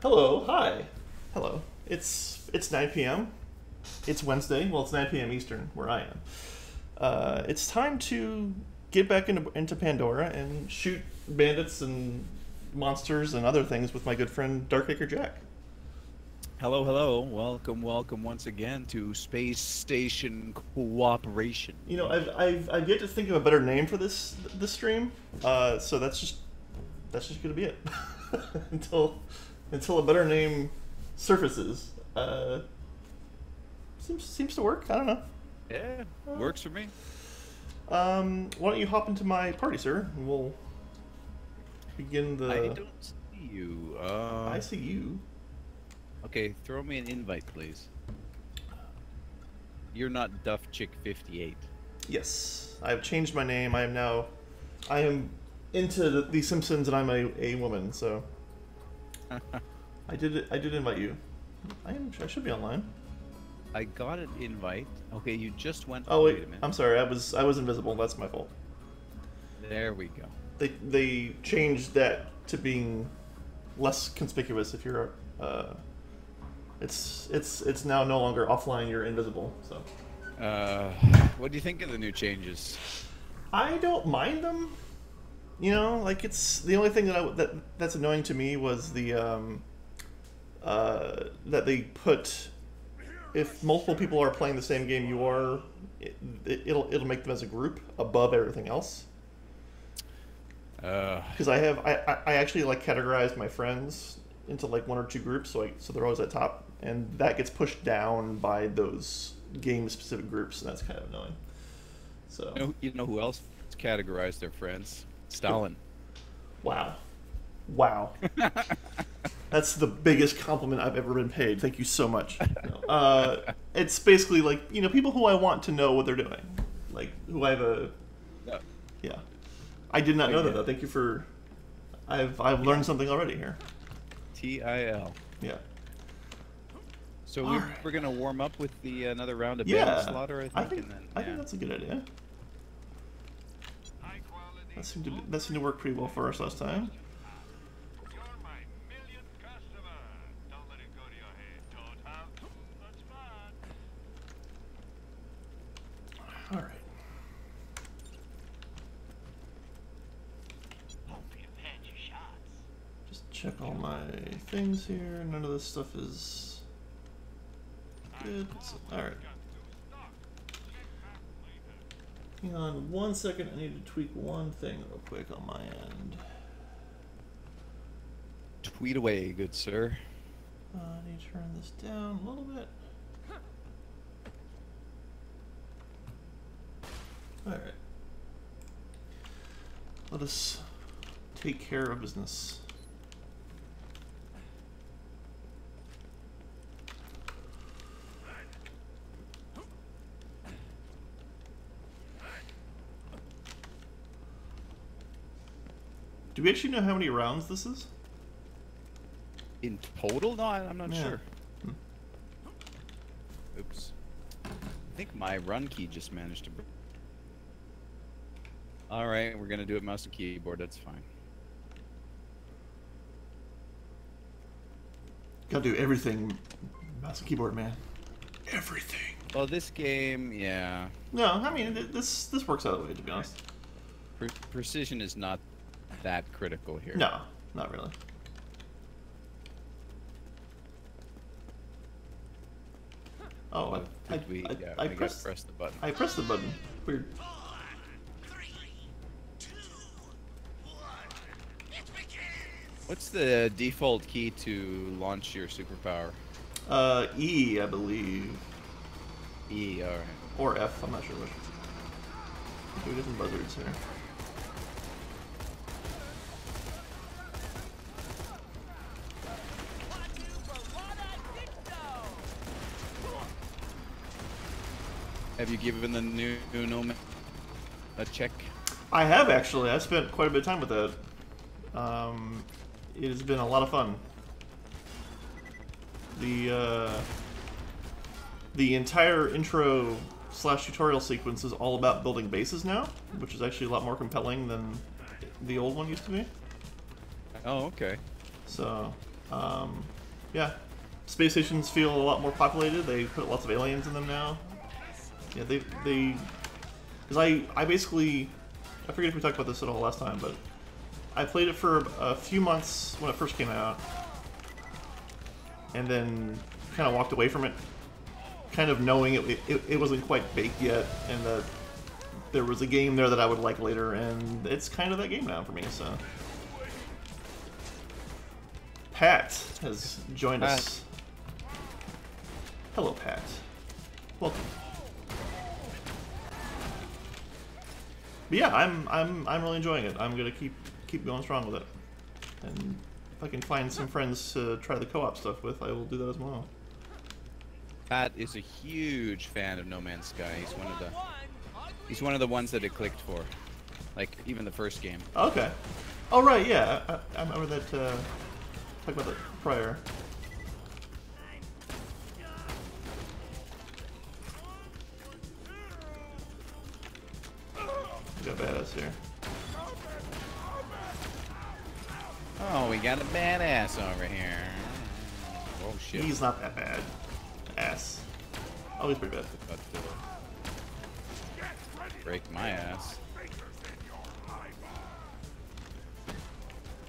Hello, hi. Hello. It's 9 p.m. It's Wednesday. Well, it's 9 p.m. Eastern, where I am. It's time to get back into Pandora and shoot bandits and monsters and other things with my good friend Dark Acre Jack. Hello, hello. Welcome, welcome once again to Space Station Cooperation. You know, I've yet to think of a better name for this stream. So that's just gonna be it until a better name surfaces. Seems to work. I don't know. Yeah, works for me. Why don't you hop into my party, sir, and we'll begin the. I don't see you. I see you. Okay, throw me an invite, please. You're not DuffChick58. Yes, I've changed my name. I am into the Simpsons, and I'm a woman. So I did invite you. I should be online. I got an invite. Okay, you just went. Oh wait a minute. I'm sorry. I was invisible. That's my fault. There we go. They changed that to being less conspicuous if you're. It's now no longer offline. You're invisible. So. What do you think of the new changes? I don't mind them. You know, like it's the only thing that's annoying to me was the that they put. If multiple people are playing the same game you are, it'll make them as a group above everything else. Because I actually like categorized my friends into like one or two groups, so they're always at top, and that gets pushed down by those game specific groups, and that's kind of annoying. So you know who else categorized their friends? Stalin. Wow. Wow. That's the biggest compliment I've ever been paid. Thank you so much. It's basically like, you know, people who I want to know what they're doing. Like, who I have a... Yeah. I did not know that, though. Thank you for... I've learned something already here. TIL. Yeah. So we're going to warm up with another round of battle slaughter, I think that's a good idea. That seemed to work pretty well for us last time. All right. Hope you've had your shots. Just check all my things here. None of this stuff is good. All right. Hang on one second. I need to tweak one thing real quick on my end. Tweet away, good sir. I need to turn this down a little bit. Alright. Let us take care of business. Do we actually know how many rounds this is? In total? No, I'm not sure. Oops. I think my run key just managed to... All right, we're gonna do it mouse and keyboard. That's fine. Gotta do everything mouse and keyboard, man. Everything. Well, this game, yeah. No, I mean this works out the way, to be honest. Precision is not that critical here. No, not really. Oh, well, I pressed the button. I pressed the button. Weird. What's the default key to launch your superpower? E, I believe. E, alright. Or F, I'm not sure which. Two different buzzards here. Have you given the new Nomad a check? I have, actually. I spent quite a bit of time with that. It has been a lot of fun. The entire intro / tutorial sequence is all about building bases now, which is actually a lot more compelling than the old one used to be. Oh, okay. So Yeah, space stations feel a lot more populated. They put lots of aliens in them now. Yeah, because I basically, I forget if we talked about this at all last time, but I played it for a few months when it first came out, and then kind of walked away from it, kind of knowing it wasn't quite baked yet, and that there was a game there that I would like later, and it's kind of that game now for me, so. Pat has joined us. Hello, Pat. Welcome. But yeah, I'm really enjoying it. I'm gonna keep going strong with it, and if I can find some friends to try the co-op stuff with, I will do that as well. Pat is a huge fan of No Man's Sky. He's one of the ones that it clicked for, like even the first game. Okay. Oh right, yeah. I remember that. Talk about that prior. We got badass here. Oh, we got a badass over here. Oh shit. He's not that bad. Ass. Oh, he's pretty bad. Break my ass.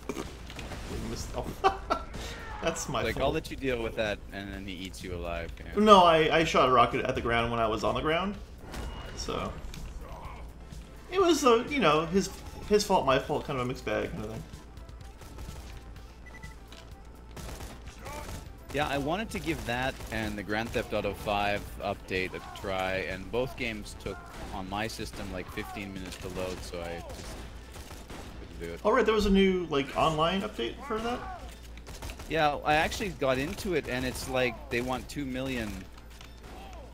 We missed. Oh. That's my fault. Like, I'll let you deal with that, and then he eats you alive. Yeah. No, I shot a rocket at the ground when I was on the ground. So. It was, you know, his fault, my fault, kind of a mixed bag kind of thing. Yeah, I wanted to give that and the Grand Theft Auto 5 update a try, and both games took, on my system, like 15 minutes to load, so I just couldn't do it. Alright, there was a new, like, online update for that? Yeah, I actually got into it, and it's like, they want $2 million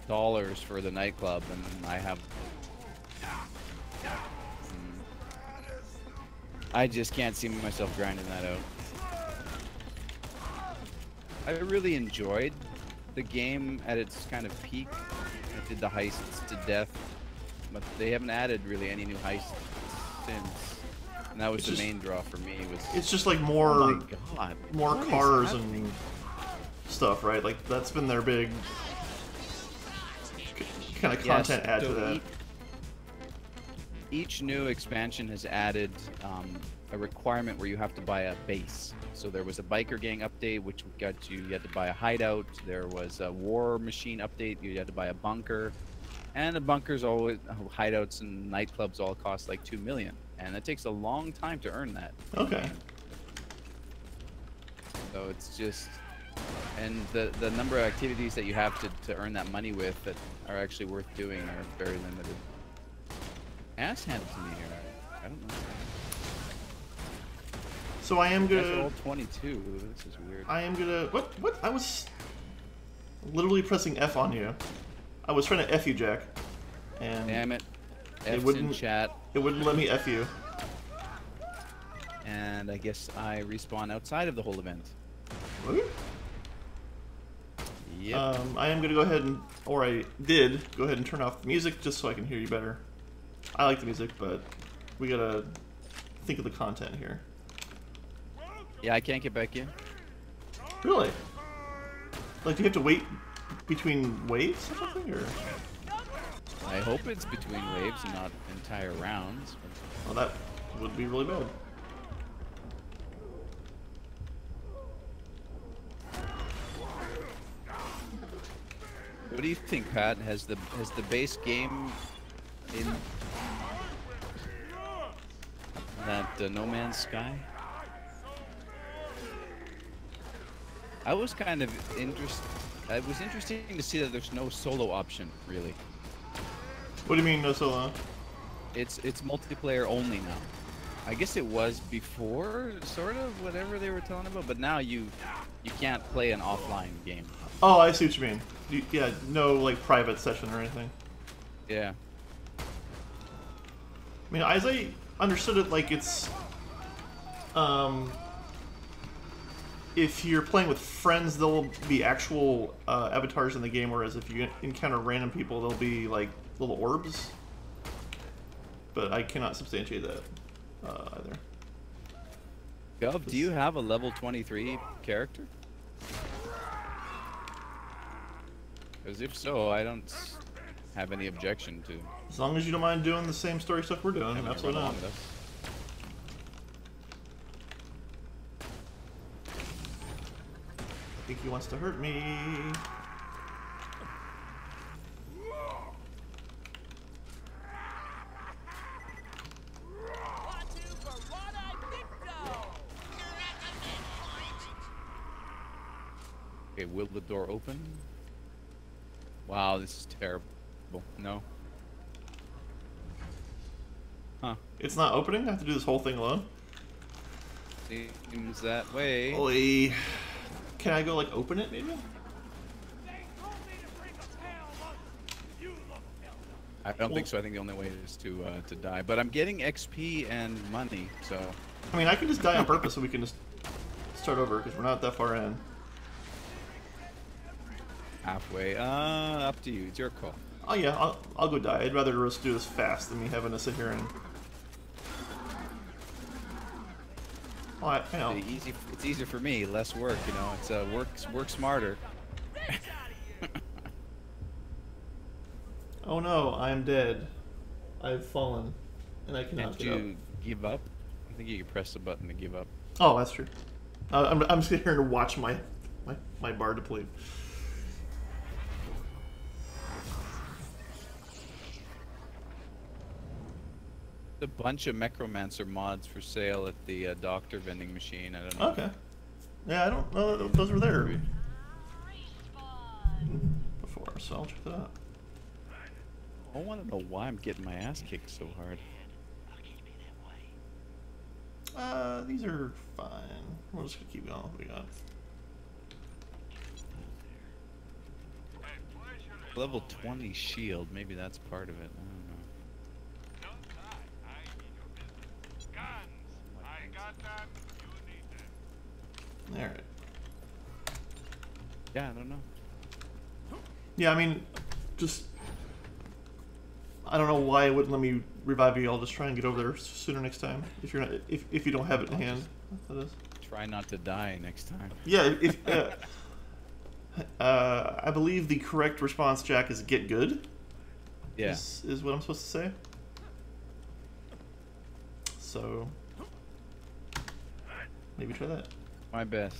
for the nightclub, and I have... I just can't see myself grinding that out. I really enjoyed the game at its kind of peak. I did the heists to death, but they haven't added really any new heists since. And that was it's the just, main draw for me. It's just like more, oh my God, more cars and stuff, right? Like that's been their big kind of content add to that. Each new expansion has added a requirement where you have to buy a base. So there was a biker gang update, which got you had to buy a hideout. There was a war machine update. You had to buy a bunker, and the bunkers always hideouts and nightclubs all cost like $2 million, and it takes a long time to earn that. Okay. So it's just, and the number of activities that you have to earn that money with that are actually worth doing are very limited. Ass handed to me here. I don't know. So I am gonna. All 22. This is weird. I am gonna. What? What? I was literally pressing F on you. I was trying to F you, Jack. And damn it. F's in chat. It wouldn't let me F you. And I guess I respawn outside of the whole event. What? Yep. I am gonna go ahead and, or I did go ahead and turn off the music just so I can hear you better. I like the music, but we gotta think of the content here. Yeah, I can't get back in. Really? Like, do you have to wait between waves or something? Or? I hope it's between waves and not entire rounds. Well, that would be really bad. What do you think, Pat? Has the base game in that No Man's Sky? I was kind of interested. It was interesting to see that there's no solo option, really. What do you mean no solo? It's multiplayer only now. I guess it was before, sort of, whatever they were telling about, but now you can't play an offline game. Oh, I see what you mean. Yeah, no like private session or anything. Yeah. I mean, as I understood it, like it's, if you're playing with friends, there'll be actual avatars in the game, whereas if you encounter random people, there'll be like little orbs. But I cannot substantiate that either. Gov, do you have a level 23 character? Because if so, I don't have any objection to. As long as you don't mind doing the same story stuff we're doing, absolutely not. I think he wants to hurt me. Okay, will the door open? Wow, this is terrible. No. Huh. It's not opening? I have to do this whole thing alone? Seems that way. Holy. Can I go, like, open it, maybe? I don't think so. I think the only way is to die. But I'm getting XP and money, so... I mean, I can just die on purpose, so we can just start over, because we're not that far in. Halfway. Up to you. It's your call. Oh yeah, I'll go die. I'd rather just do this fast than me having to sit here and... Alright, you know. It's easier for me. Less work, you know. It's work smarter. Oh no, I'm dead. I've fallen. And I cannot get up. Did you give up? I think you can press the button to give up. Oh, that's true. I'm sitting here to watch my bar deplete. A bunch of Necromancer mods for sale at the doctor vending machine. I don't know. Okay. Yeah, I don't know. Those were there before, so I'll check that out. I want to know why I'm getting my ass kicked so hard. These are fine. We're just gonna keep going with what we got. Level 20 shield. Maybe that's part of it. I don't know. All right. Yeah, I don't know. Yeah, I mean, just... I don't know why it wouldn't let me revive you. I'll just try and get over there sooner next time. If you're not, if you don't have it in hand, that is. Try not to die next time. Yeah. If, I believe the correct response, Jack, is get good. Yeah. Is what I'm supposed to say. So. Maybe try that. My best.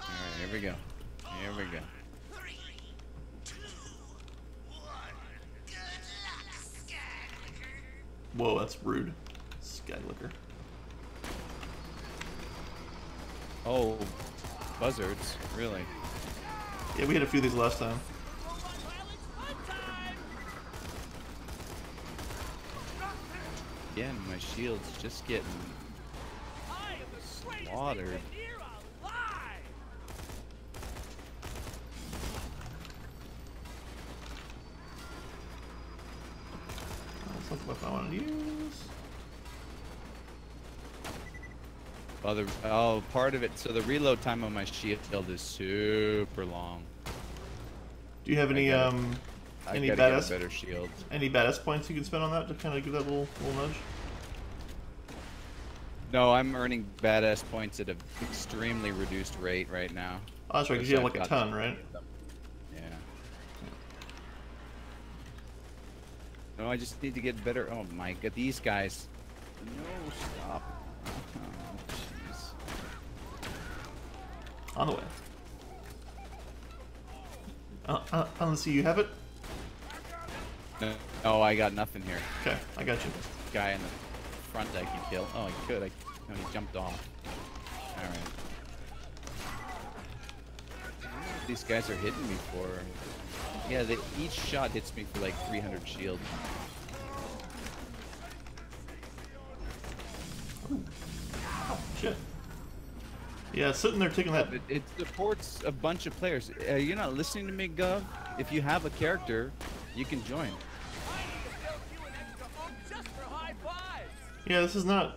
All right, here we go. Here we go. 3, 2, 1. Good luck, Skylicker. Whoa, that's rude. Skylicker. Oh, buzzards, really? Yeah, we had a few of these last time. Again, my shield's just getting... water. That's not the weapon I want to use. Oh, part of it. So the reload time on my shield is super long. Do you have any any badass better shields? Any badass points you can spend on that to kind of give that little nudge? No, I'm earning badass points at an extremely reduced rate right now. Oh, that's right, because you have like a ton, right? Yeah. No, I just need to get better. Oh my god, these guys. No, stop. Oh, jeez. On the way. Let's see, you have it? No, oh, I got nothing here. Okay, I got you. Guy in the front I can kill. Oh, I could. No, he jumped off. Alright. These guys are hitting me for... Yeah, each shot hits me for like 300 shield. Ooh. Shit. Yeah, sitting there taking that... It supports a bunch of players. You're not listening to me, Gov? If you have a character, you can join. Yeah, this is not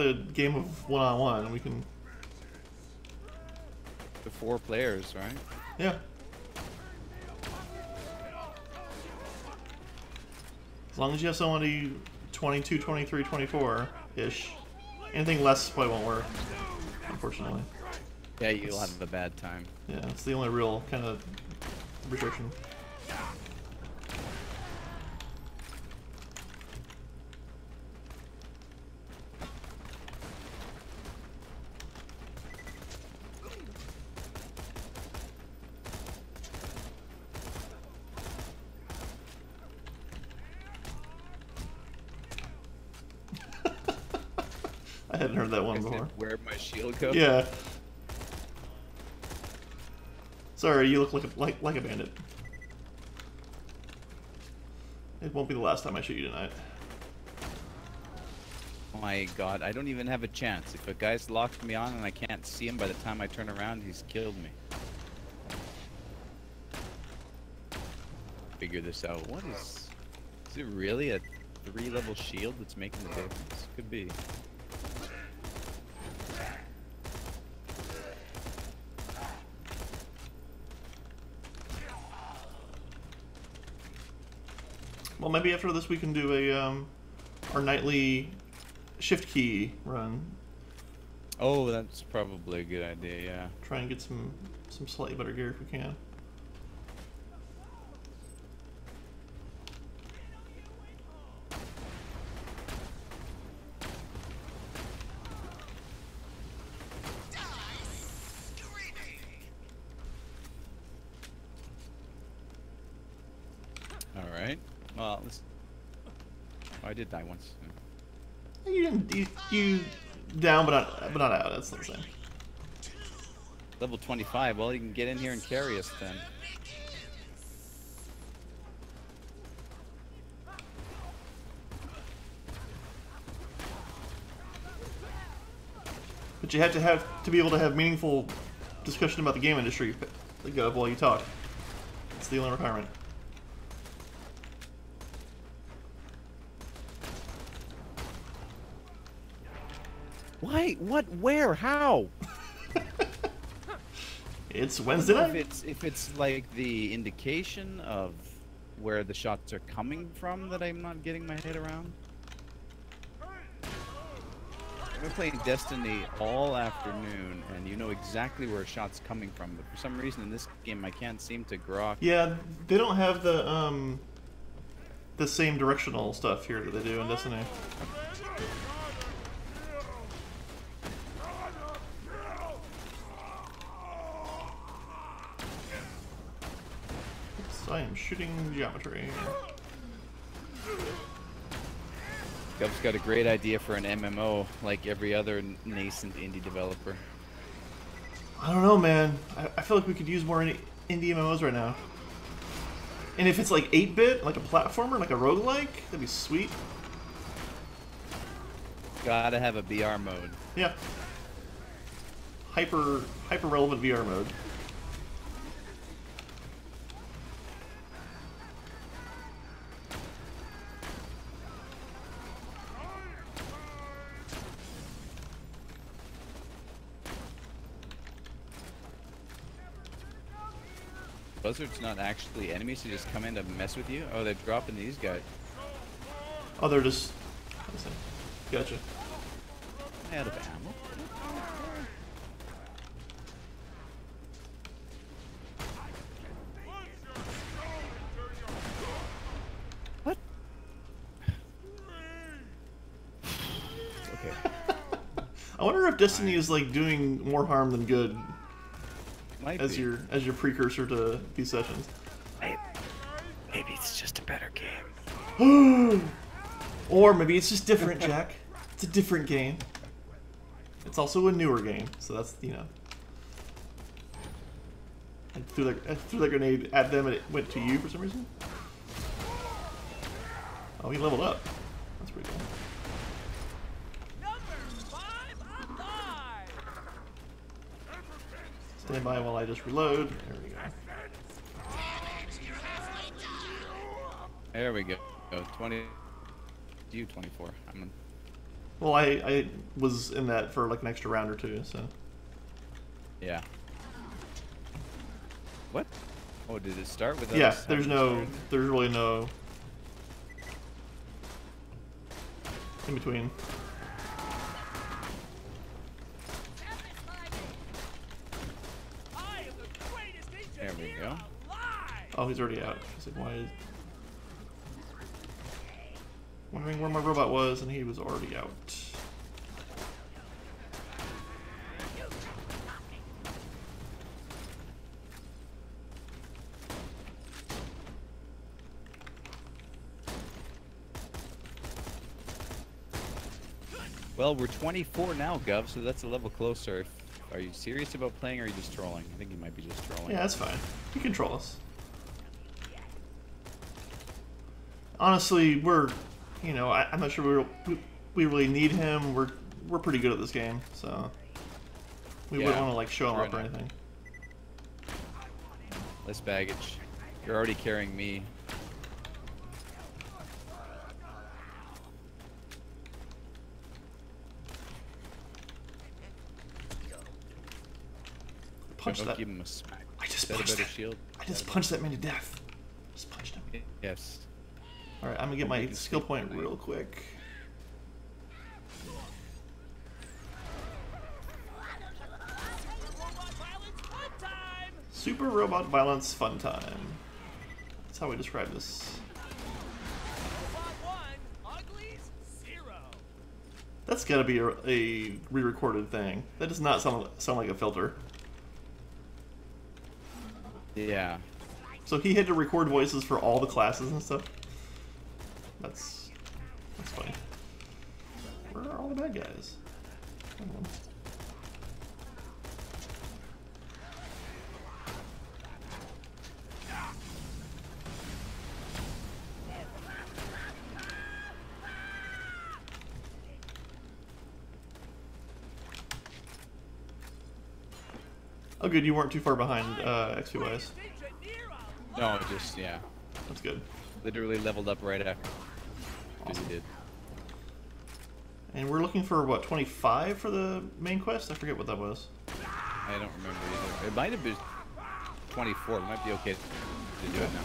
a game of one-on-one. We can the 4 players, right? Yeah. As long as you have someone to 22, 23, 24-ish. Anything less probably won't work, unfortunately. Yeah, you'll have a bad time. Yeah, it's the only real kind of restriction. I hadn't heard that one before. Where'd my shield go? Yeah. Sorry, you look like a bandit. It won't be the last time I shoot you tonight. Oh my god, I don't even have a chance. If a guy's locked me on and I can't see him by the time I turn around, he's killed me. Figure this out. What is... Is it really a 3-level shield that's making the difference? Could be. Well, maybe after this we can do a our nightly shift key run. Oh, that's probably a good idea. Yeah. Try and get some slightly better gear if we can. I did die once. You didn't. You down, but not out. That's the same. Level 25. Well, you can get in here and carry us then. But you have to be able to have meaningful discussion about the game industry while you talk. It's the only requirement. Why? What? Where? How? It's Wednesday night. If it's like the indication of where the shots are coming from that I'm not getting my head around. I've been playing Destiny all afternoon, and you know exactly where a shot's coming from, but for some reason in this game I can't seem to grok. Yeah, they don't have the same directional stuff here that they do in Destiny. I am shooting geometry. Gov's got a great idea for an MMO, like every other nascent indie developer. I don't know, man. I feel like we could use more indie MMOs right now. And if it's like 8-bit, like a platformer, like a roguelike, that'd be sweet. Gotta have a VR mode. Yeah. Hyper relevant VR mode. Buzzards not actually enemies, they just come in to mess with you? Oh, they're dropping these guys. Oh, they're just... Gotcha. Out of ammo. What? Okay. I wonder if Destiny is, like, doing more harm than good. As your precursor to these sessions. Maybe it's just a better game. Or maybe it's just different, Jack. It's a different game. It's also a newer game, so that's, you know. I threw that grenade at them and it went to you for some reason. Oh, he leveled up. That's pretty cool. Stand by while I just reload. There we go. There we go. 20. You 24. I'm in. Well, I was in that for like an extra round or two, so. Yeah. What? Oh, did it start with? Yeah. There's really no in between. go. Oh, he's already out. I was like, why is... wondering where my robot was, and he was already out. Well, we're 24 now, Gov, so that's a level closer. Are you serious about playing, or are you just trolling? I think you might be just trolling. Yeah, that's fine. You can troll us. Honestly, we're, you know, I'm not sure we really need him. We're pretty good at this game, so we wouldn't want to like show him up or anything. Less baggage. You're already carrying me. Don't give him a smack. I just punched that man to death. Just punched him. Yes. All right, I'm gonna get my skill point real quick. Super robot violence fun time. That's how we describe this. That's gotta be a re-recorded thing. That does not sound like a filter. Yeah. So he had to record voices for all the classes and stuff. That's funny. Where are all the bad guys? Hang on. Oh good, you weren't too far behind XP-wise. No, just, yeah. That's good. Literally leveled up right after. Awesome. Did. And we're looking for, what, 25 for the main quest? I forget what that was. I don't remember either. It might have been 24. It might be okay to do it now.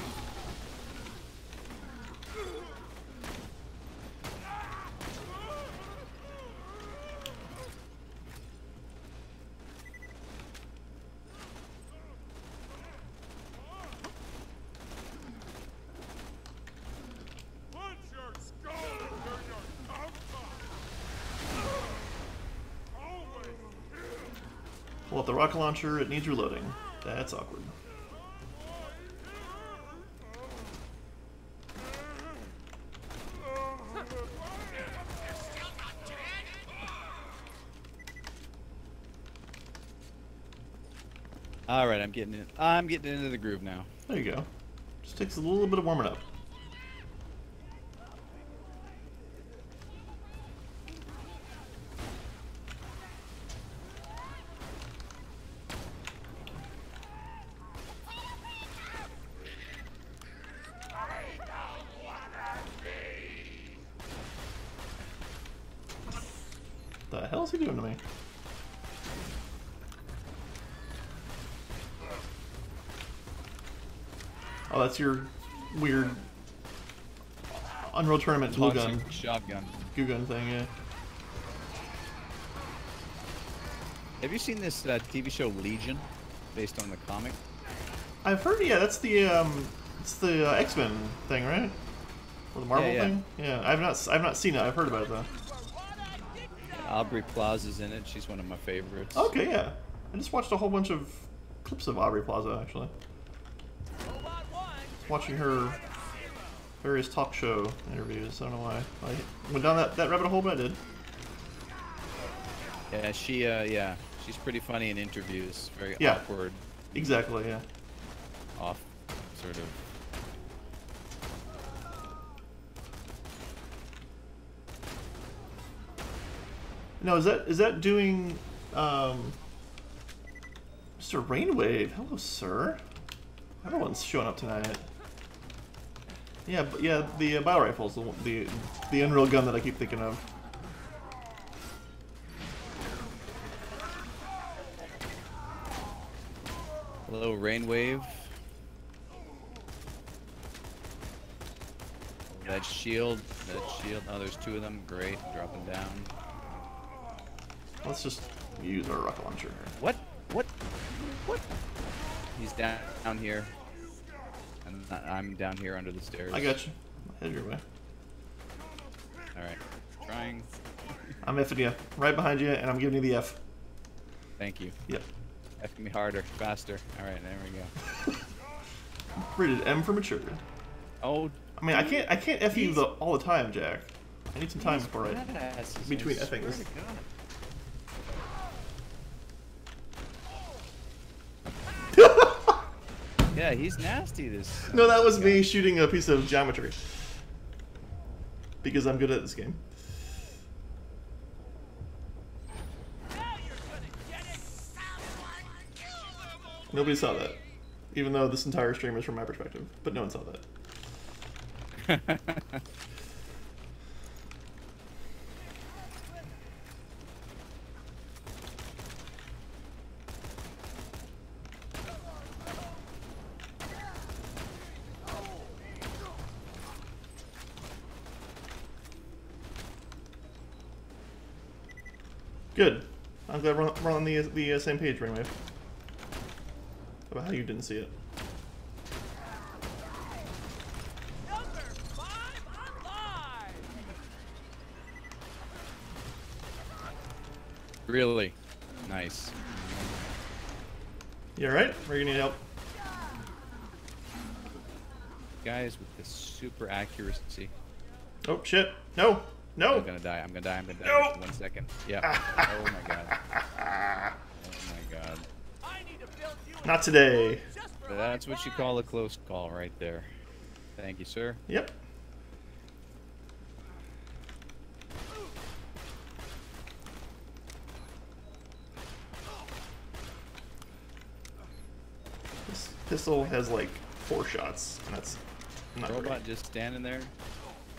The rocket launcher, it needs reloading. That's awkward. All right, I'm getting it. I'm getting into the groove now. There you go. Just takes a little bit of warming up. That's your weird Unreal Tournament goo gun thing, yeah. Have you seen this TV show Legion, based on the comic? I've heard, yeah. That's the it's the X-Men thing, right? Or the Marvel thing? Yeah, I've not seen it. I've heard about it though. Aubrey Plaza's in it. She's one of my favorites. Okay, yeah. I just watched a whole bunch of clips of Aubrey Plaza actually. Watching her various talk show interviews. I don't know why I went down that rabbit hole, but I did. Yeah, she's pretty funny in interviews. Very awkward. Exactly. Yeah. Off, sort of. No, is that doing, Mr. Rainwave? Hello, sir. Everyone's showing up tonight. Yeah, but yeah, the battle rifle's the Unreal gun that I keep thinking of. Hello, Rainwave. That shield. Oh, there's two of them. Great, dropping down. Let's just use our rocket launcher. What? What? What? He's down here. And I'm down here under the stairs. I got you. Head your way. Alright. Trying. I'm F'ing you. Right behind you, and I'm giving you the F. Thank you. Yep. F me harder, faster. Alright, there we go. Rated M for mature. Oh. I mean, I can't F you all the time, Jack. I need some time before I... Between F'ing this. Yeah, he's nasty this. No, that was me shooting a piece of geometry. Because I'm good at this game. Nobody saw that. Even though this entire stream is from my perspective. But no one saw that. Good. I'm glad we're on the same page, Brainwave. About how you didn't see it. Number 5 online. Really nice. You alright? We're gonna need help. Guys with this super accuracy. Oh shit! No! No! I'm gonna die. I'm gonna die. I'm gonna die. No. Just 1 second. Yeah. Oh my god. Oh my god. Not today. That's what you call a close call right there. Thank you, sir. Yep. This pistol has like 4 shots, and that's not great. Robot just standing there.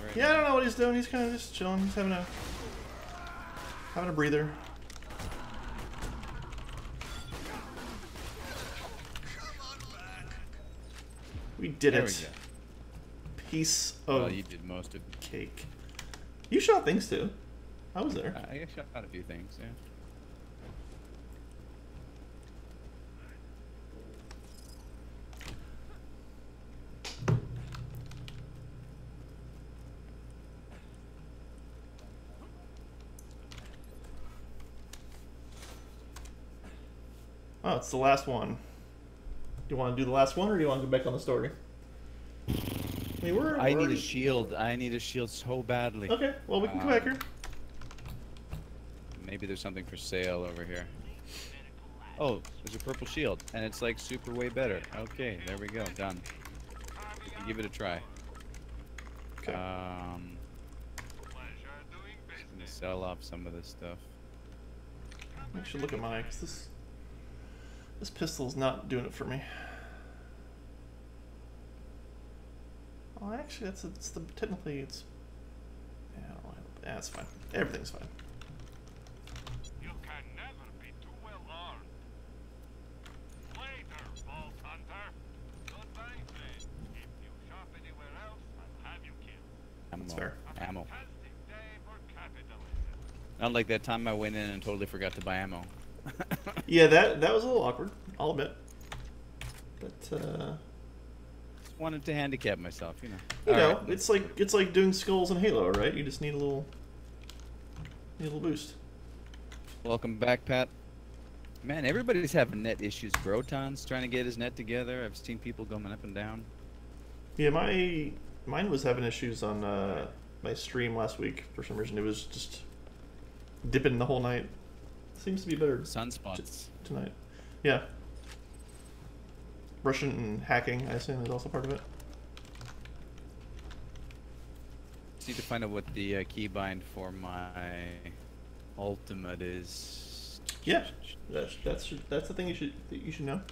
Right yeah, now. I don't know what he's doing. He's kind of just chilling. He's having a breather. We did there it. We Piece of well, you did most of it. Cake. You shot things too. I was there. I shot a few things, yeah. Oh, it's the last one. You want to do the last one, or do you want to go back on the story? I mean, we're I need a shield. I need a shield so badly. Okay, well we can come back here. Maybe there's something for sale over here. Oh, there's a purple shield, and it's like super way better. Okay, there we go. Done. We can give it a try. Okay. Just gonna sell off some of this stuff. I should look at mine, 'cause this pistol's not doing it for me. Oh, actually, technically it's. Yeah, that's fine. Everything's fine. You can never be too well armed. Later, Vault Hunter. Goodbye, please. If you shop anywhere else, I'll have you killed. That's fair. Ammo. Fantastic day for capitalism. Not like that time I went in and totally forgot to buy ammo. Yeah, that was a little awkward, I'll admit. But just wanted to handicap myself, you know. You know, right. it's like doing skulls in Halo, right? You just need a little boost. Welcome back, Pat. Man, everybody's having net issues. Groton's trying to get his net together. I've seen people going up and down. Yeah, mine was having issues on my stream last week for some reason. It was just dipping the whole night. Seems to be better sunspots tonight. Yeah. Russian and hacking, I assume, is also part of it. Just need to find out what the keybind for my ultimate is. Yeah, that's the thing you should know.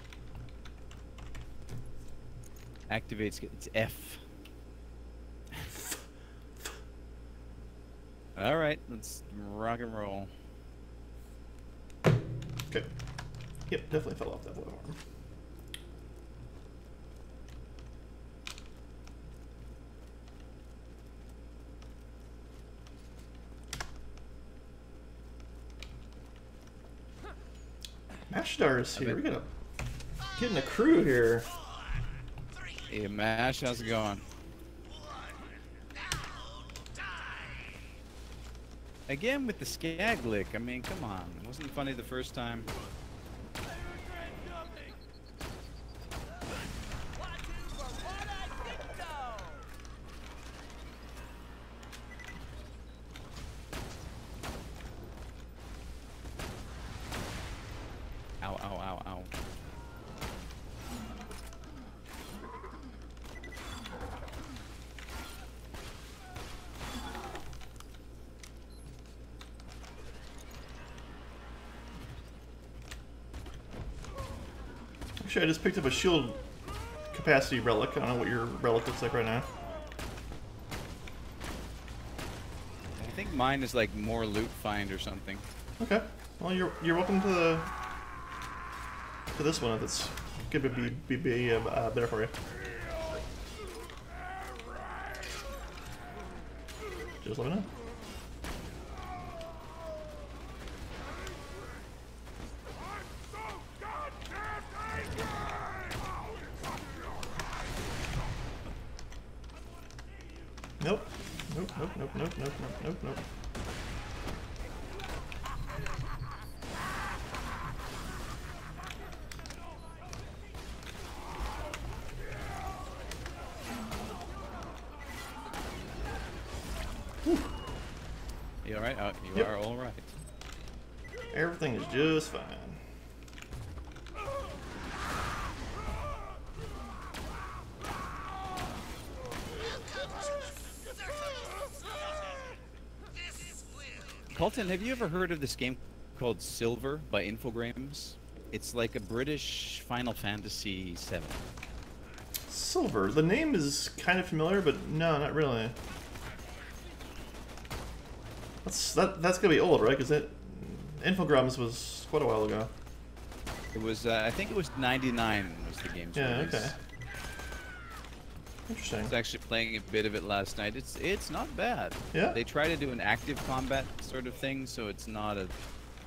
Activates it's F. All right, let's rock and roll. Okay. Yep, definitely fell off that blue arm. Ashdar is here. We got a Getting a crew here. Hey, Mash, how's it going? Again with the Skaglick, I mean, come on. It wasn't funny the first time. Actually, I just picked up a shield capacity relic. I don't know what your relic looks like right now. I think mine is like more loot find or something. Okay. Well, you're welcome to the this one. That's gonna be better for you. Just let me know. Nope. Whew. You all right? Oh, you yep. Are all right. Everything is just fine. Colton, have you ever heard of this game called Silver by Infogrames? It's like a British Final Fantasy VII. Silver. The name is kind of familiar, but no, not really. That's gonna be old, right? Because that Infogrames was quite a while ago. It was. I think it was '99 was the game's release. Okay. Interesting. I was actually playing a bit of it last night. It's not bad. Yeah. They try to do an active combat sort of thing, so it's not a...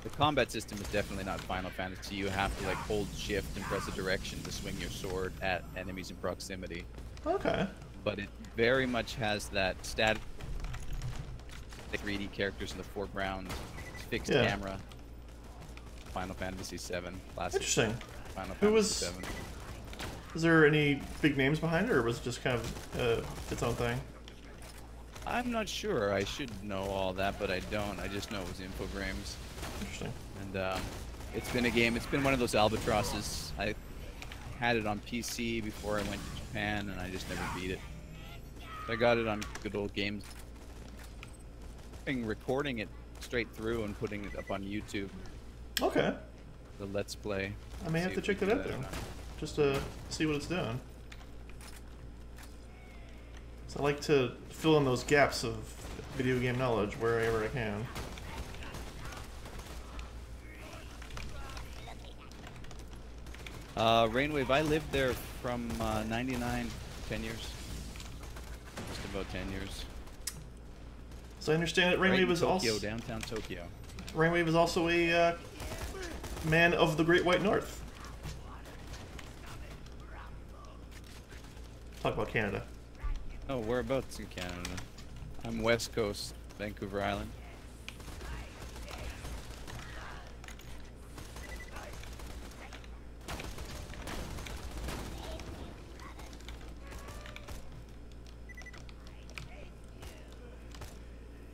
The combat system is definitely not Final Fantasy. You have to like hold shift and press a direction to swing your sword at enemies in proximity. Okay. But it very much has that static 3D characters in the foreground, fixed camera. Final Fantasy VII. Classic. Interesting. Final Fantasy VII. Is there any big names behind it, or was it just kind of its own thing? I'm not sure. I should know all that, but I don't. I just know it was Infogrames. Interesting. And it's been a game. It's been one of those albatrosses. I had it on PC before I went to Japan, and I just never beat it. So I got it on good old games. Recording it straight through and putting it up on YouTube. Okay. The Let's Play. I may have to check that out then. Just to see what it's doing. So I like to fill in those gaps of video game knowledge wherever I can. Rainwave, I lived there from '99, 10 years. Just about 10 years. So I understand that Rainwave is also... downtown Tokyo. Rainwave is also a man of the Great White North. Talk about Canada. Oh, whereabouts in Canada? I'm West Coast, Vancouver Island.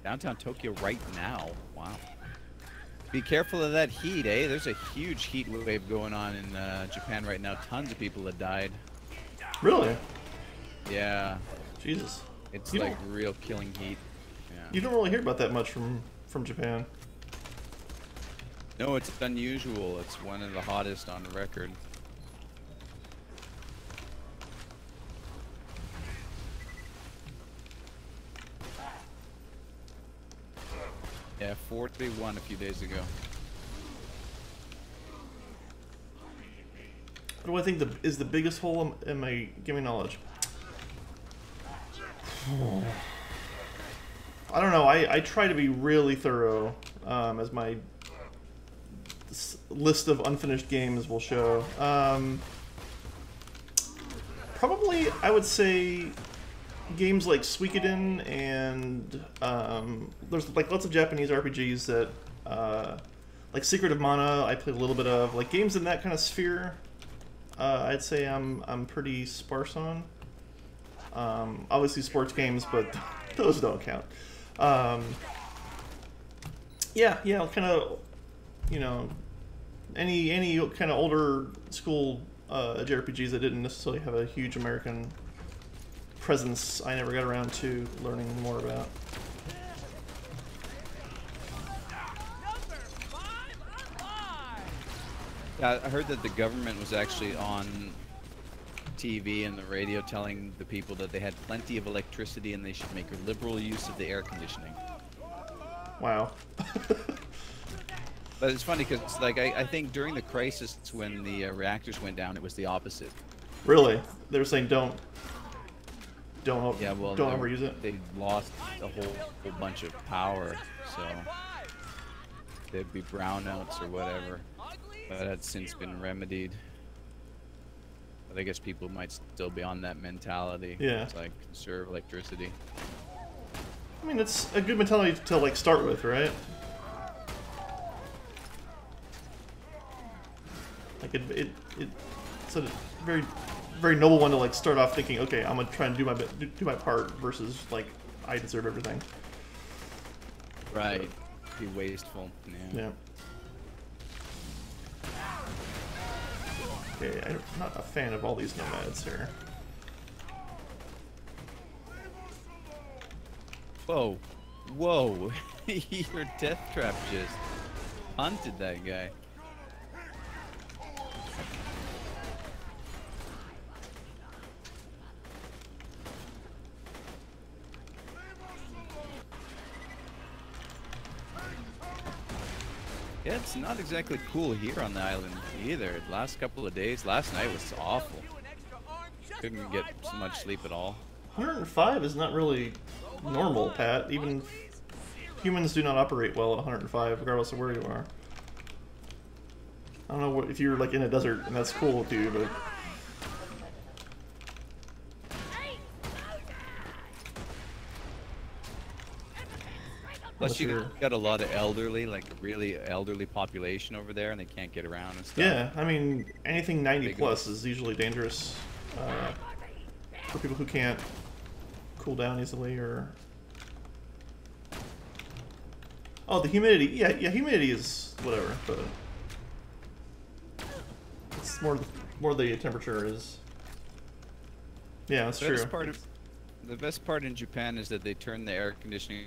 Downtown Tokyo right now. Wow. Be careful of that heat, eh? There's a huge heat wave going on in Japan right now. Tons of people have died. Really? Yeah. Jesus. It's like real killing heat. Yeah. You don't really hear about that much from Japan. No, it's unusual. It's one of the hottest on record. Yeah, 41 a few days ago. What do I think is the biggest hole in my gaming knowledge? I don't know. I try to be really thorough, as my list of unfinished games will show. probably, I would say, games like Suikoden and there's like lots of Japanese RPGs that like Secret of Mana I played a little bit of, like games in that kind of sphere. I'd say I'm pretty sparse on. Obviously sports games, but those don't count. Yeah, kind of, you know, any kind of older school JRPGs that didn't necessarily have a huge American presence, I never got around to learning more about. Yeah, I heard that the government was actually on TV and the radio telling the people that they had plenty of electricity and they should make liberal use of the air conditioning. Wow. But it's funny because, like, I think during the crisis when the reactors went down, it was the opposite. Really? They were saying don't. Yeah, well, don't overuse it. They lost a whole bunch of power, so there'd be brownouts or whatever. But that's since been remedied. But I guess people might still be on that mentality. Yeah. It's like conserve electricity. I mean, it's a good mentality to like start with, right? Like it's a very, very noble one to like start off thinking, okay, I'm gonna try and do my part versus like I deserve everything. Right. Be wasteful. Yeah. Okay, I'm not a fan of all these nomads here. Whoa, whoa! Your death trap just hunted that guy. Yeah, it's not exactly cool here on the island either. The last couple of days, last night was awful. Couldn't get much sleep at all. 105 is not really normal, Pat. Even humans do not operate well at 105, regardless of where you are. I don't know what, if you're like in a desert, and that's cool too, but... Plus you got a lot of elderly, like really elderly population over there, and they can't get around and stuff. Yeah, I mean, anything 90 plus is usually dangerous for people who can't cool down easily or... Oh, the humidity. Yeah, humidity is whatever, but it's more the temperature is. Yeah, that's true. The best part in Japan is that they turn the air conditioning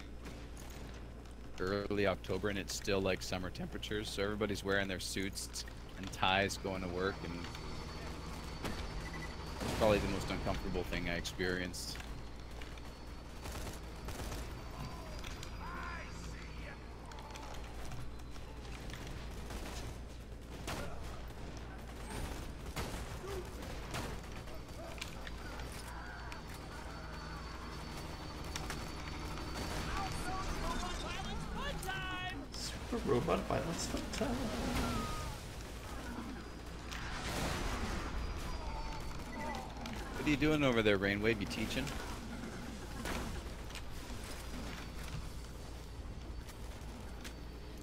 early October and it's still like summer temperatures, so everybody's wearing their suits and ties going to work, and it's probably the most uncomfortable thing I experienced. Robot violence sometime. What are you doing over there, Rainwave? You teaching?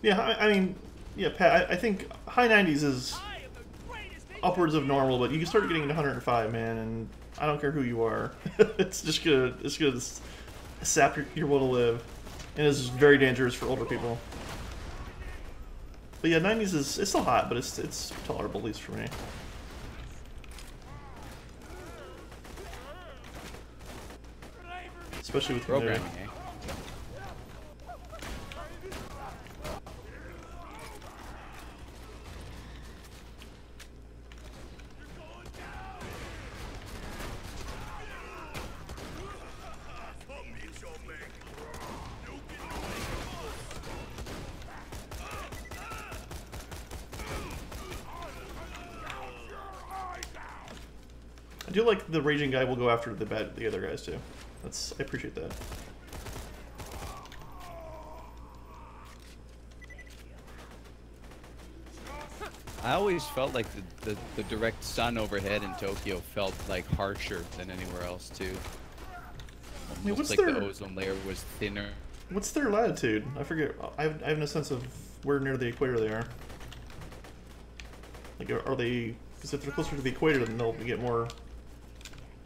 Yeah, I mean, yeah, Pat, I think high 90s is upwards of normal, but you start getting into 105, man, and I don't care who you are. It's just gonna, sap your will to live, and it's very dangerous for older people. But yeah, 90s is, it's still hot, but it's tolerable, at least for me. Especially with programming, eh? I do like the raging guy will go after the other guys too. I appreciate that. I always felt like the direct sun overhead in Tokyo felt like harsher than anywhere else too. I mean, what's like their... the ozone layer was thinner. What's their latitude? I forget. I have no sense of where near the equator they are. Like, are they? Because if they're closer to the equator, then they'll get more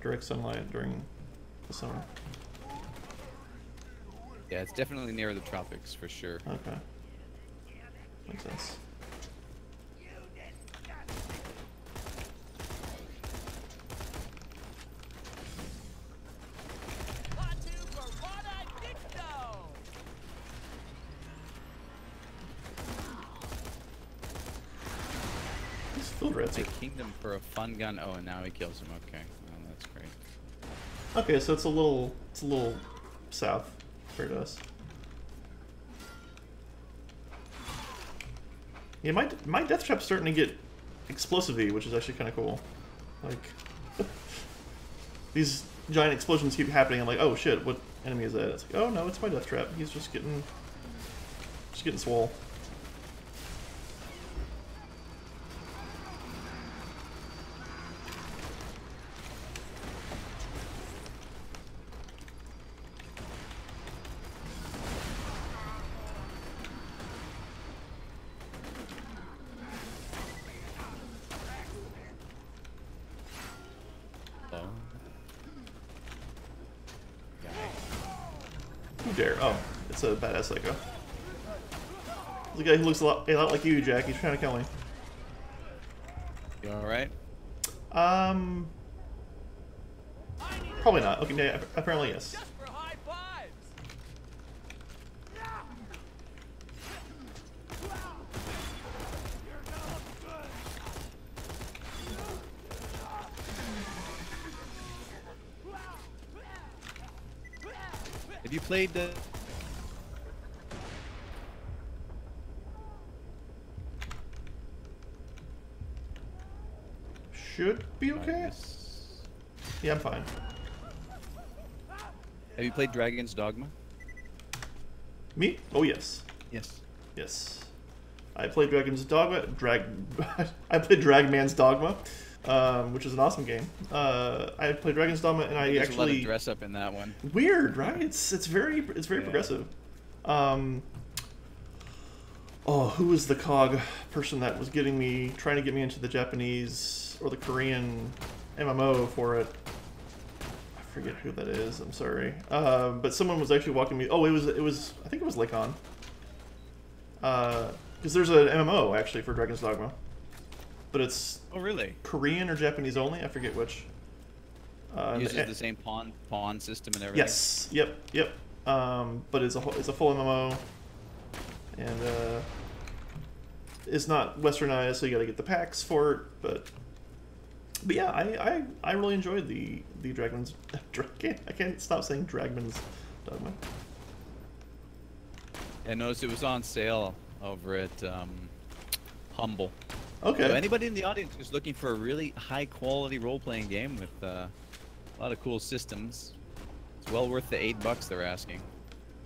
direct sunlight during the summer. Yeah, it's definitely near the tropics for sure. Okay, makes sense. A kingdom for a fun gun. Oh, and now he kills him. Okay, well, that's great. Okay, so it's a little south for us. Yeah, my death trap's starting to get explosive-y, which is actually kind of cool. Like these giant explosions keep happening. I'm like, oh shit, what enemy is that? It's like, oh no, it's my death trap. He's just getting swole. A badass psycho. The guy who looks a lot like you, Jack. He's trying to kill me. You all right? Probably not. Okay, yeah, apparently yes. Have you played the? Should be okay. Nice. Yeah, I'm fine. Have you played Dragon's Dogma? Me? Oh yes. Yes. Yes. I played Dragon's Dogma. I played Dragman's Dogma, which is an awesome game. I played Dragon's Dogma, and I actually a lot of dress up in that one. Weird, right? It's very yeah. Progressive. Oh, who was the cog person that was trying to get me into the Japanese or the Korean MMO for it? I forget who that is. I'm sorry, but someone was actually walking me. Oh, it was. I think it was Lacon. Because there's an MMO actually for Dragon's Dogma, but it's oh really Korean or Japanese only. I forget which. Uses the same pawn system and everything. Yes. Yep. But it's a full MMO. And it's not westernized, so you got to get the packs for it. But yeah, I really enjoyed the I can't stop saying Dragon's Dogma. I noticed it was on sale over at Humble. Okay. So anybody in the audience who's looking for a really high quality role playing game with a lot of cool systems, it's well worth the $8 they're asking.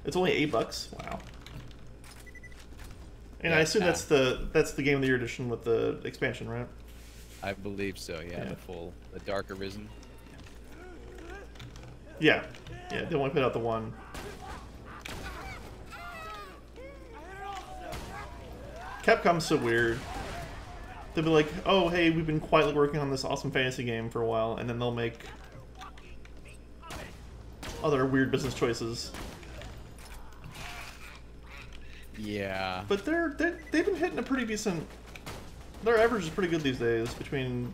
It's only $8. Wow. And yeah, I assume that's the Game of the Year edition with the expansion, right? I believe so. Yeah, the Dark Arisen. Yeah, they only put out the one. Capcom's so weird. They'll be like, "Oh, hey, we've been quietly working on this awesome fantasy game for a while," and then they'll make other weird business choices. Yeah, but they've been hitting a pretty decent. Their average is pretty good these days between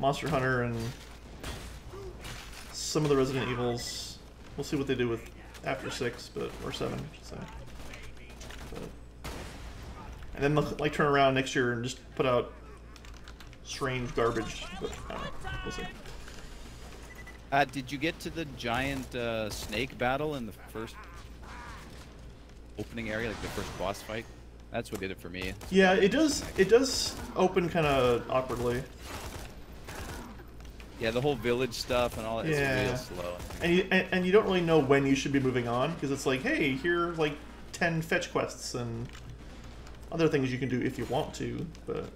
Monster Hunter and some of the Resident Evils. We'll see what they do with after 6, but or 7, I should say. But, and then they'll like turn around next year and just put out strange garbage. But I don't know. We'll see. Did you get to the giant snake battle in the first? Opening area, like the first boss fight? That's what did it for me. Yeah, it does open kind of awkwardly. Yeah, the whole village stuff and all that is real slow. And you don't really know when you should be moving on, because it's like, hey, here are like 10 fetch quests and Other things you can do if you want to, but...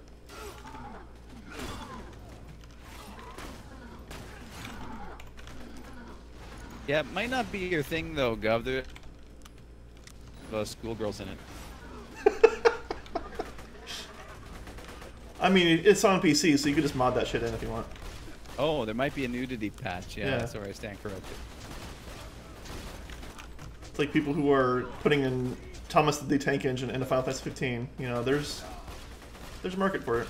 Yeah, it might not be your thing though, Gov. There are schoolgirls in it. I mean, it's on PC, so you can just mod that shit in if you want. Oh, there might be a nudity patch. Yeah, that's where I stand corrected. It's like people who are putting in Thomas the Tank Engine into Final Fantasy XV. You know, there's a market for it.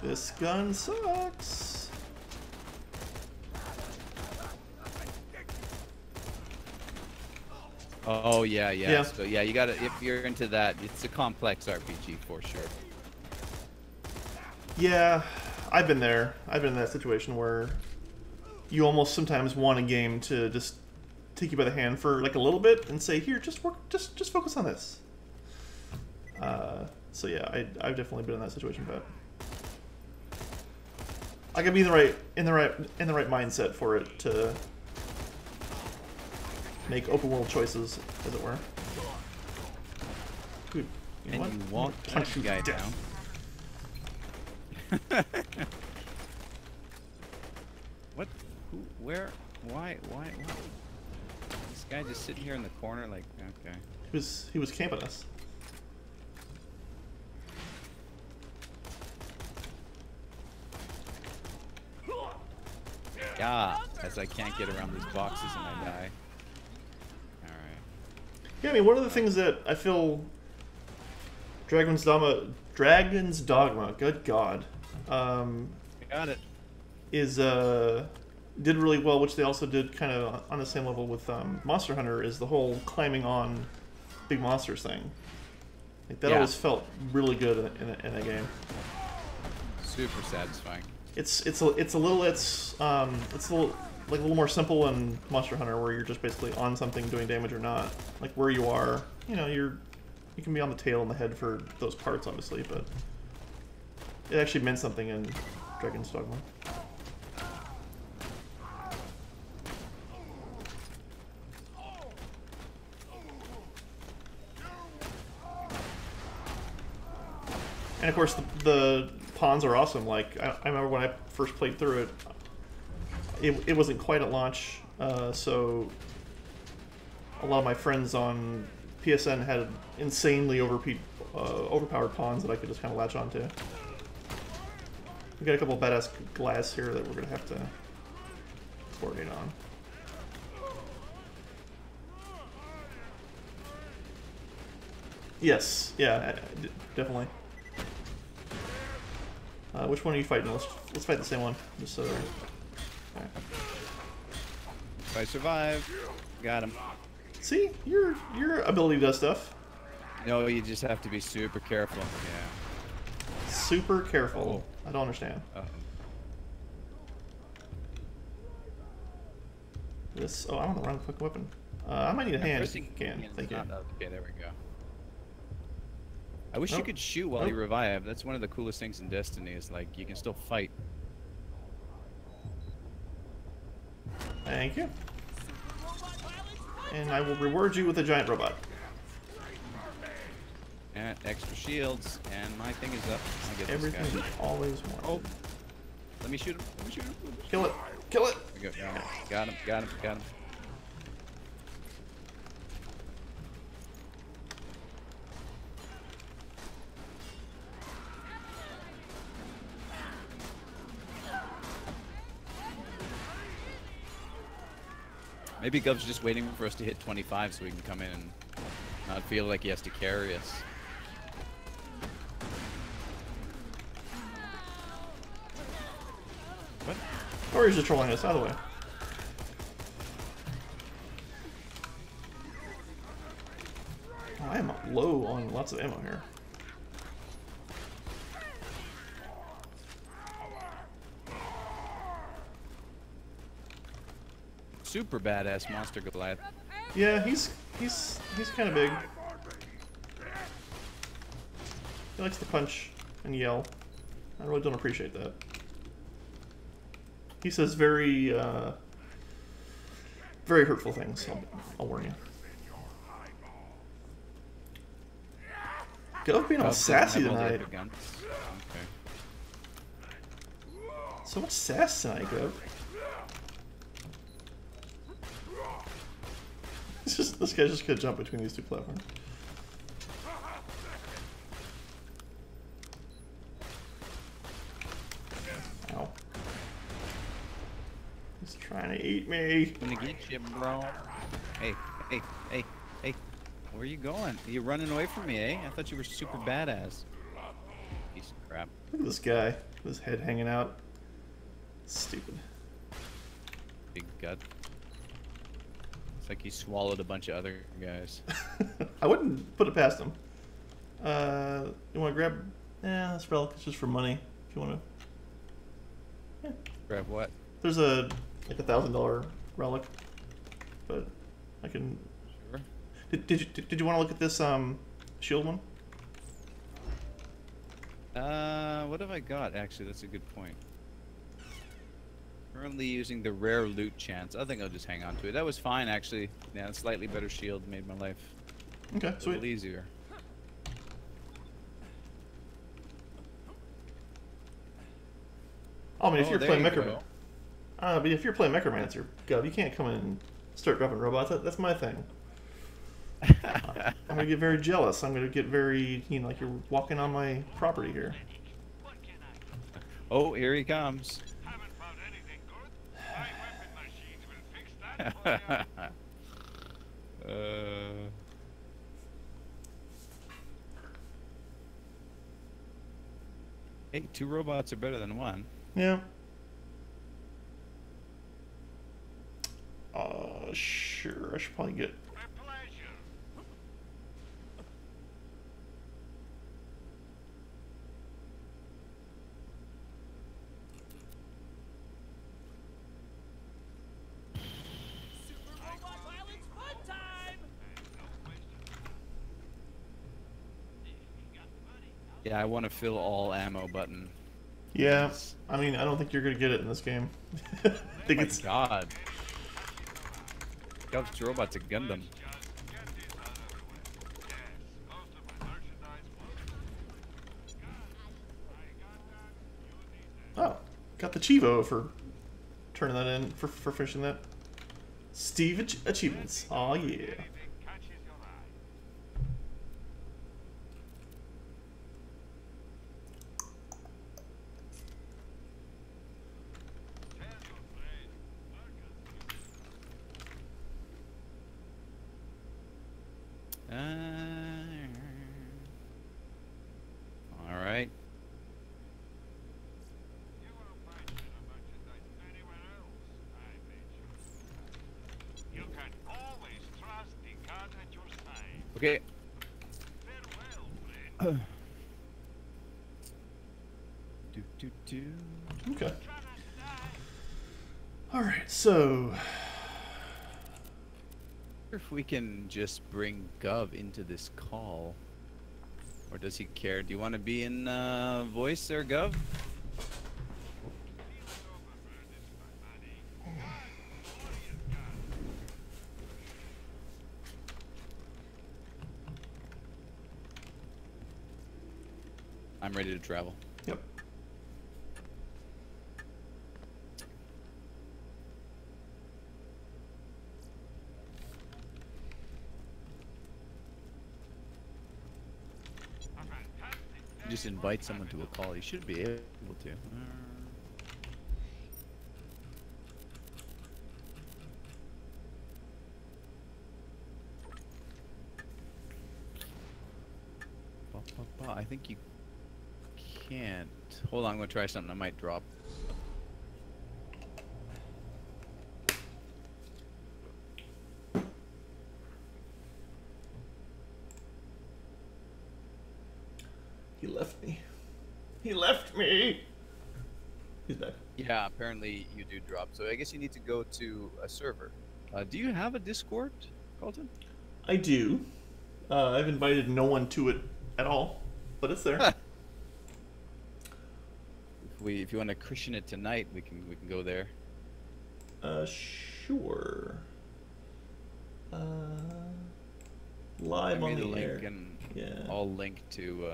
This gun sucks. Oh yeah, yeah. Yeah. So yeah, you gotta, if you're into that, it's a complex RPG for sure. Yeah, I've been there. I've been in that situation where you almost sometimes want a game to just take you by the hand for like a little bit and say, here, just focus on this. So yeah, I've definitely been in that situation, but I gotta be in the right mindset for it to make open world choices, as it were. Good. You know, and you walk that guy down. What? Who? Where? Why? Why? Why? This guy just sitting here in the corner, like okay. He was camping us. Yeah, as I can't get around these boxes and I die. Alright. Yeah, I mean, one of the things that I feel Dragon's Dogma, good god. I got it. Did really well, which they also did kind of on the same level with Monster Hunter, is the whole climbing on big monsters thing. Like, that always felt really good in a game. Super satisfying. It's like a little more simple in Monster Hunter, where you're just basically on something doing damage or not. Like where you are, you know, you can be on the tail and the head for those parts, obviously, but it actually meant something in Dragon's Dogma. And of course, the pawns are awesome. Like I remember when I first played through it, it wasn't quite at launch, so a lot of my friends on PSN had insanely overpowered pawns that I could just kind of latch onto. We got a couple of badass glass here that we're gonna have to coordinate on. Yes, yeah, definitely. Which one are you fighting? Let's fight the same one. Just so. Alright. If I survive, got him. See, your ability does stuff. No, you just have to be super careful. Yeah. Super careful. Oh. I don't understand. Uh-oh. This. Oh, I want the wrong fucking weapon. I might need a hand. Thank you. Okay, there we go. I wish you could shoot while you revive. That's one of the coolest things in Destiny, is like you can still fight. Thank you. And I will reward you with a giant robot. And extra shields, and my thing is up. I get everything this guy. You always want. Oh. Let me shoot him. Let me shoot him. Kill it. Kill it. Go. Yeah. Got him. Got him. Got him. Maybe Gov's just waiting for us to hit 25 so we can come in and not feel like he has to carry us. What? Or he's just trolling us, either way. Oh, I am low on lots of ammo here. Super badass monster Goliath. Yeah, he's kind of big. He likes to punch and yell. I really don't appreciate that. He says very very hurtful things. I'll warn you. Good luck being all sassy tonight. So much sass tonight, Gov. It's just this guy's just gonna jump between these two platforms. Ow. He's trying to eat me. I'm gonna get you, bro. Hey, hey, hey, hey. Where are you going? You're running away from me, eh? I thought you were super badass. Piece of crap. Look at this guy. His head hanging out. Stupid. Big gut. It's like he swallowed a bunch of other guys. I wouldn't put it past him. You want to grab... Yeah, that's relic. It's just for money. If you want to... Yeah. Grab what? There's a like $1,000 relic, but I can. Sure. Did you want to look at this shield one? What have I got? Actually, that's a good point. Currently using the rare loot chance. I think I'll just hang on to it. That was fine, actually. Yeah, slightly better shield made my life okay, sweet. A little easier. I mean, if you're playing Mechromancer, but if you're playing Mechromancer, Gov, you can't come in and start dropping robots. That's my thing. I'm gonna get very jealous. I'm gonna get very, you know, like you're walking on my property here. Oh, here he comes. Haven't found anything good. My weapon machines will fix that for you. Hey, 2 robots are better than 1. Yeah. Sure. I should probably get. My pleasure. Super robot violence fun time. Yeah, I want to fill all ammo button. Yeah, I mean, I don't think you're gonna get it in this game. I think it's... God. Gov's robot's a Gundam. Oh, got the Chivo for turning that in, for finishing that. Steve Achievements, aw yeah. Okay. Okay. Alright, so... If we can just bring Gov into this call. Or does he care? Do you want to be in voice there, Gov? I'm ready to travel. Yep. Just invite someone to a call. You should be able to. I think you can't. Hold on, I'm gonna try something. I might drop. He left me. He left me! He's back. Yeah, apparently you do drop. So I guess you need to go to a server. Do you have a Discord, Carlton? I do. I've invited no one to it at all, but it's there. If you want to cushion it tonight, we can go there. Sure. Live on the air. And yeah. I'll link to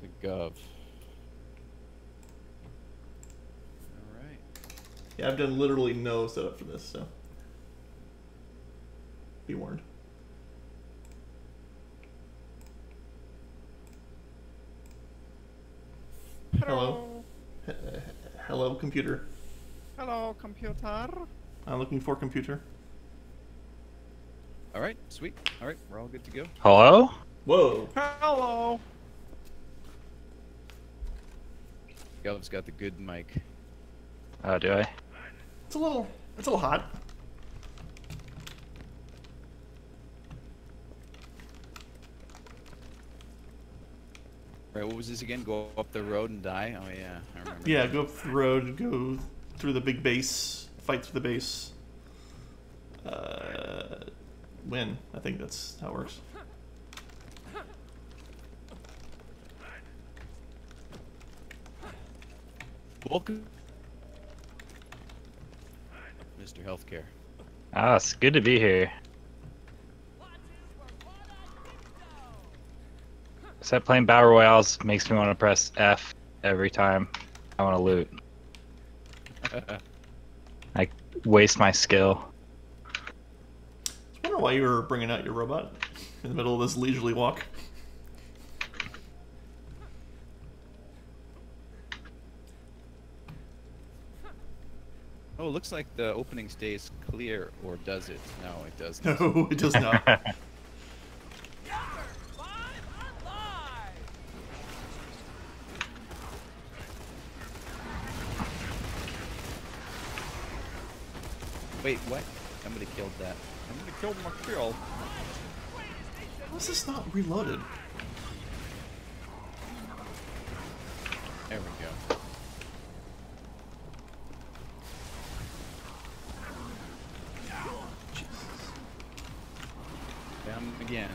the gov. Alright. Yeah, I've done literally no setup for this, so be warned. Hello. Hello, computer. Hello, computer. I'm looking for computer. All right, sweet. All right, we're all good to go. Hello? Whoa. Hello. Gov's got the good mic. Oh, do I? It's a little hot. Right, what was this again? Go up the road and die? Oh yeah, I remember. Yeah, go up the road, go through the big base, fight through the base. Win. I think that's how it works. Welcome, Mr. Healthcare. Ah, it's good to be here. Except playing Battle Royales makes me want to press F every time I want to loot. I waste my skill. I wonder why you were bringing out your robot in the middle of this leisurely walk. Oh, it looks like the opening stays clear, or does it? No, it does not. No, it does not. Wait, what? Somebody killed that. Somebody killed my kill. How is this not reloaded? There we go. Jesus. Down again.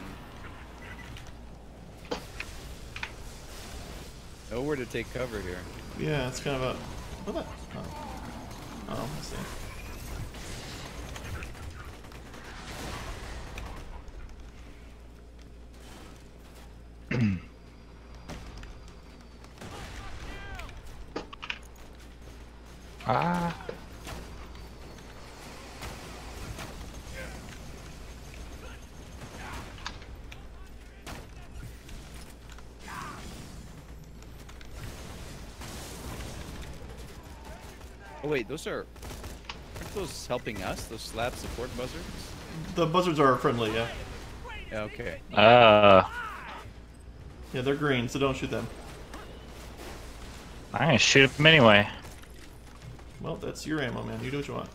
Nowhere to take cover here. Yeah, that's kind of a... What the... Oh, I see. Ah. Oh wait, those are... Aren't those helping us? Those slab support buzzards? The buzzards are friendly, yeah. Okay. Yeah, they're green, so don't shoot them. I'm gonna shoot them anyway. Well, that's your ammo, man. You do what you want.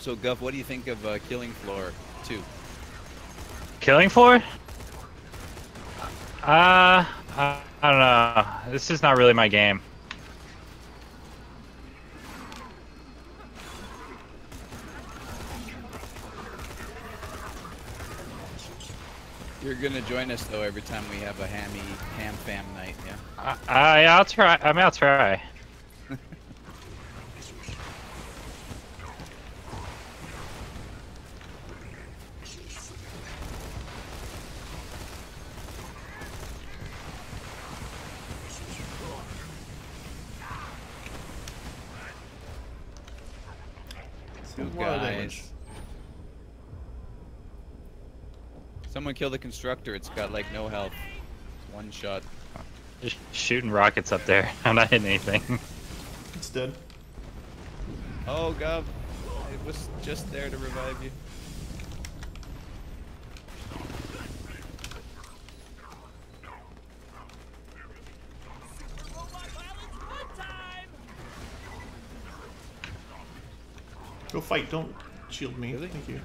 So, Guff, what do you think of Killing Floor 2? Killing Floor? I don't know. This is not really my game. You're gonna join us though every time we have a ham fam night, yeah? I'll try. I mean, I'll try. Someone kill the constructor. It's got like no health. One shot. Just shooting rockets up there. I'm not hitting anything. It's dead. Oh, Gov. It was just there to revive you. Go fight, don't shield me. Really? Thank you.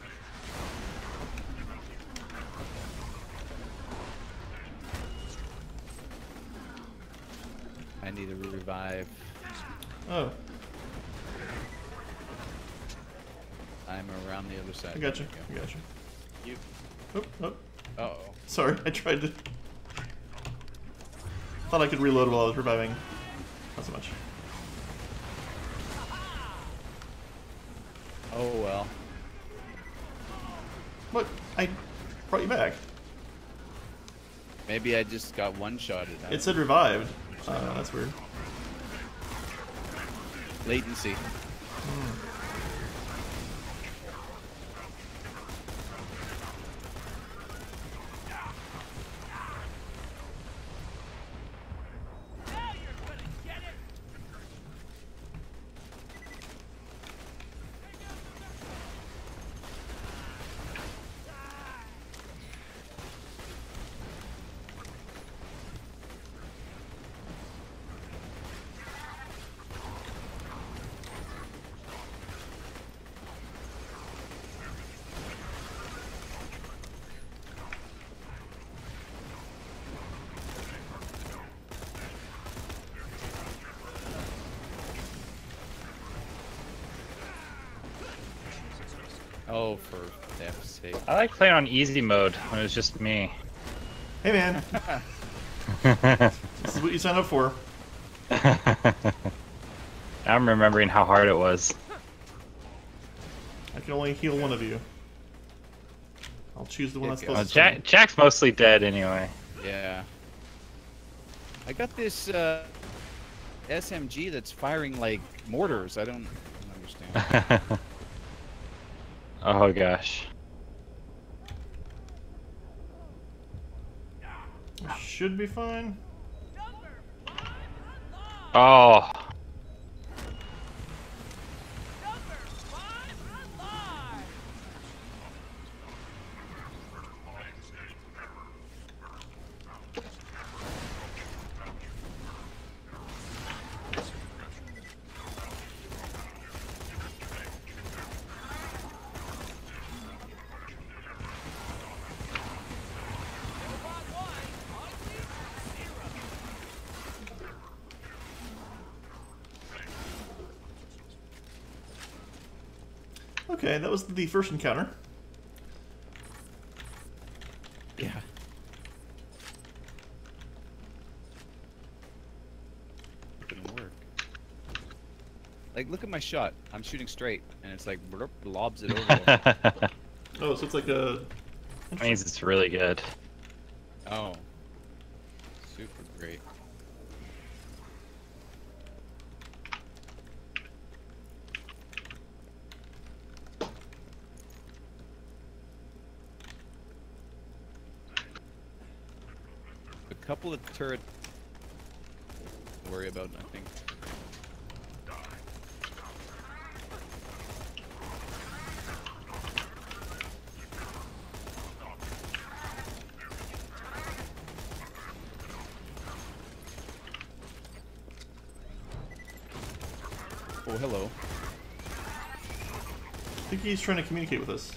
I need a revive. Oh. I'm around the other side. I got you. Go. I got you. You. Oh, oh. Uh-oh. Sorry, I tried to... Thought I could reload while I was reviving. Not so much. Oh, well. What? I brought you back. Maybe I just got one-shotted. It said revived. That's weird. Latency. Hmm. Oh, for F's sake. I like playing on easy mode when it's just me. Hey, man. This is what you signed up for. I'm remembering how hard it was. I can only heal one of you. I'll choose the one that's closest to me. Jack's mostly dead anyway. Yeah. I got this SMG that's firing like mortars. I don't understand. Oh gosh. Should be fine. Oh. Okay, that was the first encounter. Yeah. It didn't work. Like, look at my shot. I'm shooting straight, and it's like, blurp, lobs it over. Oh, so it's like a... That means it's really good. Oh. Super great. Couple of turret. Worry about nothing. Oh, hello. I think he's trying to communicate with us.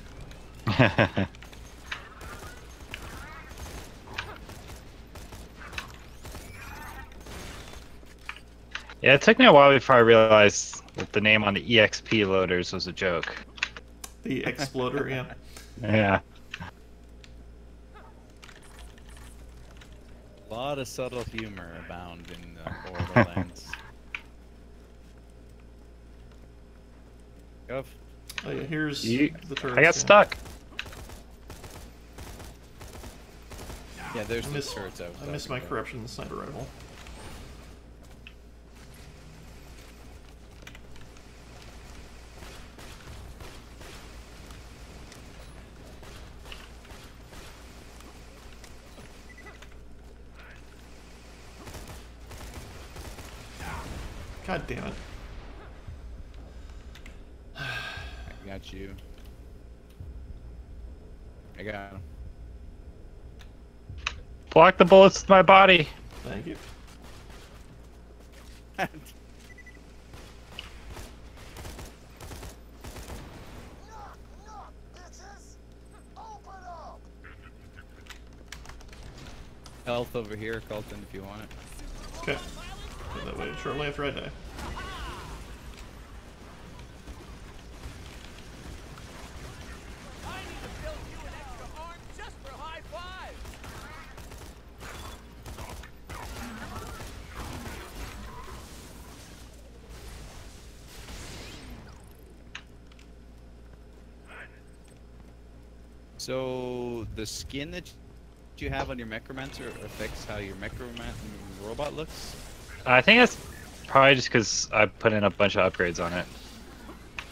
Yeah, it took me a while before I realized that the name on the EXP loaders was a joke. The Exploder, yeah. Yeah. A lot of subtle humor abound in Borderlands. Oh, yeah, here's the turret. I got stuck. Yeah, there's the turrets out. I missed my corruption sniper rifle. God damn it. I got you. I got him. Block the bullets with my body. Thank you. Open up. Health over here, Colton, if you want it. Okay. That way shortly after I die. So the skin that you have on your Mechromancer affects how your robot looks? I think that's probably just because I put in a bunch of upgrades on it.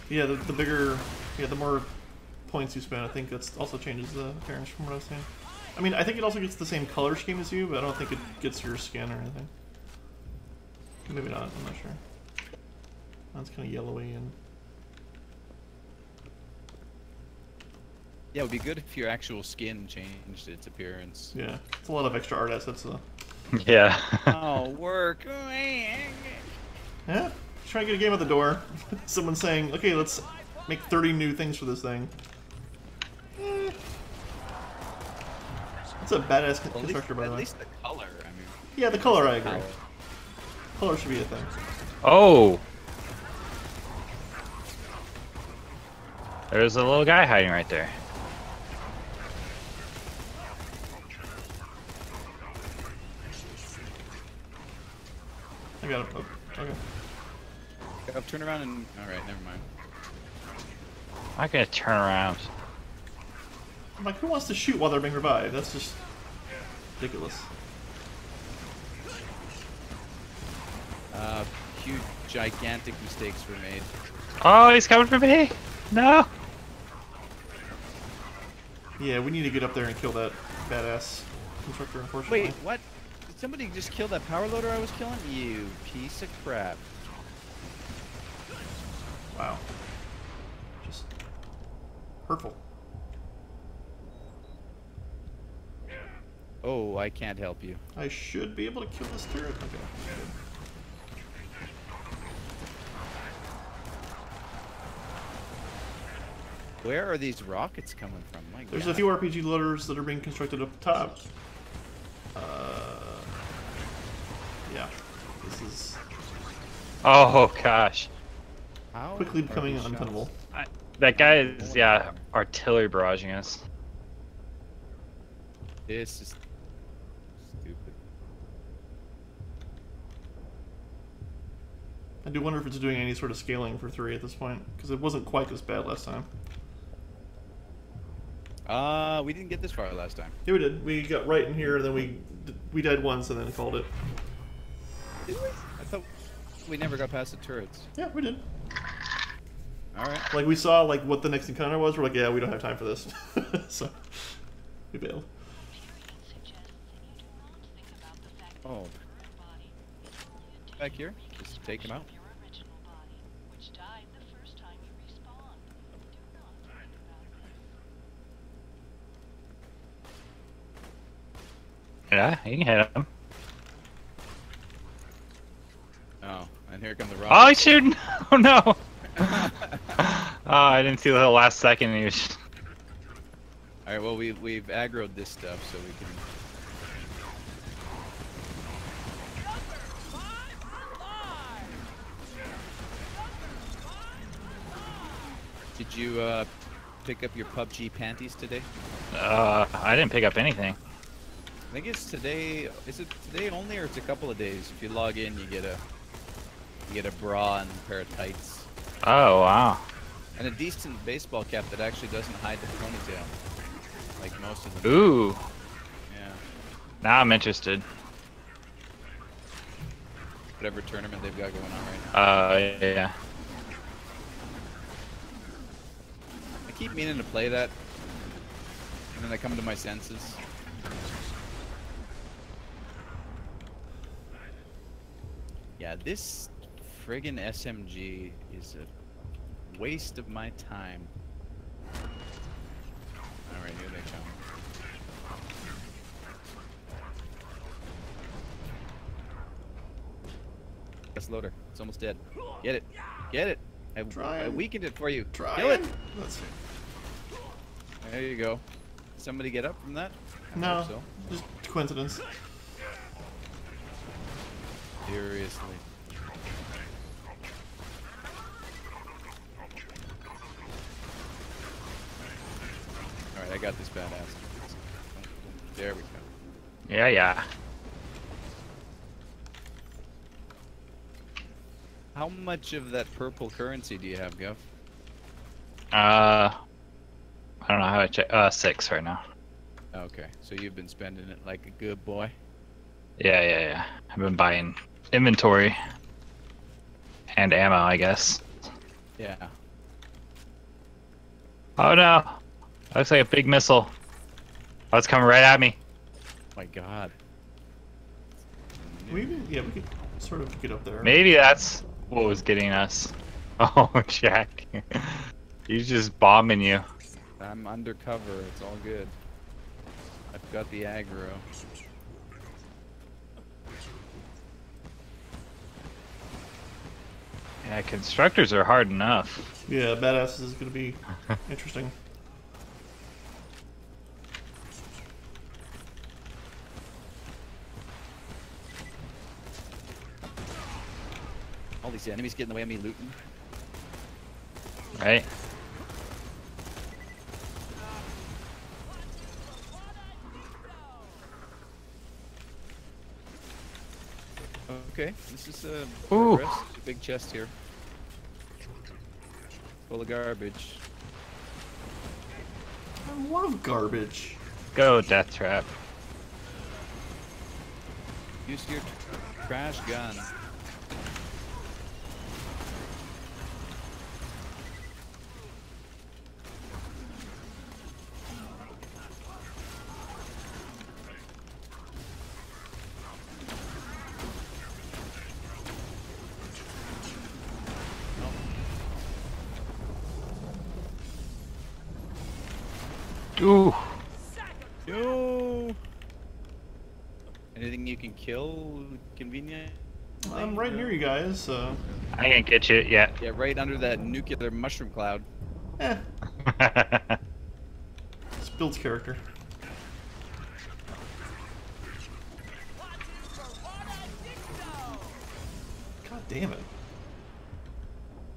Yeah, the bigger, yeah, the more points you spend, I think that also changes the appearance from what I was saying. I mean, I think it also gets the same color scheme as you, but I don't think it gets your skin or anything. Maybe not, I'm not sure. Mine's kind of yellowy and... Yeah, it would be good if your actual skin changed its appearance. Yeah, it's a lot of extra art assets, though. Yeah. Oh, work. Yeah, trying to get a game at the door. Someone's saying, okay, let's make 30 new things for this thing. Eh. That's a badass constructor, by the way. At least the color, I mean. Yeah, the color, I agree. Color should be a thing. Oh! There's a little guy hiding right there. I got him. Oh, okay. I'll turn around and... Alright, never mind. I'm not gonna turn around. I'm like, who wants to shoot while they're being revived? That's just... ridiculous. Huge, gigantic mistakes were made. Oh, he's coming for me! No! Yeah, we need to get up there and kill that badass constructor, unfortunately. Wait, what? Did somebody just kill that power loader I was killing? You piece of crap. Wow. Just hurtful. Oh, I can't help you. I should be able to kill this turret. Okay. Where are these rockets coming from? My God. There's a few RPG loaders that are being constructed up top. Yeah. This is... Oh, gosh. How quickly becoming untenable. That guy is, yeah, artillery barraging us. This is stupid. I do wonder if it's doing any sort of scaling for 3 at this point, because it wasn't quite this bad last time. We didn't get this far last time. Yeah, we did. We got right in here, and then we died once, and then called it. Did we? I thought we never got past the turrets. Yeah, we did. All right. Like we saw like what the next encounter was. We're like, yeah, we don't have time for this, so we bailed. Oh. Back here, just take him out. Yeah, you can hit him. Oh, and here comes the rock. Oh, he's shooting! Oh no! Oh, I didn't see the last second. He was... Alright, well, we've aggroed this stuff, so we can... Did you, pick up your PUBG panties today? I didn't pick up anything. I think it's today. Is it today only, or it's a couple of days? If you log in, you get a bra and a pair of tights. Oh wow! And a decent baseball cap that actually doesn't hide the ponytail, like most of them. Ooh. Yeah. Now I'm interested. Whatever tournament they've got going on right now. Yeah. I keep meaning to play that, and then I come to my senses. Yeah, this friggin' SMG is a waste of my time. Alright, here they come. That's loader. It's almost dead. Get it. Get it. I weakened it for you. Try. Kill it. Let's see. There you go. Somebody get up from that? No. So. Just coincidence. Seriously. Alright, I got this badass. There we go. Yeah, yeah. How much of that purple currency do you have, Gov? I I don't know how I check. 6 right now. Okay, so you've been spending it like a good boy? Yeah. I've been buying inventory and ammo, I guess. Yeah. Oh no! That looks like a big missile. Oh, it's coming right at me. Oh my god. Maybe, yeah, we could sort of get up there. Maybe that's what was getting us. Oh, Jack. He's just bombing you. I'm undercover, it's all good. I've got the aggro. Yeah, constructors are hard enough. Yeah, badasses is gonna be interesting. All these enemies get in the way of me looting. Right. Okay, this is a big chest here. Full of garbage. I love garbage. Go, Death Trap. Use your trash gun. Ooh. Yo. Anything you can kill convenient? I'm right near you guys, so. I can't get you yet. Yeah, right under that nuclear mushroom cloud. Eh. This builds character. God damn it.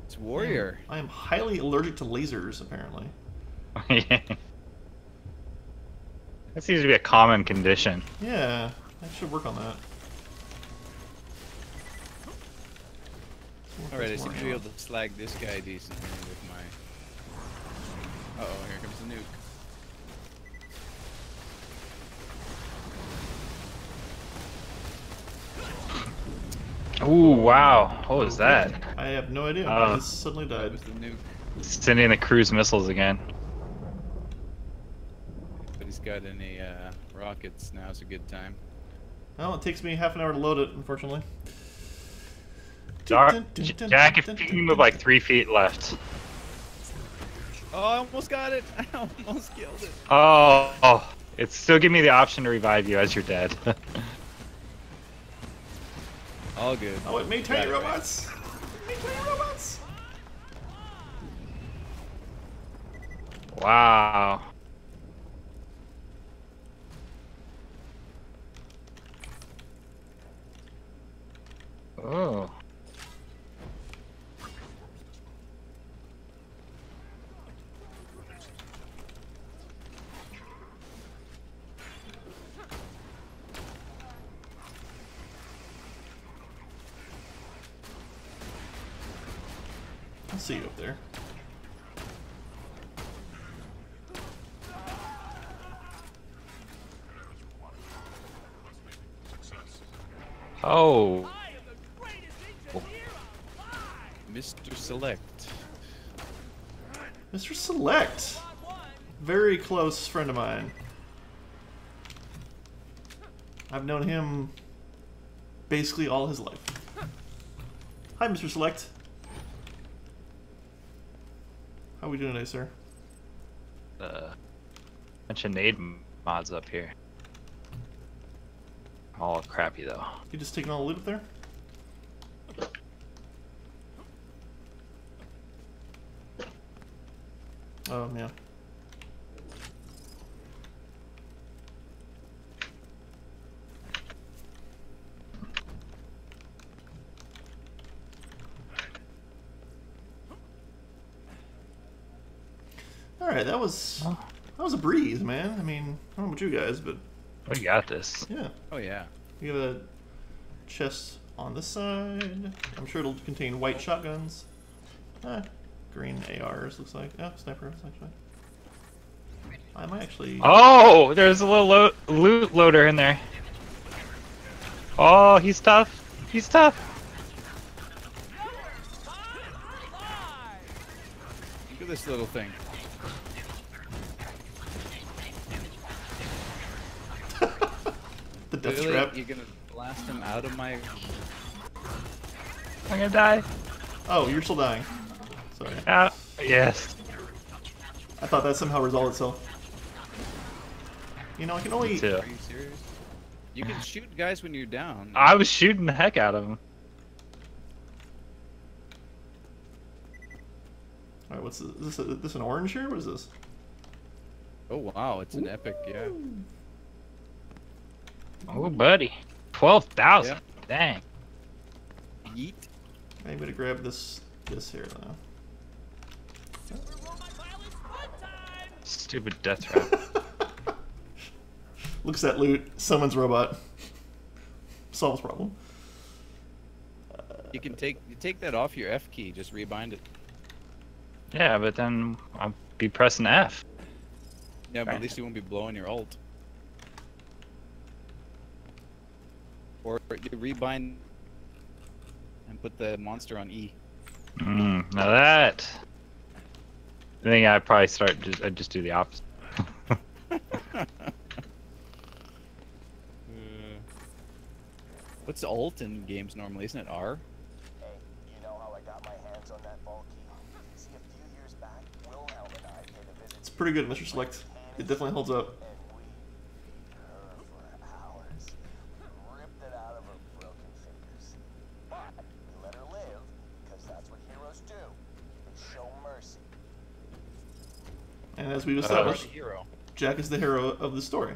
It's warrior. I am highly allergic to lasers, apparently. Yeah. That seems to be a common condition. Yeah, I should work on that. Alright, I seem to be able to slag this guy decent with my... Uh oh, here comes the nuke. Ooh, wow. What was that? I have no idea. I just suddenly died. It was the nuke. Sending the cruise missiles again. Got any rockets? Now's a good time. Well, it takes me half an hour to load it, unfortunately. Jack, if you can move like 3 feet left. Oh, I almost got it. I almost killed it. Oh, it's still giving me the option to revive you as you're dead. All good. Oh, it made tiny robots. Wow. Oh. I'll see you up there. Oh. Mr. Select. Mr. Select! Very close friend of mine. I've known him basically all his life. Hi, Mr. Select. How are we doing today, sir? Bunch of nade mods up here. All crappy, though. You just taking all the loot up there? Oh, yeah. Alright, that was a breeze, man. I mean, I don't know about you guys, but... We got this. Yeah. Oh, yeah. We have a chest on this side. I'm sure it'll contain white shotguns. Green ARs looks like. Oh, sniper looks like. I might actually... Oh! There's a little loot loader in there. Oh, he's tough. He's tough. Look at this little thing. The death really? Trap. You're gonna blast him out of my... I'm gonna die. Oh, you're still dying. Sorry. Yes. I thought that somehow resolved itself. You know, I can only... Are you serious? You can shoot guys when you're down. I was shooting the heck out of him. Alright, what's this? Is this an orange here? What is this? Oh wow, it's an epic, yeah. Oh buddy. 12,000. Yeah. Dang. Yeet. I'm gonna grab this here though. Stupid death trap. Looks at loot, summons robot, solves problem. You can take that off your F key, just rebind it. Yeah, but then I'll be pressing F. Yeah, but at least you won't be blowing your ult. Or you rebind and put the monster on E. Now that. I think I probably I just do the opposite. What's alt in games normally? Isn't it R? Hey, you know how I got my hands on that ball key? See, a few years back, Will Helm and I did a visit. It's pretty good, Mr. Select. It definitely holds up. And we beat her for hours. We ripped it out of her broken fingers. But we let her live because that's what heroes do. They show mercy. And as we've established, Jack is the hero of the story.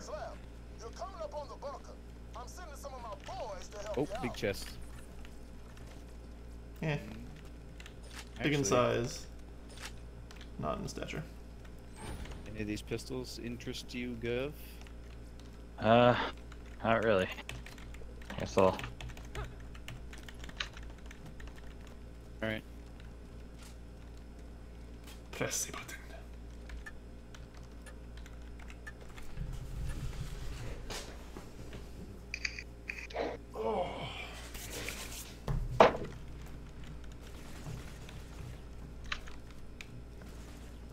Oh, big chest. Yeah. Big in size. Not in stature. Any of these pistols interest you, Gov? Not really. I guess I'll... Alright. Press the button.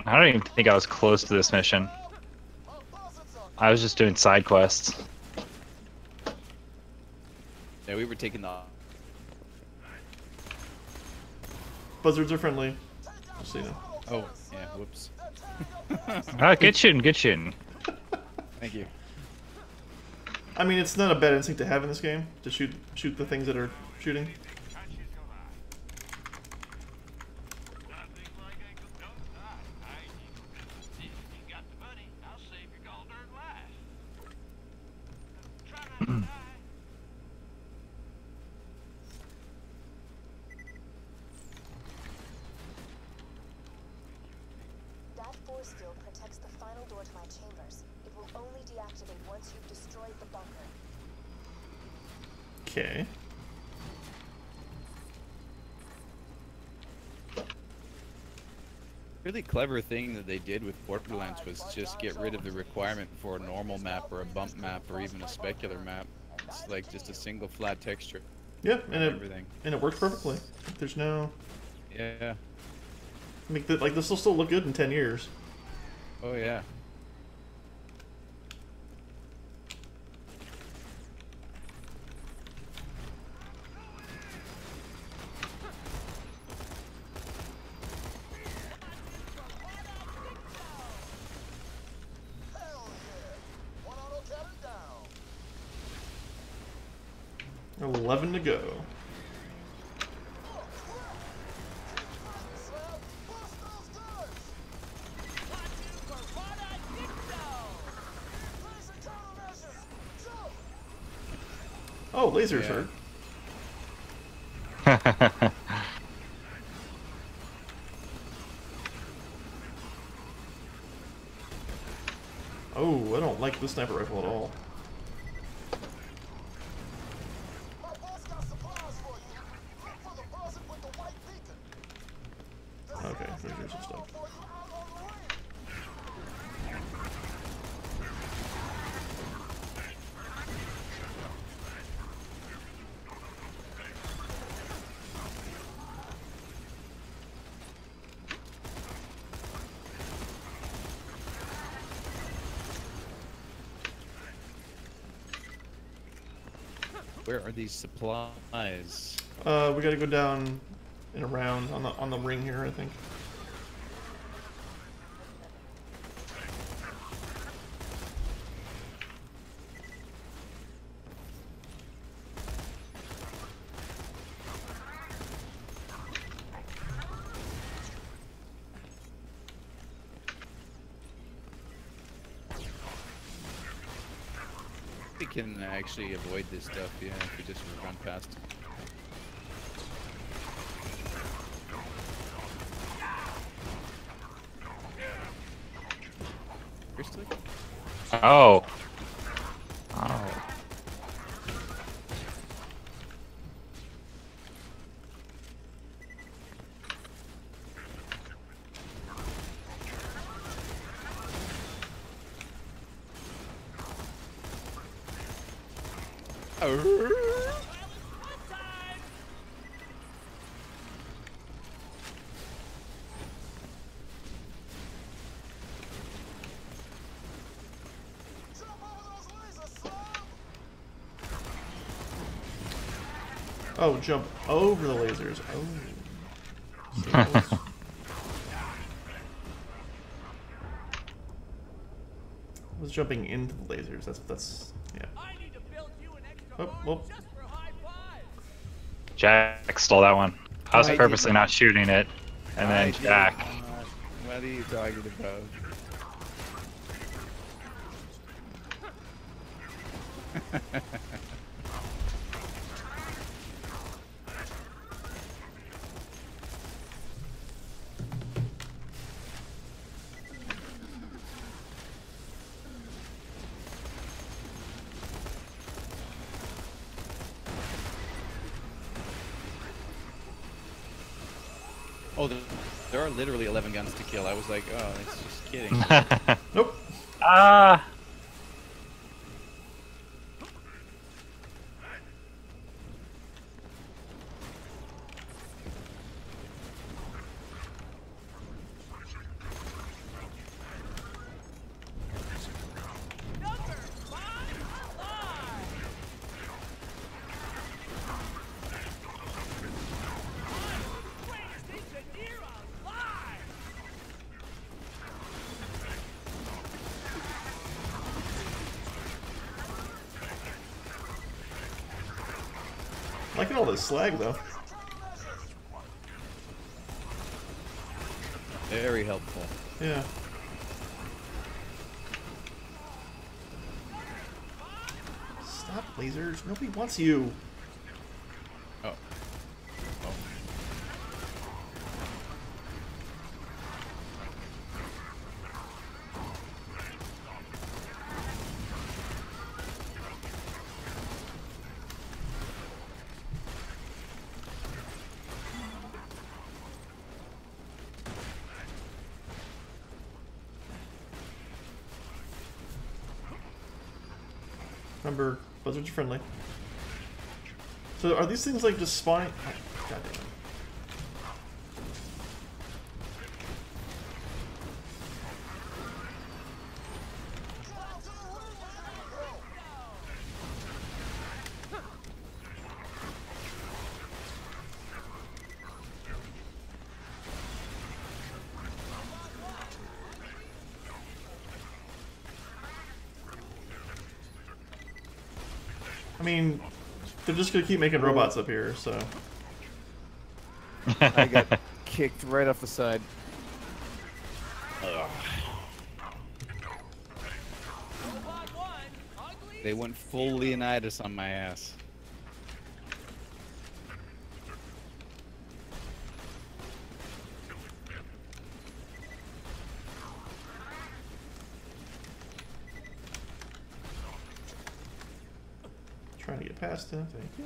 I don't even think I was close to this mission. I was just doing side quests. Yeah, we were taking the... Buzzards are friendly. I'll see them. Oh, yeah, whoops. Alright, good shooting, good shooting. Thank you. I mean, it's not a bad instinct to have in this game, to shoot the things that are shooting. Clever thing that they did with Borderlands was just get rid of the requirement for a normal map or a bump map or even a specular map. It's like just a single flat texture. Yeah, and everything. And it worked perfectly. There's no... Yeah. I mean, like, this will still look good in 10 years. Oh, yeah. To go. Oh, lasers hurt. Yeah. Oh, I don't like this sniper rifle at all. Okay, here's your stuff. Where are these supplies? We gotta go down and around on the ring here, I think. We can actually avoid this stuff, yeah, if we just run past. Oh. Oh. Oh, jump over the lasers. Oh. I was jumping into the lasers. That's yeah. Oh, well. Jack stole that one. I was purposely not shooting it, and then Jack. What are you talking about? There are literally 11 guns to kill. I was like, oh, it's just kidding. Nope. Ah. I like all this slag, though. Very helpful. Yeah. Stop, lasers. Nobody wants you. Oh. Oh. Remember, buzzards are friendly. So are these things like just spawning? Oh, God damn it. I mean, they're just gonna keep making robots up here, so. I got kicked right off the side. Ugh. They went full Leonidas on my ass. Trying to get past him. Thank you.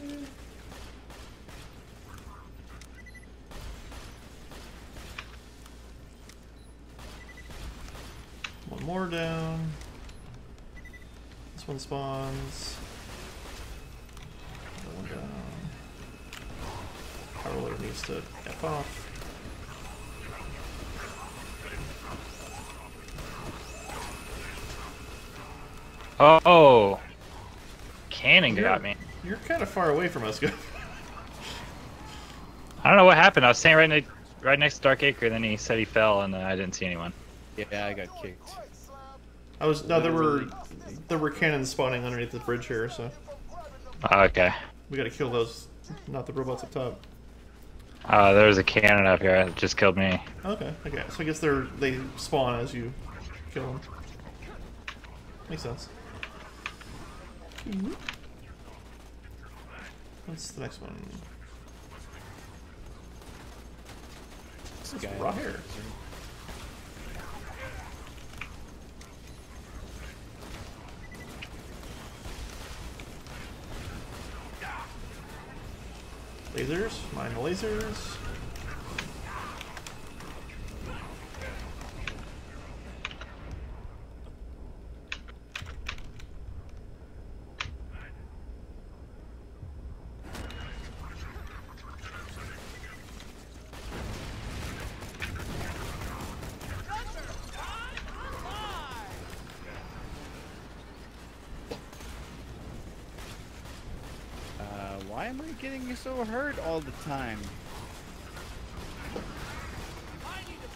One more down. This one spawns. Another one down. Power roller needs to F off. Oh! Cannon got me. You're kind of far away from us, Gov. I don't know what happened. I was standing right next to Dark Acre, and then he said he fell, and I didn't see anyone. Yeah, I got kicked. I was there were cannons spawning underneath the bridge here, so. Okay. We gotta kill those, not the robots up top. There was a cannon up here that just killed me. Okay, okay. So I guess they spawn as you kill them. Makes sense. What's the next one? This guy right here. Lasers, mine the lasers. Getting you so hurt all the time.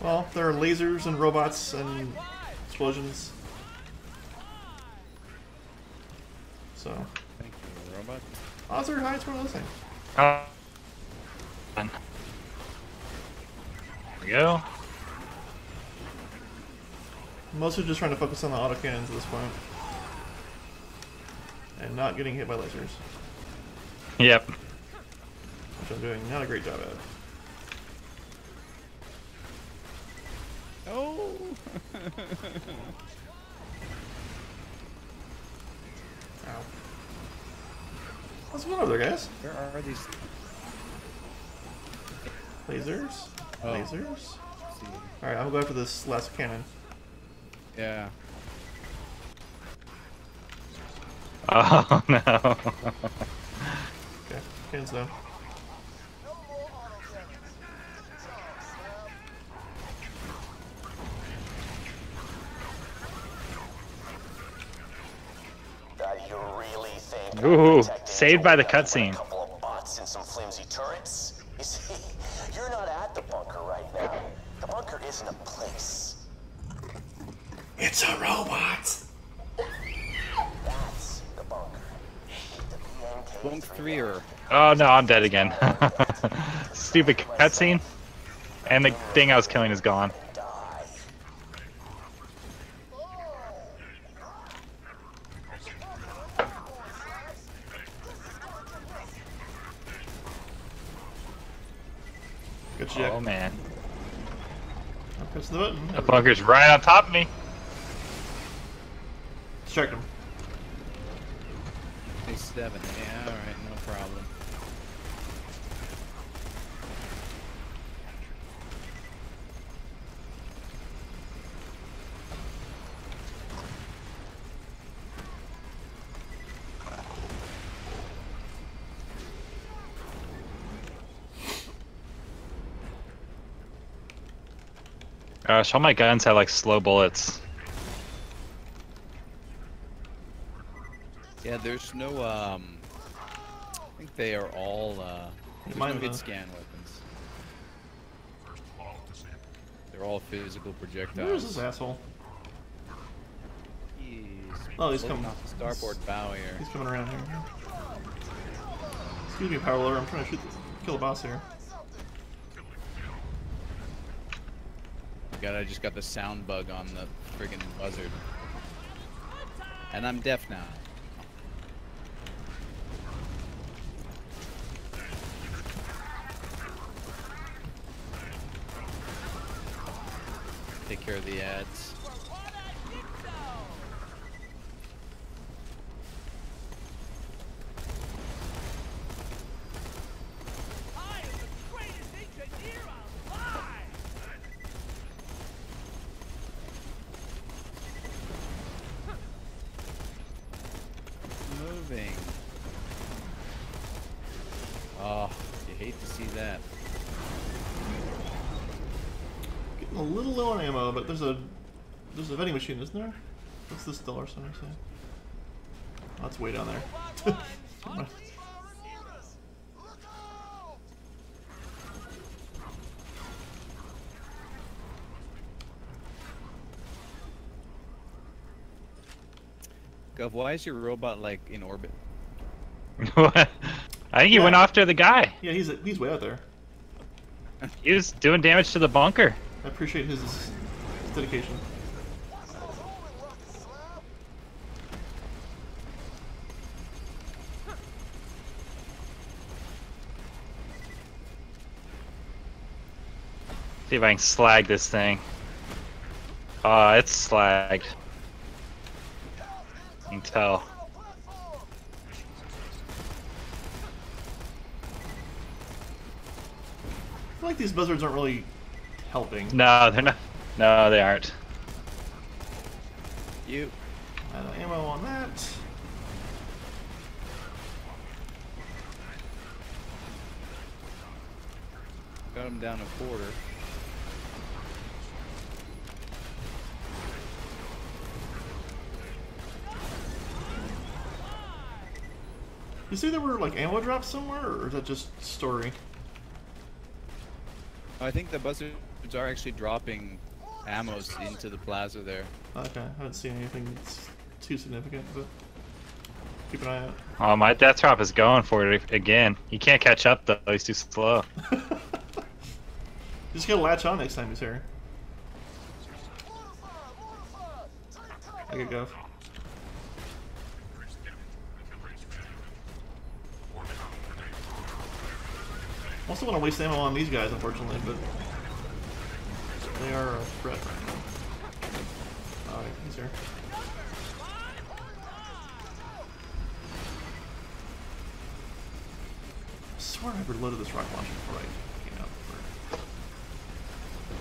Well, there are lasers and robots and explosions. So. Thank you, robot. Ozzer hides one of those things. There we go. I'm mostly just trying to focus on the autocannons at this point. And not getting hit by lasers. Yep. I'm doing not a great job at it. Oh! Ow. What's going on over there, guys? Where are these? Lasers? Oh. Lasers? Alright, I'll go after this last cannon. Yeah. Oh no. Okay, cannons down. Ooh, saved by the cutscene. You're not at the bunker right now. The bunker isn't a place. It's a robot. That's the bunker. The BNK3er. Oh no, I'm dead again. Stupid cutscene. And the thing I was killing is gone. Oh man. I'll push the button. The bunker's right on top of me. Check him. Hey, seven. Yeah, alright, no problem. Gosh, all my guns have like slow bullets. Yeah, there's no, I think they are all, no hit scan weapons. They're all physical projectiles. Where's this asshole? He's he's coming off the starboard bow here. He's coming around here. Excuse me, power loader, I'm trying to kill a boss here. God, I just got the sound bug on the friggin' buzzard. And I'm deaf now. Take care of the ads. Oh, you hate to see that. Getting a little low on ammo, but there's a vending machine, isn't there? What's this dollar sign? Oh, it's way down there. of why is your robot like in orbit? I think he went after the guy. Yeah, he's way out there. He was doing damage to the bunker. I appreciate his dedication. See if I can slag this thing. Ah, it's slagged. You can tell. I feel like these buzzards aren't really helping. No, they're not. No, they aren't. You. I don't ammo on that. Got him down a quarter. You see there were like ammo drops somewhere, or is that just story? I think the buzzards are actually dropping ammos into the plaza there. Okay, I haven't seen anything that's too significant, but keep an eye out. Oh, my death drop is going for it again. He can't catch up though, he's too slow. Just gonna latch on next time he's here. I could go. I also want to waste ammo on these guys, unfortunately, but they are a threat right now. Alright, he's here. I swear I've reloaded this rocket launcher before I came out.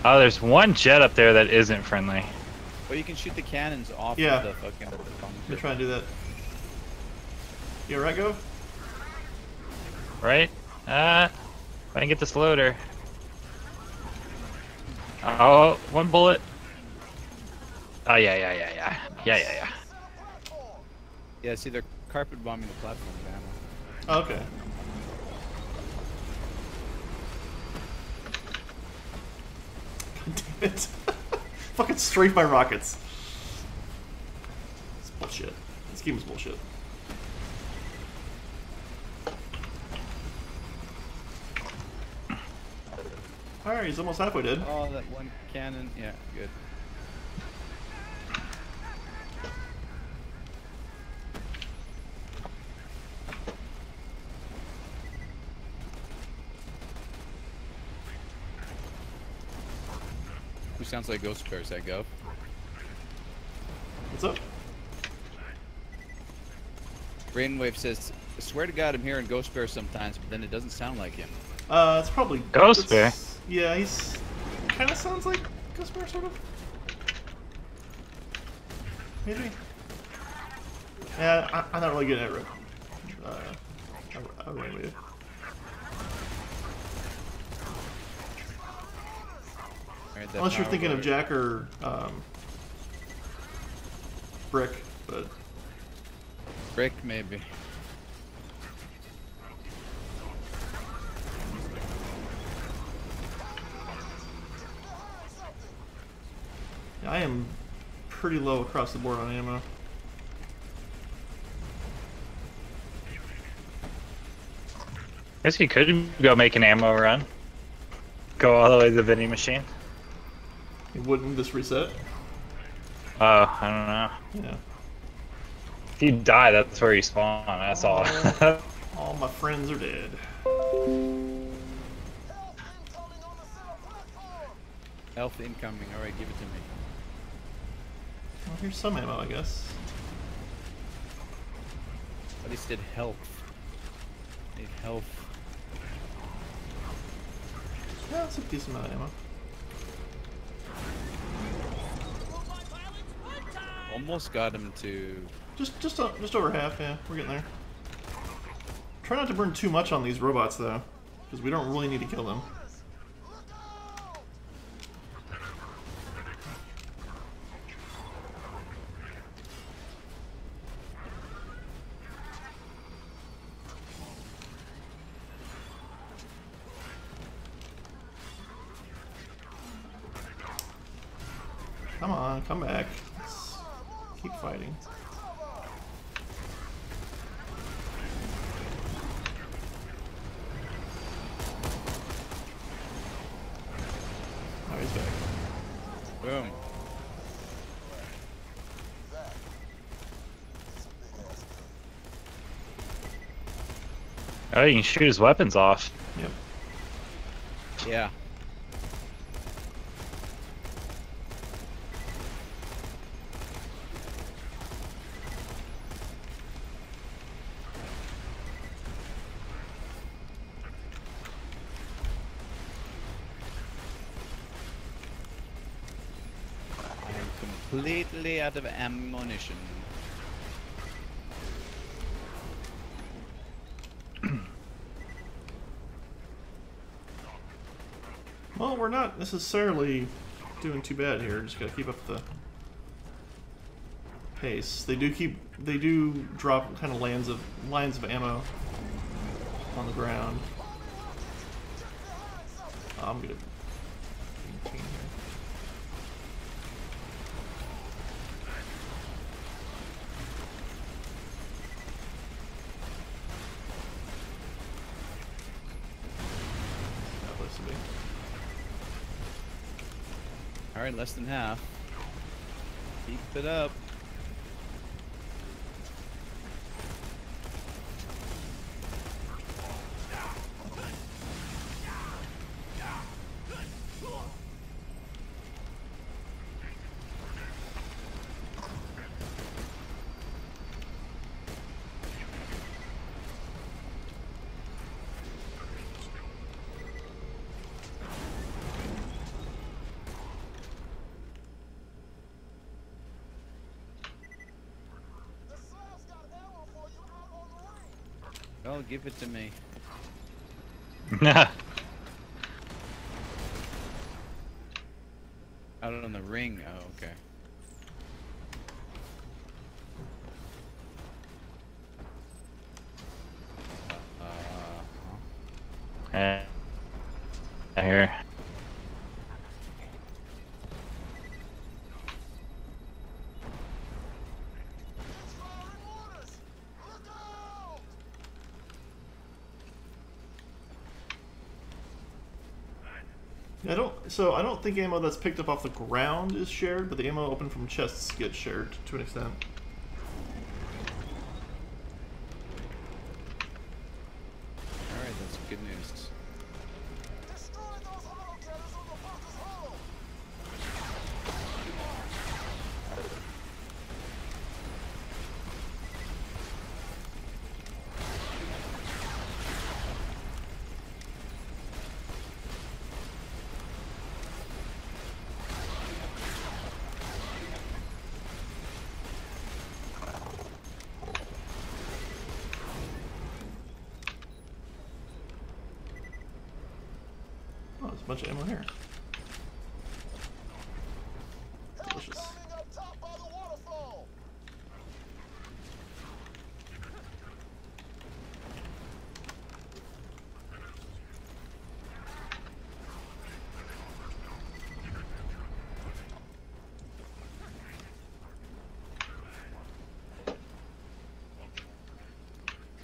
Oh, there's one jet up there that isn't friendly. Well, you can shoot the cannons off of the fucking... They're trying to do that. You alright, Go? Right? If I can get this loader. Oh, one bullet. Oh, yeah. Yeah, see, they're carpet bombing the platform with ammo. Okay. God damn it. Fucking strafe my rockets. It's bullshit. This game is bullshit. Alright, he's almost halfway dead. Oh, that one cannon. Yeah, good. Who sounds like Ghost Bear? Is that Go? What's up? Brainwave says, I swear to God I'm hearing Ghost Bear sometimes, but then it doesn't sound like him. It's probably Ghost Bear. Yeah, he's kind of sounds like Ghost Bear, sort of. Maybe. Yeah, I'm not really good at it. I really do. Unless you're thinking of Jack or Brick, but Brick maybe. I am pretty low across the board on ammo. Guess you could go make an ammo run. Go all the way to the vending machine. It wouldn't just reset? Oh, I don't know. Yeah. If you die, that's where you spawn. That's all. All my friends are dead. Health incoming. All right, give it to me. Well, here's some ammo, I guess. At least it helped. It helped. Yeah, that's a decent amount of ammo. Almost got him to... Just over half, yeah. We're getting there. Try not to burn too much on these robots, though. Because we don't really need to kill them. Come on, come back. Let's keep fighting. Boom. Oh, you can shoot his weapons off. Yep. Yeah. Completely out of ammunition. Well, we're not necessarily doing too bad here. Just gotta keep up the pace. They do drop kind of lines of ammo on the ground. I'm gonna. Alright, less than half. Keep it up. Oh, give it to me. Out on the ring. Oh, okay. I hear. So I don't think ammo that's picked up off the ground is shared, but the ammo opened from chests gets shared to an extent. Alright, that's good news. Destroy those ammo cannons on the boss's hull! Bunch of ammo here. Delicious.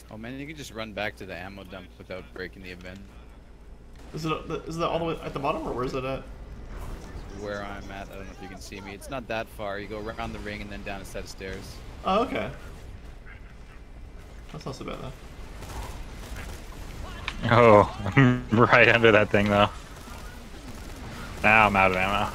Oh man, you can just run back to the ammo dump without breaking the event. Is it all the way at the bottom, or where is it at? Where I'm at, I don't know if you can see me. It's not that far. You go around the ring and then down a set of stairs. Oh, okay. That's not so bad, though. Oh, I'm right under that thing, though. Now I'm out of ammo.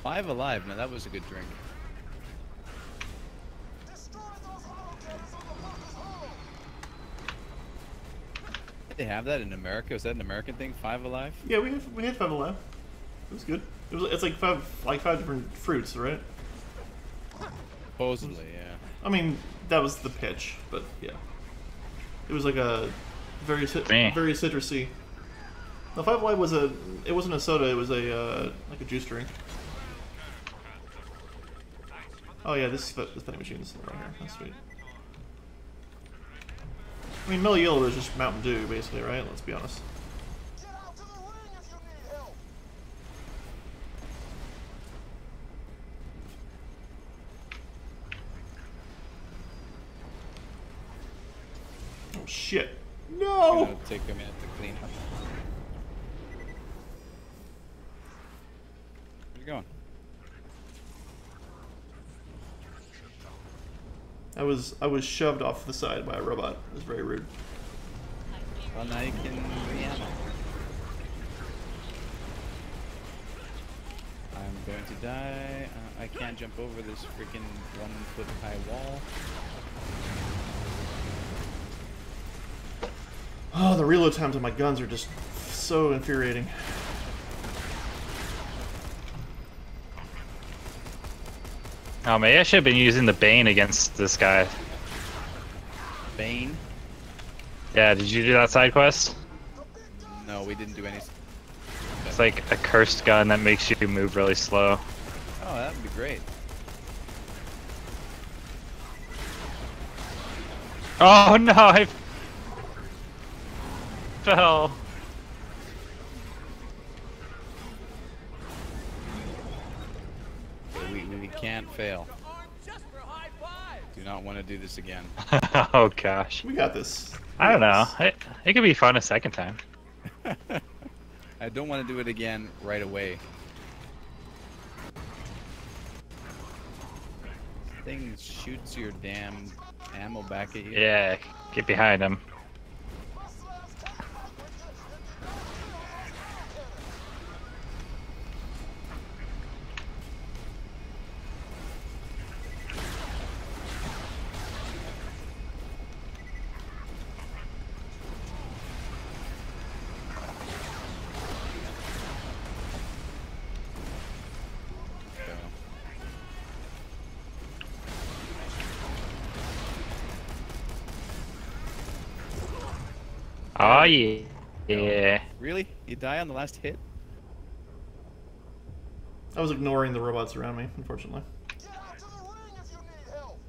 Five alive, man, that was a good drink. Destroy those hollow cannons on the boss's hull! they have that in America? Is that an American thing? Five Alive? Yeah, we had Five Alive. It was good. It's like five different fruits, right? Supposedly, yeah. I mean, that was the pitch, but yeah, it was like a very citrusy. Now, Five Alive was a. It wasn't a soda. It was a like a juice drink. Oh yeah, this vending machine is right here. That's sweet. I mean, Mellow Yellow is just Mountain Dew, basically, right? Let's be honest. Get out to the ring if you need help. Oh shit! No. It'll take a minute to clean up. Where's it going? I was shoved off the side by a robot. It was very rude. Well, now you can reanimate. I'm going to die. I can't jump over this freaking 1 foot high wall. Oh, the reload times on my guns are just so infuriating. Oh, maybe I should have been using the Bane against this guy. Bane? Yeah, did you do that side quest? No, we didn't do anything. It's like a cursed gun that makes you move really slow. Oh, that would be great. Oh no, I fell. Can't fail. Do not want to do this again. Oh gosh. We got this. I don't know. It could be fun a second time. I don't want to do it again right away. This thing shoots your damn ammo back at you. Yeah, get behind him. Oh yeah. Yeah. Really? You die on the last hit? I was ignoring the robots around me, unfortunately. Get out to the ring if you need help.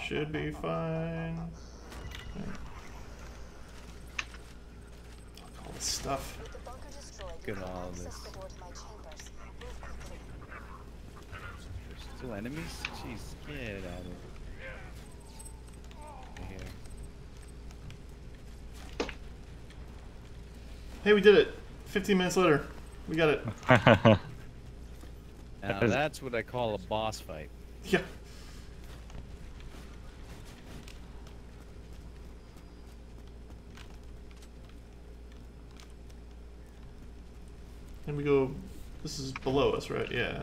Should be fine. Look at all this stuff. Look at all this. There's still enemies? Jeez, get out of here. Hey, we did it! 15 minutes later. We got it. Now that's what I call a boss fight. Yeah. And we go... This is below us, right? Yeah.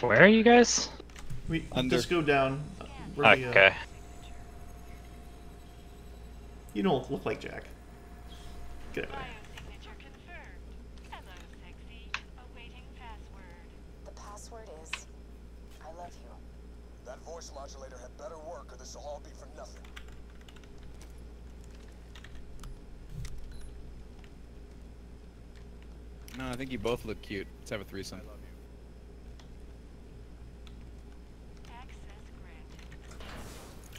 Where are you guys? We just go down. Okay. You don't look like Jack. Get out of here. Hello, sexy. Awaiting password. The password is I love you. That voice modulator had better work or this will all be for nothing. No, I think you both look cute. Let's have a threesome. I love you.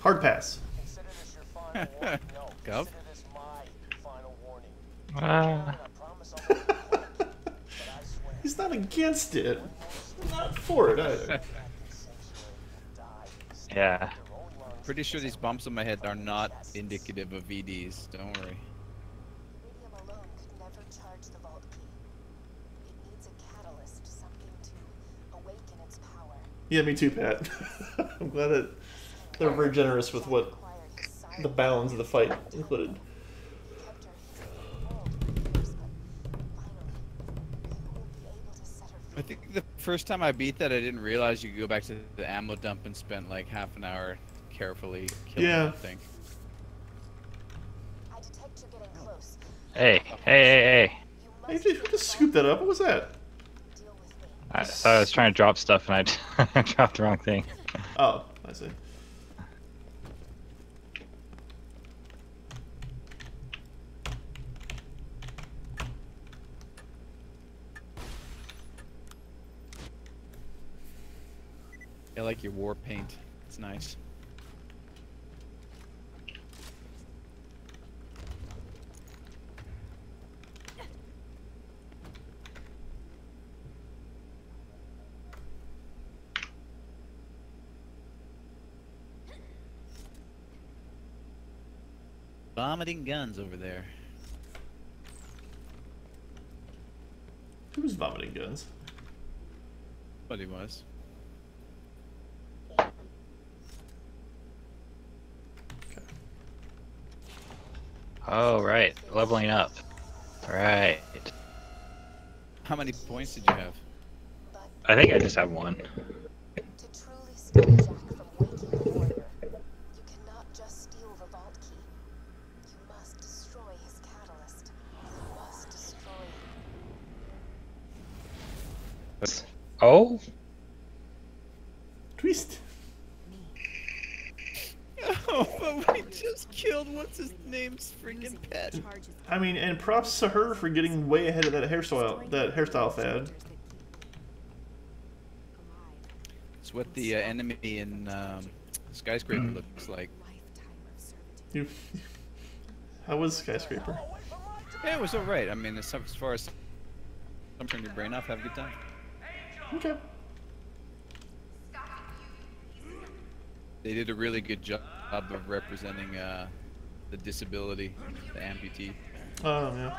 Hard pass. Consider this your final warning. No, consider this my final warning. He's not against it. He's not for it either. Yeah. Pretty sure these bumps on my head are not indicative of VDs. Don't worry. Medium alone could never charge the vault key. It needs a Yeah, me too, Pat. I'm glad that they're very generous with what the bounds of the fight included. I think the first time I beat that, I didn't realize you could go back to the ammo dump and spend like half an hour carefully killing that thing. Hey, hey, hey, hey. Hey, dude, who just scooped that up? What was that? I thought I was trying to drop stuff and I dropped the wrong thing. Oh, I see. I like your war paint. It's nice. Vomiting guns over there. Who was vomiting guns? But he was. Okay. Oh, right. Leveling up. Right. How many points did you have? I think I just have one. Oh? Twist. Oh, but we just killed what's-his-name's freaking pet. I mean, and props to her for getting way ahead of that hairstyle fad. It's what the enemy in Skyscraper looks like. How was Skyscraper? Yeah, it was alright. I mean, as far as turn your brain off, have a good time. Okay. They did a really good job of representing the disability, the amputee. Oh, yeah.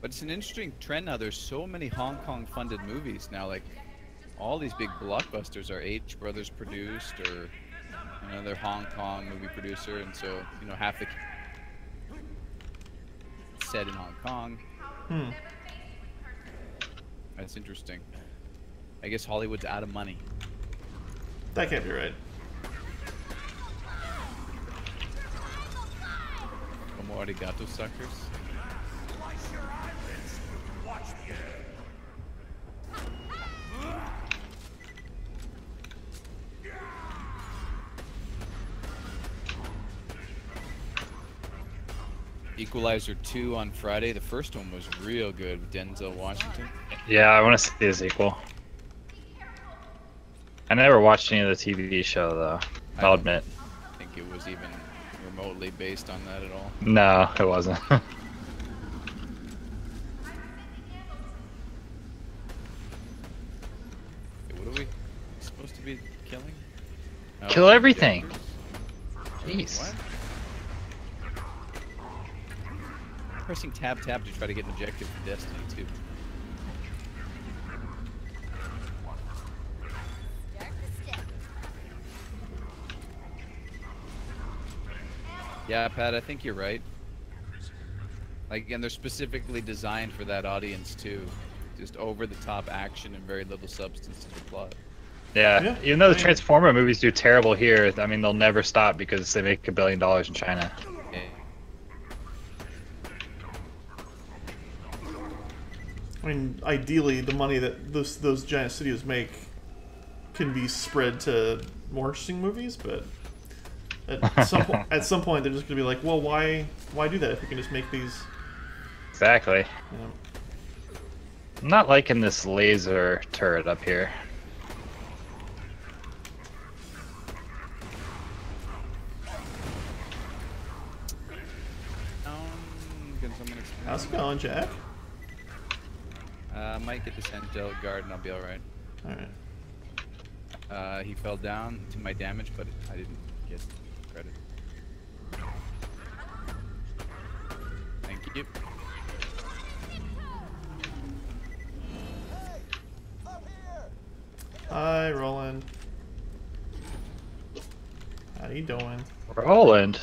But it's an interesting trend now. There's so many Hong Kong-funded movies now. Like, all these big blockbusters are H Brothers produced, or another Hong Kong movie producer, and so half the set in Hong Kong. Hmm. That's interesting. I guess Hollywood's out of money. That can't be right. Como arigato, suckers. Equalizer 2 on Friday. The first one was real good with Denzel Washington. Yeah, I want to see the sequel. I never watched any of the TV show, though. I'll admit. I don't think it was even remotely based on that at all. No, it wasn't. What are we supposed to be killing? Kill everything! Jeez. What? Pressing tab to try to get an objective for Destiny too. Yeah, Pat, I think you're right. Like, and they're specifically designed for that audience too. Just over the top action and very little substance to the plot. Yeah, yeah. Even though the Transformer movies do terrible here, I mean, they'll never stop because they make $1 billion in China. I mean, ideally, the money that those giant studios make can be spread to more interesting movies, but at some point they're just gonna be like, well, why do that if we can just make these? Exactly. Yeah. I'm not liking this laser turret up here. How's it going, Jack? I might get this angelic guard and I'll be alright. Alright. He fell down to my damage, but I didn't get credit. Thank you. Hi, Roland. How you doing? Roland?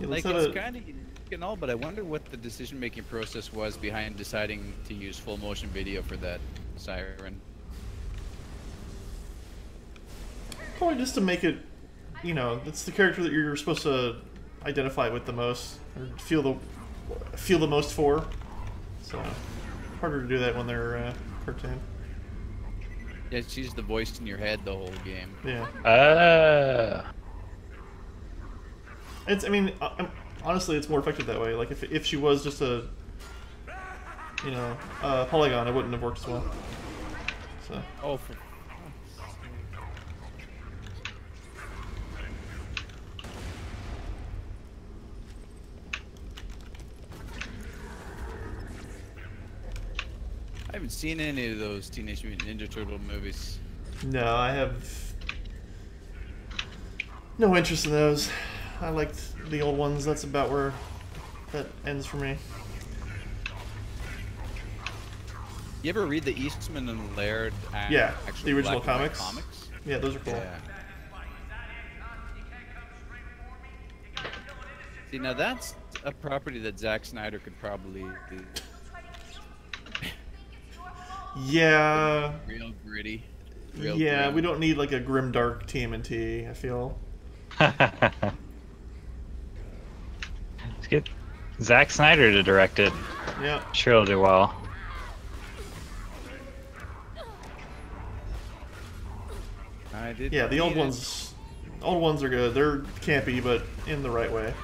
Like, it's kind of unique and all, but I wonder what the decision-making process was behind deciding to use full motion video for that siren. Probably just to make it, you know, it's the character that you're supposed to identify with the most, or feel the most for. So harder to do that when they're cartoon. Yeah, she's the voice in your head the whole game. Yeah. It's, I mean, honestly, it's more effective that way. Like, if she was just a, you know, polygon, it wouldn't have worked as well. So. Oh, for... I haven't seen any of those Teenage Mutant Ninja Turtle movies. No, I have no interest in those. I liked the old ones, that's about where that ends for me. You ever read the Eastman and Laird? Yeah, the original comics? Yeah, those are cool. Yeah. See, now that's a property that Zack Snyder could probably do. Yeah. Real gritty. Real gritty. We don't need like a grimdark TMNT, I feel. Get Zack Snyder to direct it. Yeah. Sure he'll do well. Yeah, the old ones are good. They're campy, but in the right way.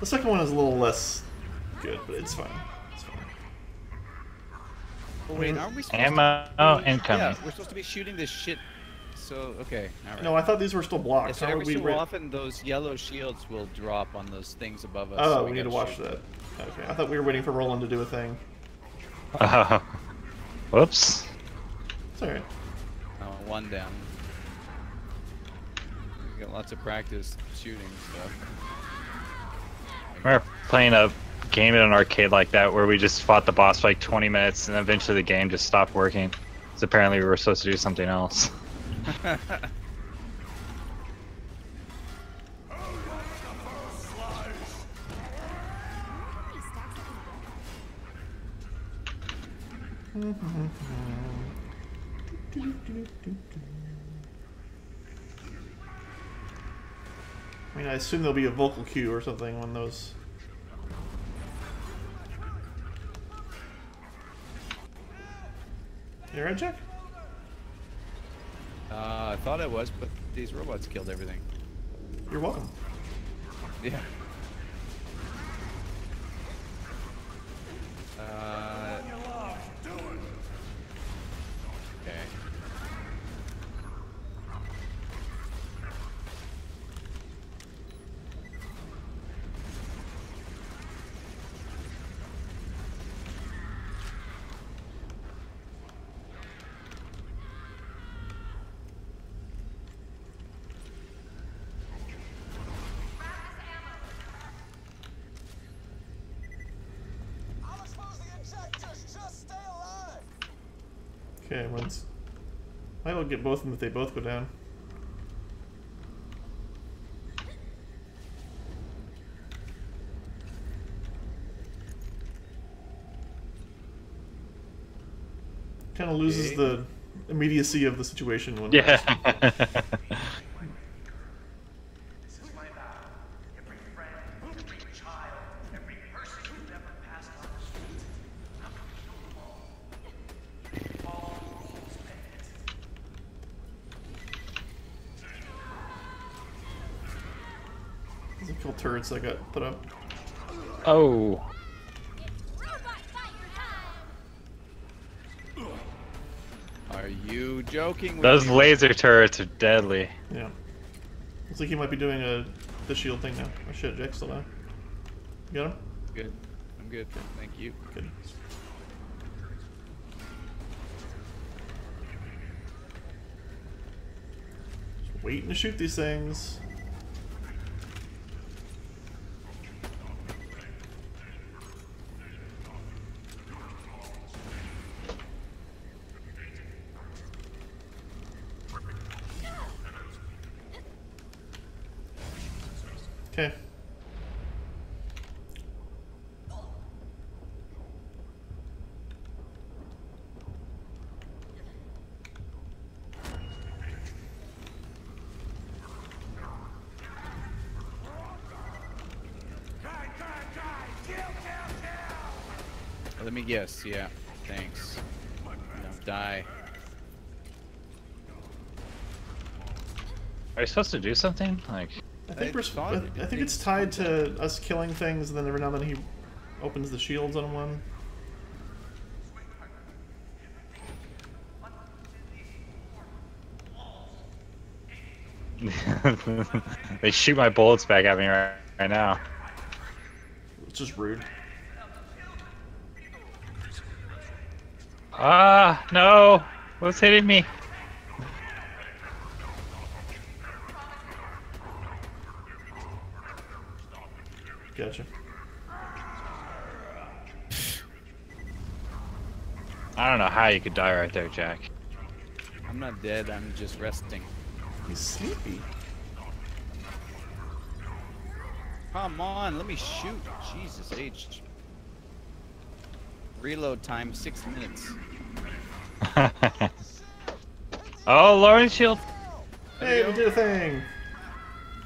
The second one is a little less good, but it's fine. It's fine. Oh, wait, aren't we supposed Yeah, we're supposed to be shooting this shit. So, okay. All right. No, I thought these were still blocked. Yeah, so every so often those yellow shields will drop on those things above us. Oh, so we need to watch that. Okay, I thought we were waiting for Roland to do a thing. Whoops. It's alright. Oh, one down. We got lots of practice shooting stuff. We're playing a game in an arcade like that where we just fought the boss for like 20 minutes and eventually the game just stopped working. So apparently we were supposed to do something else. I mean, I assume there'll be a vocal cue or something when those... You alright, Jack? I thought I was, but these robots killed everything. You're welcome. Yeah. Okay. Okay, once I will get both of them if they both go down. Kind of loses the immediacy of the situation when. Yeah. Turrets that got put up. Oh. Are you joking? Those laser turrets are deadly. Yeah. Looks like he might be doing the shield thing now. Oh shit, Jack's still down. You got him? Good. I'm good. Thank you. Good. waiting to shoot these things. Okay. Let me guess, yeah. Thanks. Don't die. Are you supposed to do something? Like... I think it's tied to us killing things, and then every now and then he opens the shields on one. They shoot my bullets back at me right now. It's just rude. Ah, no! What's hitting me? Gotcha. I don't know how you could die right there, Jack. I'm not dead, I'm just resting. He's sleepy. Come on, let me shoot. Jesus H. Reload time, 6 minutes. Oh, Lauren Shield! Hey, we did a thing!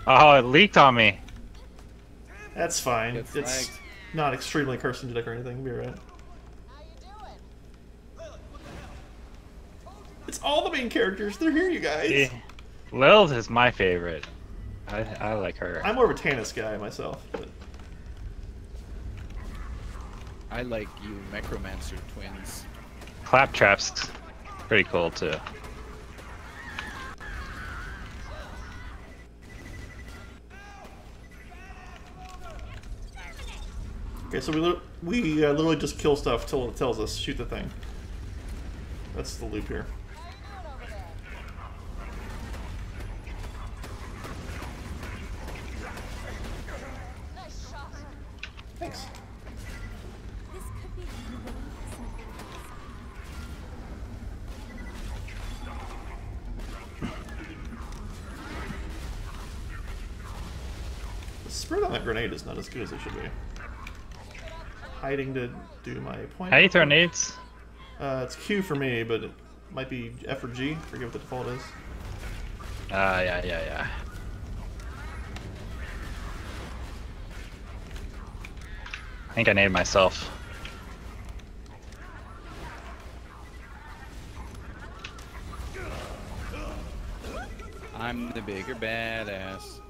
Oh, it leaked on me. That's fine. It's not extremely carcinogenic or anything. Be alright. It's all the main characters. They're here, you guys. Yeah. Lilith is my favorite. I like her. I'm more of a Tannis guy myself. But... I like you Necromancer twins. Claptrap's pretty cool too. Okay, so we literally just kill stuff till it tells us shoot the thing. That's the loop here. Nice shot. Thanks. This could be the spread on that grenade is not as good as it should be. Hiding to do my point. How do you throw nades? It's Q for me, but it might be F or G. I forget what the default is. Yeah. I think I naded myself. I'm the bigger badass.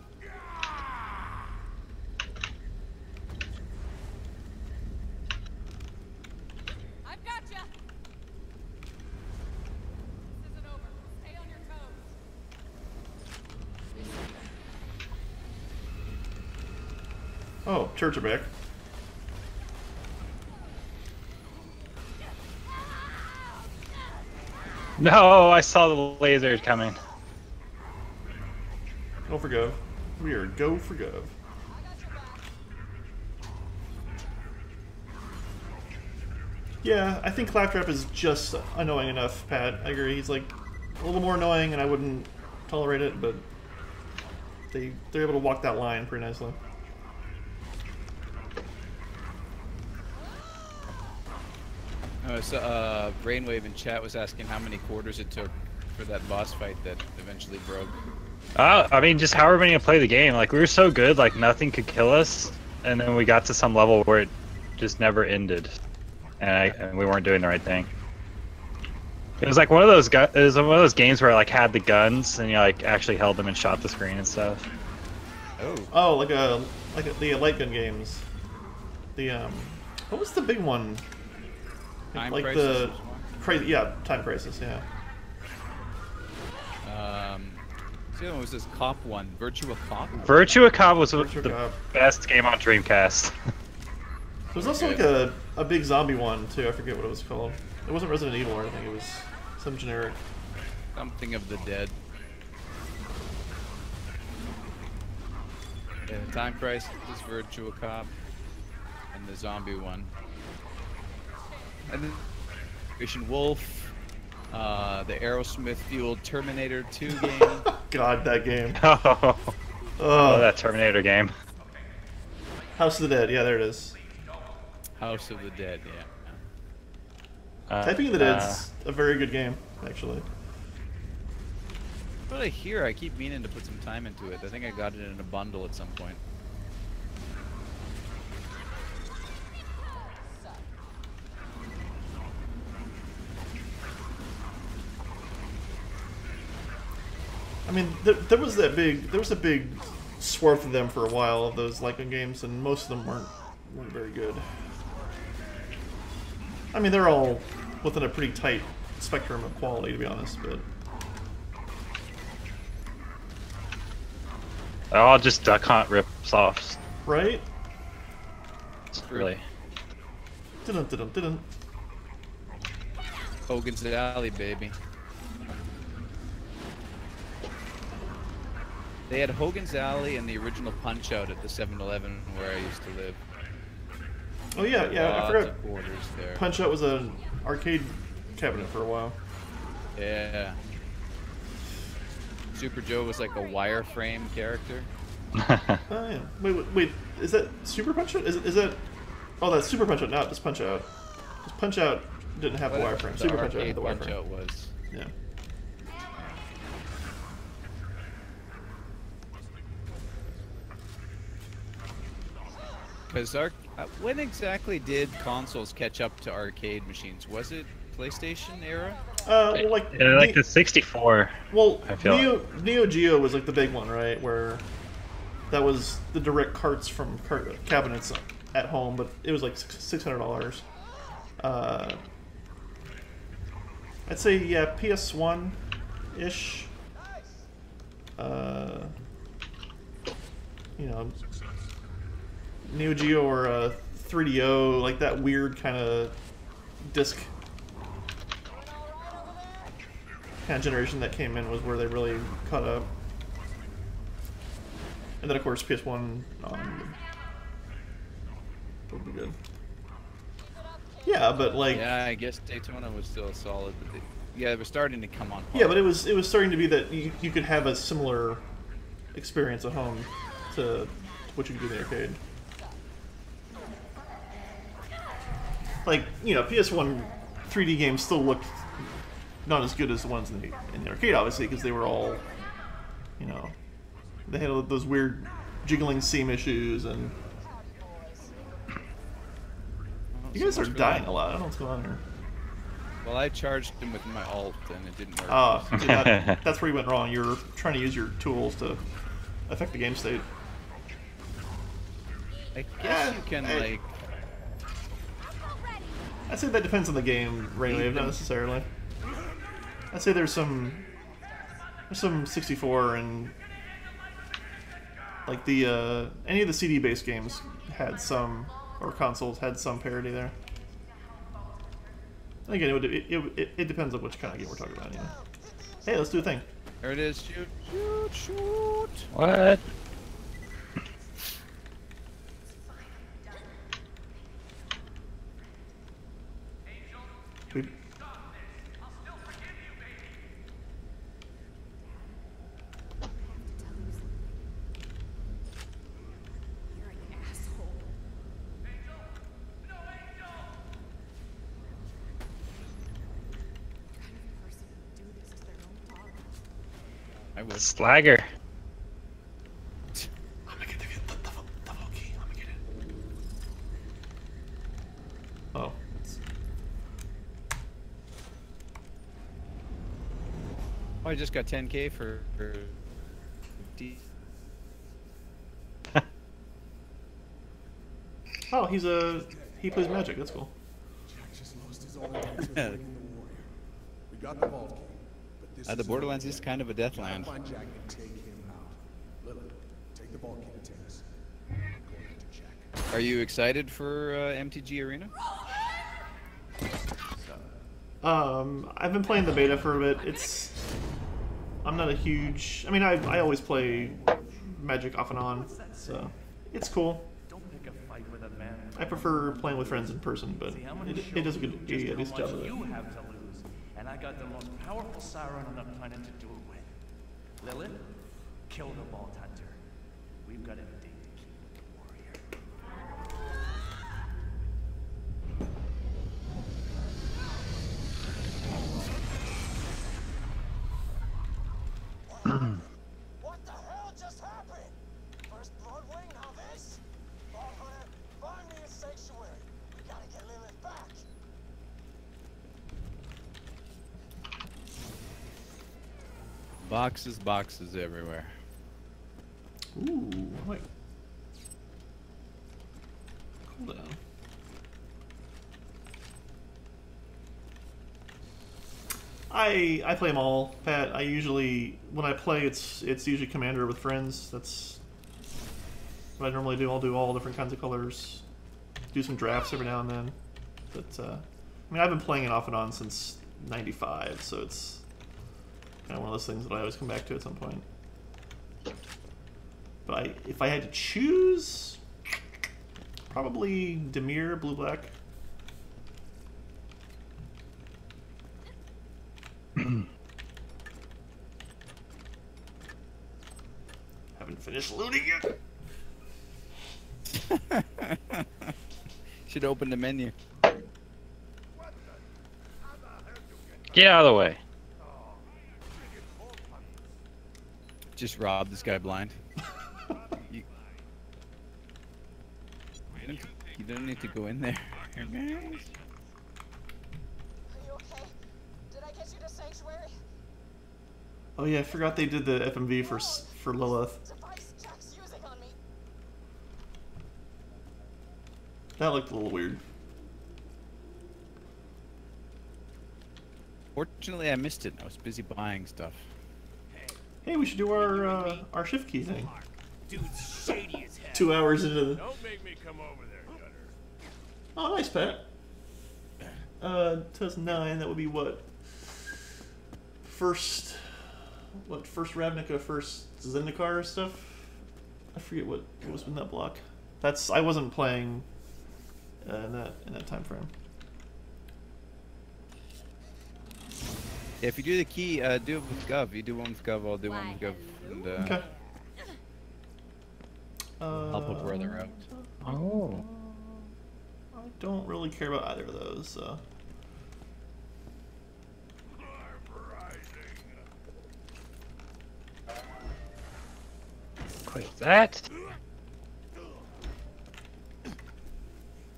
Oh, church are back. No, I saw the laser coming. Go for Gov. We are go for Gov. Yeah, I think Claptrap is just annoying enough, Pat. I agree. He's like a little more annoying and I wouldn't tolerate it, but they're able to walk that line pretty nicely. So, Brainwave in chat was asking how many quarters it took for that boss fight that eventually broke. I mean, just however many to play the game. Like, we were so good, like, nothing could kill us. And then we got to some level where it just never ended. And we weren't doing the right thing. It was like one of those games where I, like, had the guns and you, like, actually held them and shot the screen and stuff. Oh. Oh, like the light gun games. The, what was the big one? Time like crisis. The crazy, yeah, Time Crisis, yeah. The other one was this cop one, Virtua Cop. Virtua Cop was the best game on Dreamcast. There's also like a big zombie one too. I forget what it was called. It wasn't Resident Evil or anything. It was some generic. Something of the Dead. Yeah, the Time Crisis, Virtual Cop, and the zombie one. And then Operation Wolf, the Aerosmith-fueled Terminator 2 game. God, that game. Oh, that Terminator game. House of the Dead, yeah, there it is. House of the Dead, yeah. Typing of the Dead's a very good game, actually. But I hear, I keep meaning to put some time into it. I think I got it in a bundle at some point. I mean, there was that big, there was a big swath of them for a while, of those Lycan games, and most of them weren't very good. I mean, they're all within a pretty tight spectrum of quality, to be honest, but... They're all just DuckHunt rip-offs. Right? Really. Didn't. Hogan's Alley, baby. They had Hogan's Alley and the original Punch-Out at the 7-Eleven where I used to live. Oh yeah, yeah, I forgot. Punch-Out was an arcade cabinet for a while. Yeah. Super Joe was like a wireframe character. Oh yeah. Wait, is that Super Punch-Out? Is that... Oh, that's Super Punch-Out, not just Punch-Out. Because Punch-Out didn't have the wireframe. Super Punch-Out had the wireframe. Punch-Out was. Yeah. Because when exactly did consoles catch up to arcade machines? Was it PlayStation era? Well, like the 64. Well, I feel Neo Geo was like the big one, right? Where that was the direct carts from cabinets at home, but it was like $600. I'd say yeah, PS1-ish. You know. Neo Geo or 3DO, like that weird kind of disc kind of generation that came in was where they really caught up. And then of course PS1 would be good. Yeah, but like... Yeah, I guess Daytona was still solid, but yeah, it was starting to come on par. Yeah, but it was starting to be that you could have a similar experience at home to what you could do in the arcade. Like, you know, PS1 3D games still looked not as good as the ones in the arcade, obviously, because they were all, you know, they had all those weird jiggling seam issues, and... You guys are dying a lot. I don't know what's going on here. Well, I charged him with my alt, and it didn't work. Oh, so that's where you went wrong. You were trying to use your tools to affect the game state. I guess you can, like... I'd say that depends on the game, Rainwave, not necessarily. I'd say there's some 64 and like the any of the CD-based games had some, or consoles had some parody there. And again, it depends on which kind of game we're talking about. Anyway. Hey, let's do a thing. There it is. Shoot. What? Slagger. I'm gonna get the double key. I'm gonna get it. Oh. Oh, I just got 10K for D. Oh, he plays Magic. That's cool. Jack just lost his only chance of winning the warrior. We got the ball. The Borderlands is kind of a death land. Are you excited for MTG Arena? I've been playing the beta for a bit. I'm not a huge... I mean, I always play Magic off and on, so it's cool. I prefer playing with friends in person, but it does a good job of it. And I got the most powerful siren on the planet to do it with. Lilith, kill the Vault Hunter. We've got a date to keep with the warrior. What the hell just happened? First blood wing, now this? Vault Hunter, find me a sanctuary. We gotta get Lilith back. Boxes, boxes everywhere. Ooh, wait. Cool down. I play them all, Pat. I usually, when I play, it's usually Commander with friends. That's what I normally do. I'll do all different kinds of colors. Do some drafts every now and then. But, I mean, I've been playing it off and on since '95, so it's kind of one of those things that I always come back to at some point. But if I had to choose, probably Dimir, blue-black. Haven't finished looting yet. Should open the menu. Get out of the way. Just rob this guy blind. You don't need to go in there. Are you okay? Did I get you to sanctuary? Oh yeah, I forgot they did the FMV for Lilith. Device Jack's using on me. That looked a little weird. Fortunately, I missed it. I was busy buying stuff. Hey, we should do our shift key thing. Dude's shady as hell. 2 hours into the... Don't make me come over there, Gunner. Oh, nice, Pat. 2009, that would be what? First... What, first Ravnica, first Zendikar stuff? I forget what was in that block. That's... I wasn't playing in that time frame. Yeah, if you do the key, do it with Gov. You do one with Gov, I'll do one with Gov. And, okay. I'll put brother out. Oh. I don't really care about either of those, so. Quit that!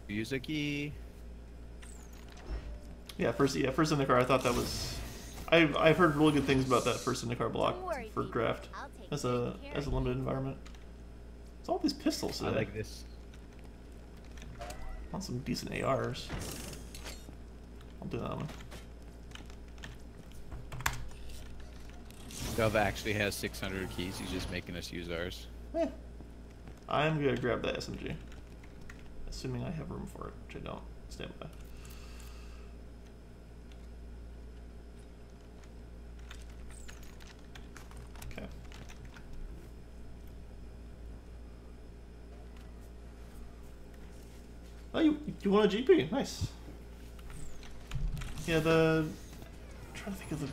Use a key. Yeah, first in the car, I thought that was... I've heard really good things about that first Zendikar block for draft as a limited environment. It's all these pistols today. I like this. Want some decent ARs. I'll do that one. Gov actually has 600 keys. He's just making us use ours. Eh. I'm gonna grab that SMG, assuming I have room for it, which I don't. Stand by. Oh, you won a GP, nice. Yeah, I'm trying to think of the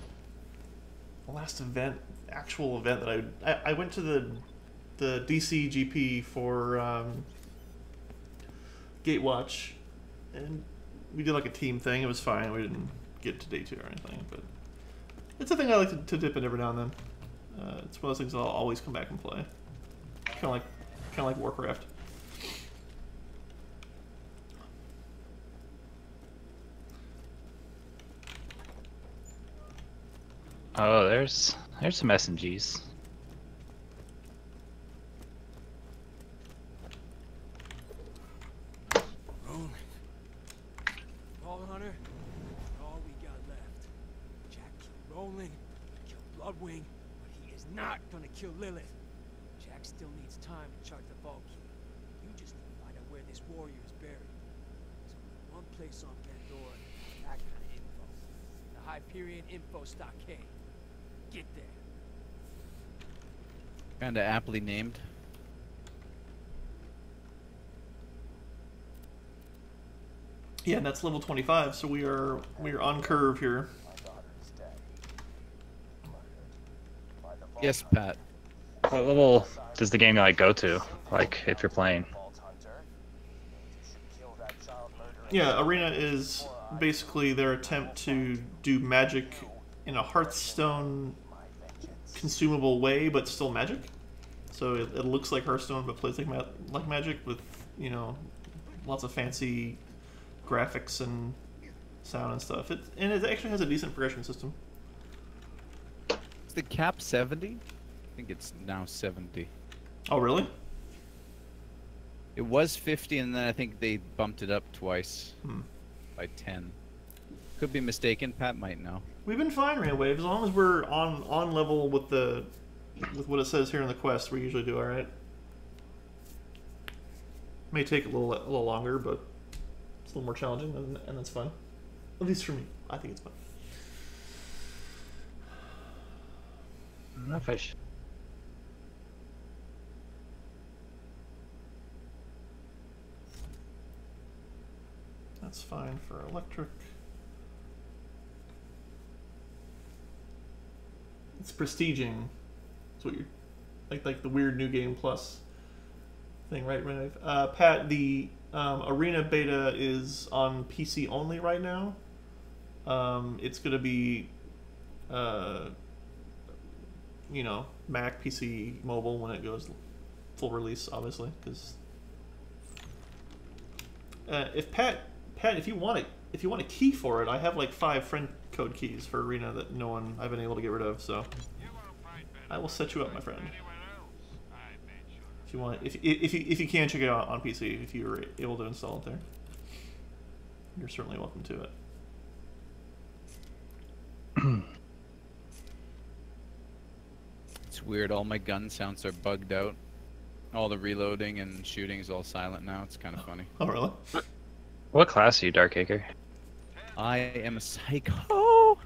last event, actual event that I went to the DC GP for Gatewatch, and we did like a team thing. It was fine. We didn't get to day 2 or anything, but it's a thing I like to dip in every now and then. It's one of those things I'll always come back and play. Kind of like Warcraft. Oh, there's some SMGs. Roll it. Vault Hunter, all we got left. Jack killed Roland, killed Bloodwing, but he is not gonna kill Lilith. Jack still needs time to chart the vault key. You just need to find out where this warrior is buried. There's only one place on Pandora that has that kind of info. The Hyperion Info Stockade. Get there. Kind of aptly named. Yeah, and that's level 25, so we are on curve here. Yes, Pat. What level does the game like go to? Like if you're playing? Yeah, Arena is basically their attempt to do Magic in a Hearthstone consumable way, but still Magic. So it looks like Hearthstone, but plays like Magic, with, you know, lots of fancy graphics and sound and stuff. And it actually has a decent progression system. Is the cap 70? I think it's now 70. Oh, really? It was 50, and then I think they bumped it up twice by 10. Could be mistaken. Pat might know. We've been fine, Railwave. As long as we're on level with the what it says here in the quest, we usually do all right. May take a little longer, but it's a little more challenging, and that's fun. At least for me, I think it's fun. I don't know if I should. That's fine for electric. It's prestiging. It's what you're like the weird new game plus thing, right? Pat, the Arena beta is on PC only right now. It's gonna be, you know, Mac, PC, mobile when it goes full release, obviously. Because if Pat, if you want a key for it, I have like 5 friend code keys for Arena that I've been able to get rid of, so I will set you up, my friend. If you want, if you can check it out on PC, if you were able to install it there, you're certainly welcome to it. It's weird. All my gun sounds are bugged out. All the reloading and shooting is all silent now. It's kind of funny. Oh, really? What class are you, Dark Acre? I am a psycho.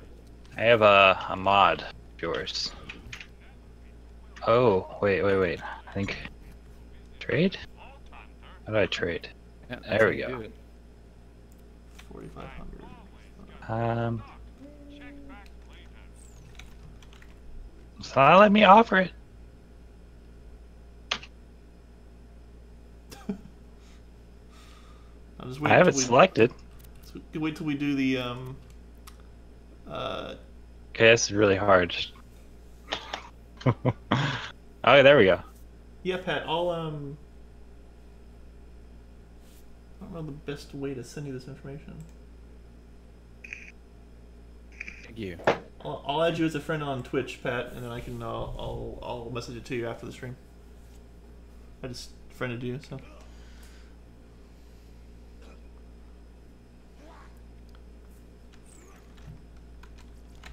I have a mod of yours. Oh, wait. I think... Trade? How do I trade? Yeah, there we go. 4,500. It's not letting me offer it. I have it selected. Wait till we do the. Okay, that's really hard. Oh, there we go. Yeah, Pat. I'll. I don't know the best way to send you this information. Thank you. I'll add you as a friend on Twitch, Pat, and then I can. I'll message it to you after the stream. I just friended you, so.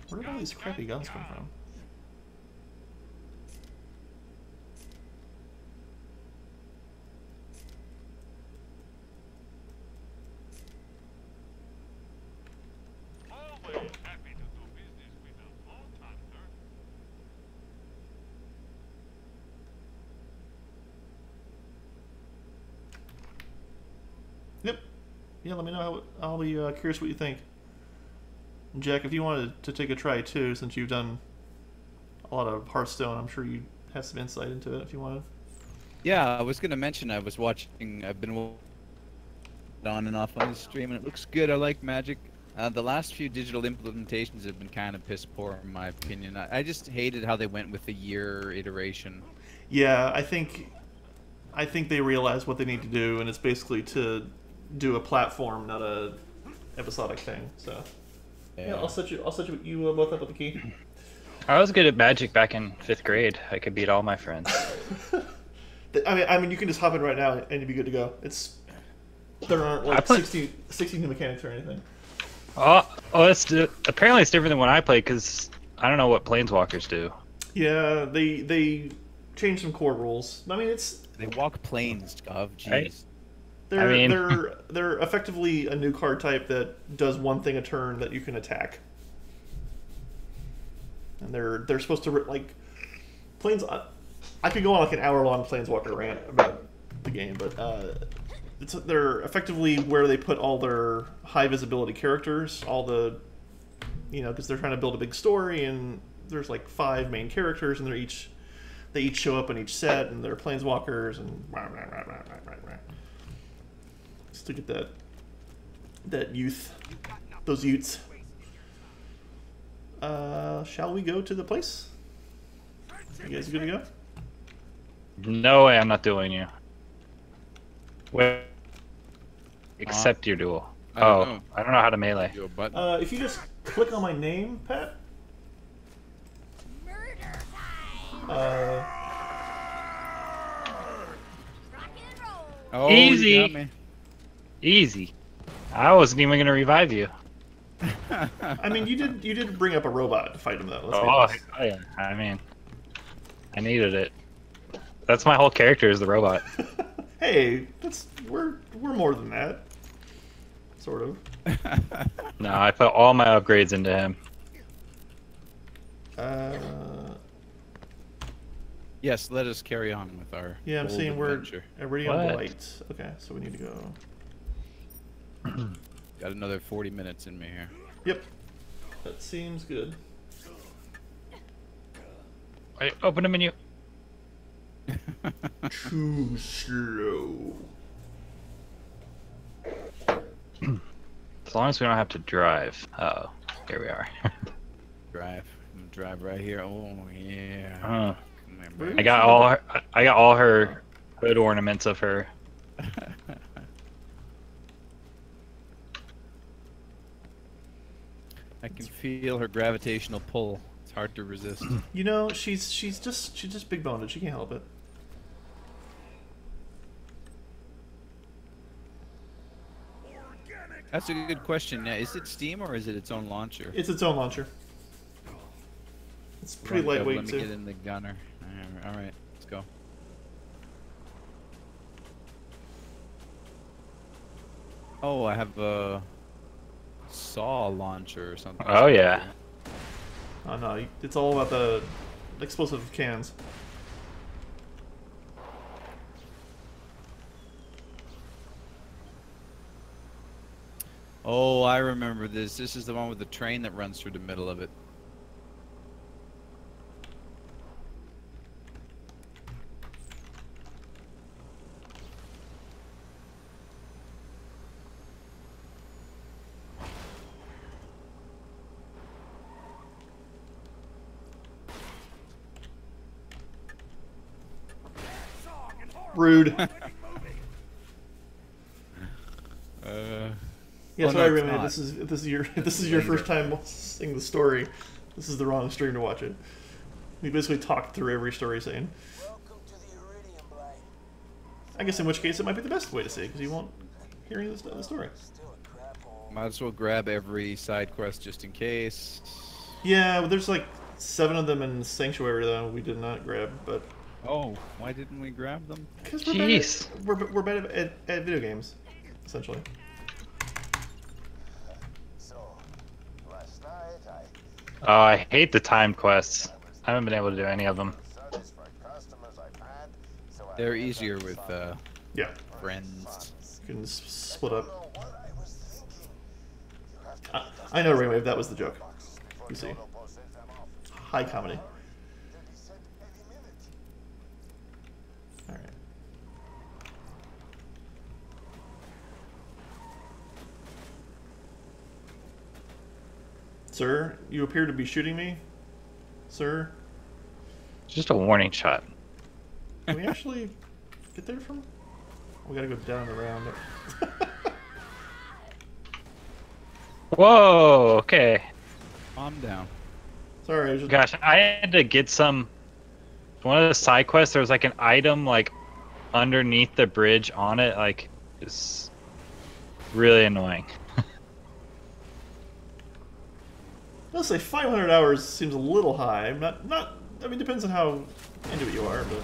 Where did all these crappy guns come from? Always happy to do business with a Vault Hunter. Yep. Yeah, let me know how. I'll be curious what you think. Jack, if you wanted to take a try too, since you've done a lot of Hearthstone, I'm sure you have some insight into it if you want to. Yeah, I was going to mention I've been on and off on the stream, and it looks good. I like Magic. The last few digital implementations have been kind of piss poor, in my opinion. I just hated how they went with the year iteration. Yeah, I think they realized what they need to do, and it's basically to do a platform, not a episodic thing, so... Yeah, I'll set you both up with the key. I was good at Magic back in 5th grade. I could beat all my friends. I mean, you can just hop in right now and you'd be good to go. There aren't like 60 new mechanics or anything. Oh, that's apparently it's different than when I played because I don't know what planeswalkers do. Yeah, they changed some core rules. I mean, they walk planes, Gov. Jeez. Right? They're effectively a new card type that does one thing a turn that you can attack, and they're supposed to like planes. I could go on like an hour-long Planeswalker rant about the game, but they're effectively where they put all their high-visibility characters, all the, you know, because they're trying to build a big story, and there's like 5 main characters, and they each show up in each set, and they're Planeswalkers, and just to get that youth, those youths. Shall we go to the place? You guys good to go? No way, I'm not doing you. Wait. Accept your duel. Oh, I don't know how to melee. If you just click on my name, Pat. Oh, easy. Easy. I wasn't even gonna revive you. I mean, you did bring up a robot to fight him though. Oh yeah. I mean, I needed it. That's my whole character is the robot. Hey, we're more than that. Sort of. No, I put all my upgrades into him. Yes, let us carry on with our. Yeah, I'm seeing we're already on the light. Okay, so we need to go. Got another 40 minutes in me here. Yep. That seems good. Wait, open a menu. Too slow. As long as we don't have to drive. Uh oh, here we are. Drive. Drive right here. Oh yeah. Huh. I got all her hood ornaments of her. I can feel her gravitational pull. It's hard to resist. You know, she's just big boned. She can't help it. That's a good question. Now, is it Steam or is it its own launcher? It's its own launcher. It's pretty lightweight too. Let me get in the gunner. All right, let's go. Oh, I have a saw launcher or something. Oh yeah. Oh no, it's all about the explosive cans. Oh, I remember this. This is the one with the train that runs through the middle of it. Rude. Yeah, sorry, Raymond. This is your first time seeing the story. This is the wrong stream to watch it. We basically talked through every story saying. Welcome to the Iridium Blade. I guess in which case it might be the best way to say it because you won't hear any of the story. Might as well grab every side quest just in case. Yeah, well, there's like 7 of them in Sanctuary though we did not grab, but. Oh, why didn't we grab them? Because we're bad at video games, essentially. Oh, I hate the timed quests. I haven't been able to do any of them. They're easier with friends. You can split up. I know, Rainwave, that was the joke. You see. High comedy. Sir, you appear to be shooting me, sir. It's just a warning shot. Can we actually get there from? We gotta go down around. Whoa! Okay. Calm down. Sorry. Gosh, I had to get some. One of the side quests, there was like an item like underneath the bridge on it, like it's really annoying. I'll say 500 hours seems a little high. I'm not. I mean, depends on how into it you are, but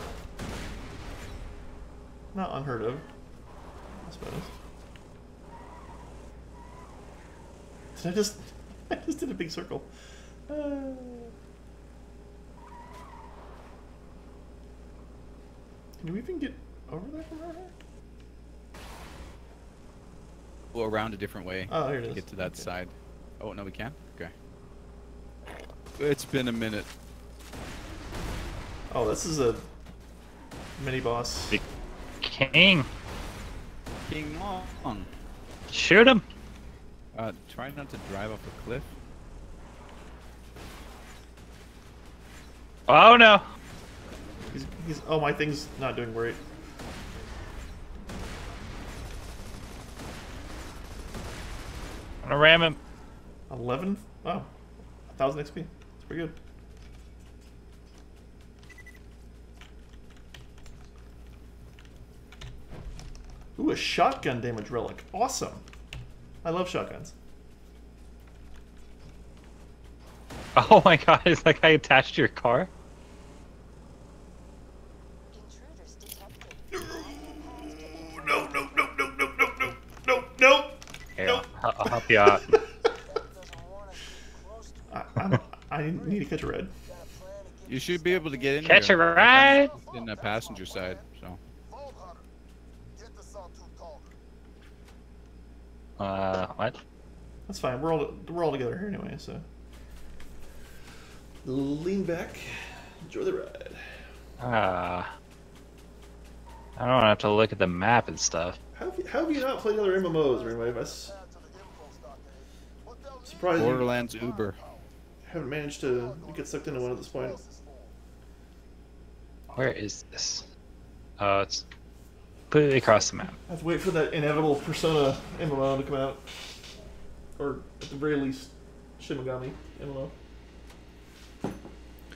not unheard of, I suppose. So I just did a big circle. Can we even get over there from right here? Go around a different way. Oh, here it is. Get to that side. Oh, no, we can? Okay. It's been a minute. Oh, this is a mini boss. Big King. King Long. Shoot him. Try not to drive off a cliff. Oh no! Oh, my thing's not doing great. I'm gonna ram him. 11? Wow. 1000 XP. That's pretty good. Ooh, a shotgun damage relic. Awesome. I love shotguns. Oh my god, it's like I attached to your car. No. I'll help you out. I need to catch a ride. You should be able to get in. Catch a ride in the passenger side. So. What? That's fine. We're all together here anyway. So. Lean back, enjoy the ride. I don't have to look at the map and stuff. How have you not played other MMOs, anyway? That's surprising. Borderlands Uber. Haven't managed to get sucked into one at this point. Where is this? Oh, it's completely across the map. I have to wait for that inevitable Persona MMO to come out, or at the very least, Shin Megami MMO.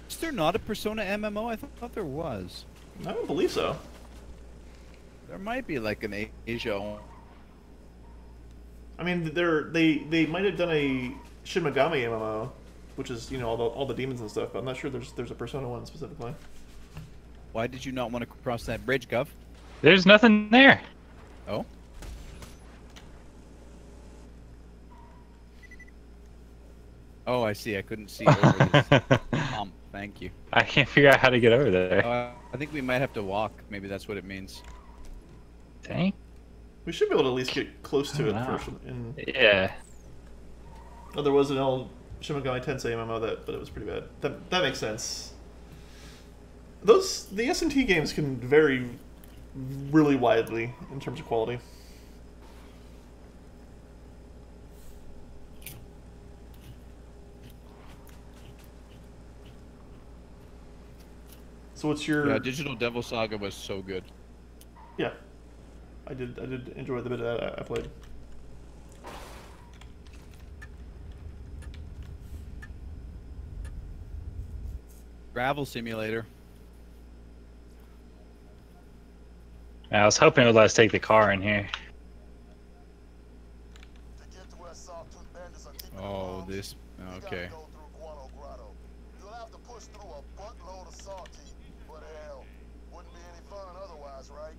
Is there not a Persona MMO? I thought there was. I don't believe so. There might be like an Asia one. I mean, they might have done a Shin Megami MMO, which is, you know, all the demons and stuff. But I'm not sure there's a Persona one specifically. Why did you not want to cross that bridge, Gov? There's nothing there. Oh. Oh, I see. I couldn't see over this. Thank you. I can't figure out how to get over there. I think we might have to walk. Maybe that's what it means. Dang. We should be able to at least get close to it first. Yeah. Oh, there was an old Shin Megami Tensei MMO but it was pretty bad. That makes sense. The S&T games can vary really widely in terms of quality. So what's your... Yeah, Digital Devil Saga was so good. Yeah. I did enjoy the bit of that I played. Gravel Simulator. I was hoping it would let us take the car in here. Oh, this... Okay. Right?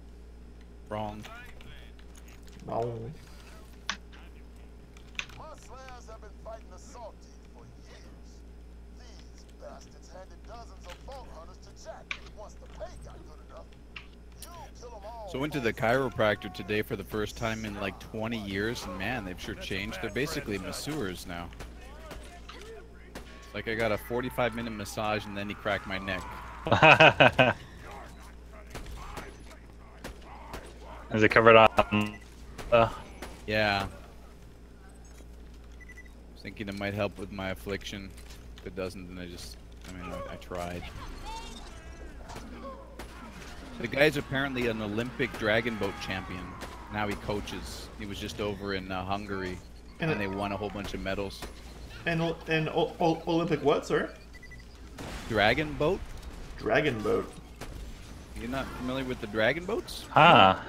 Wrong. Wrong. My slayers have been fighting the salty for years. These bastards handed dozens of bolt hunters to Jack once the pay got good enough. You kill them all. So went to the chiropractor today for the first time in like 20 years, and man, they've sure changed. They're basically masseurs now. Like I got a 45-minute massage and then he cracked my neck. Is it covered on? Yeah. I was thinking it might help with my affliction. If it doesn't, then I tried. The guy's apparently an Olympic dragon boat champion. Now he coaches. He was just over in Hungary, and they won a whole bunch of medals. And Olympic what, sir? Dragon boat? Dragon boat. You're not familiar with the dragon boats? Ah.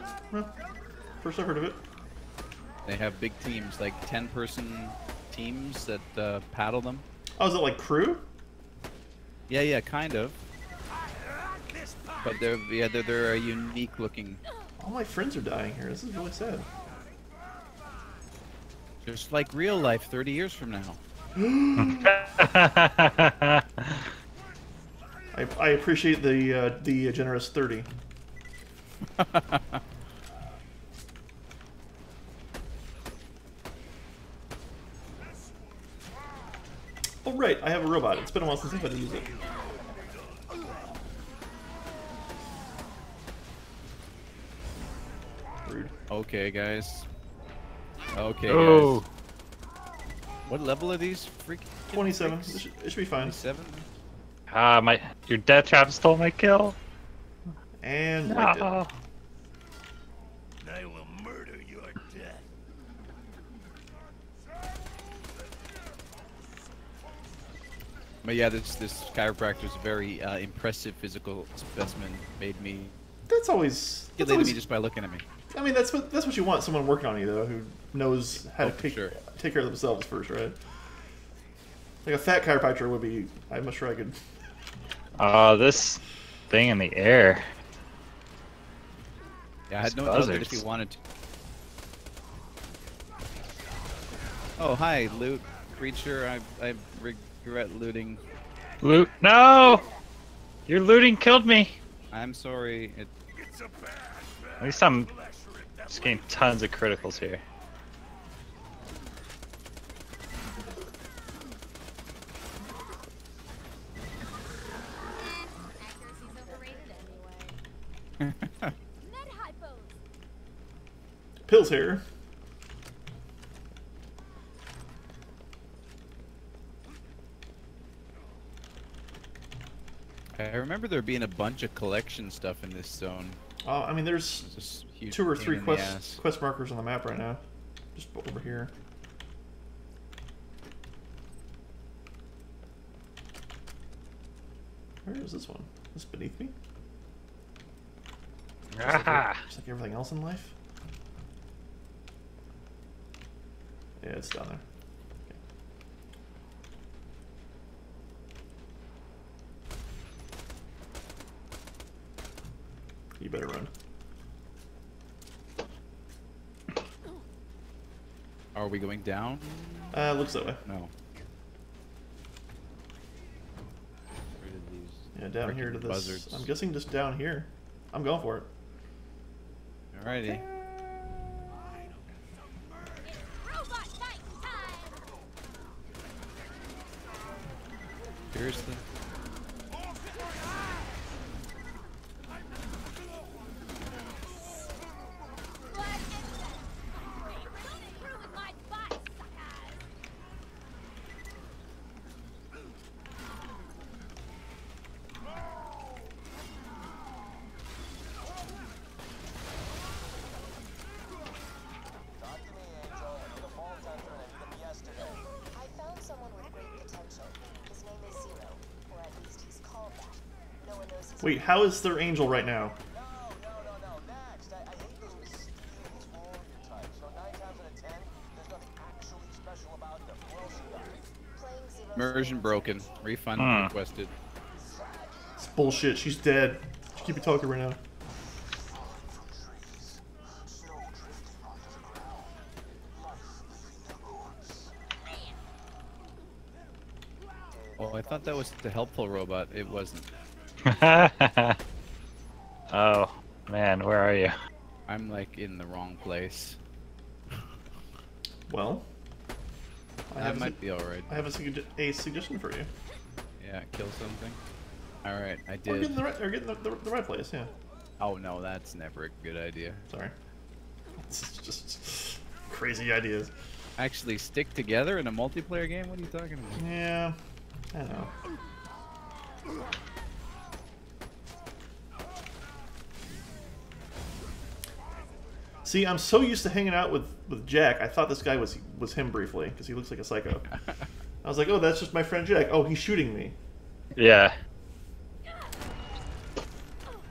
First I've heard of it. They have big teams, like 10-person teams that paddle them. Oh, is it like crew? Yeah, kind of. But they're unique looking. All my friends are dying here. This is really sad. Just like real life 30 years from now. I appreciate the generous 30. Oh right, I have a robot. It's been a while since I've had to use it. Rude. Okay, guys. Okay, oh. Guys. What level are these freaking 27. It should be fine. 27? Ah, your death trap stole my kill. And no. I will murder your death. But yeah, this chiropractor's very impressive physical specimen made me. That's always me just by looking at me. I mean, that's what you want. Someone working on you though, who knows how to take care of themselves first, right? Like a fat chiropractor would be. I'm not sure I could. This thing in the air. Yeah, I had no idea if you wanted to. Oh, hi, loot creature. I regret looting. Loot? No! Your looting killed me. I'm sorry. At least I'm just getting tons of criticals here. Pills here. I remember there being a bunch of collection stuff in this zone. I mean, there's 2 or 3 quest markers on the map right now. Just over here. Where is this one? Is this beneath me? Just like everything else in life. Yeah, it's down there. Okay. You better run. Are we going down? Looks that way. No. Where did these down here to this. Buzzards. I'm guessing just down here. I'm going for it. Alrighty. Seriously? Wait, how is their angel right now? No. Next, I hate those mysterious warrior types. So 9 times out of 10, there's nothing actually special about them. Immersion broken. Refund requested. It's bullshit. She's dead. Just keep it talking right now. Oh, I thought that was the helpful robot. It wasn't. Oh, man, where are you? I'm, like, in the wrong place. Well, that might be alright. I have a suggestion for you. Yeah, kill something. Alright, I did. Or get in the right place, yeah. Oh, no, that's never a good idea. Sorry. It's just crazy ideas. Actually, stick together in a multiplayer game? What are you talking about? Yeah, I know. See, I'm so used to hanging out with Jack, I thought this guy was him briefly, because he looks like a psycho. I was like, oh, that's just my friend Jack. Oh, he's shooting me. Yeah.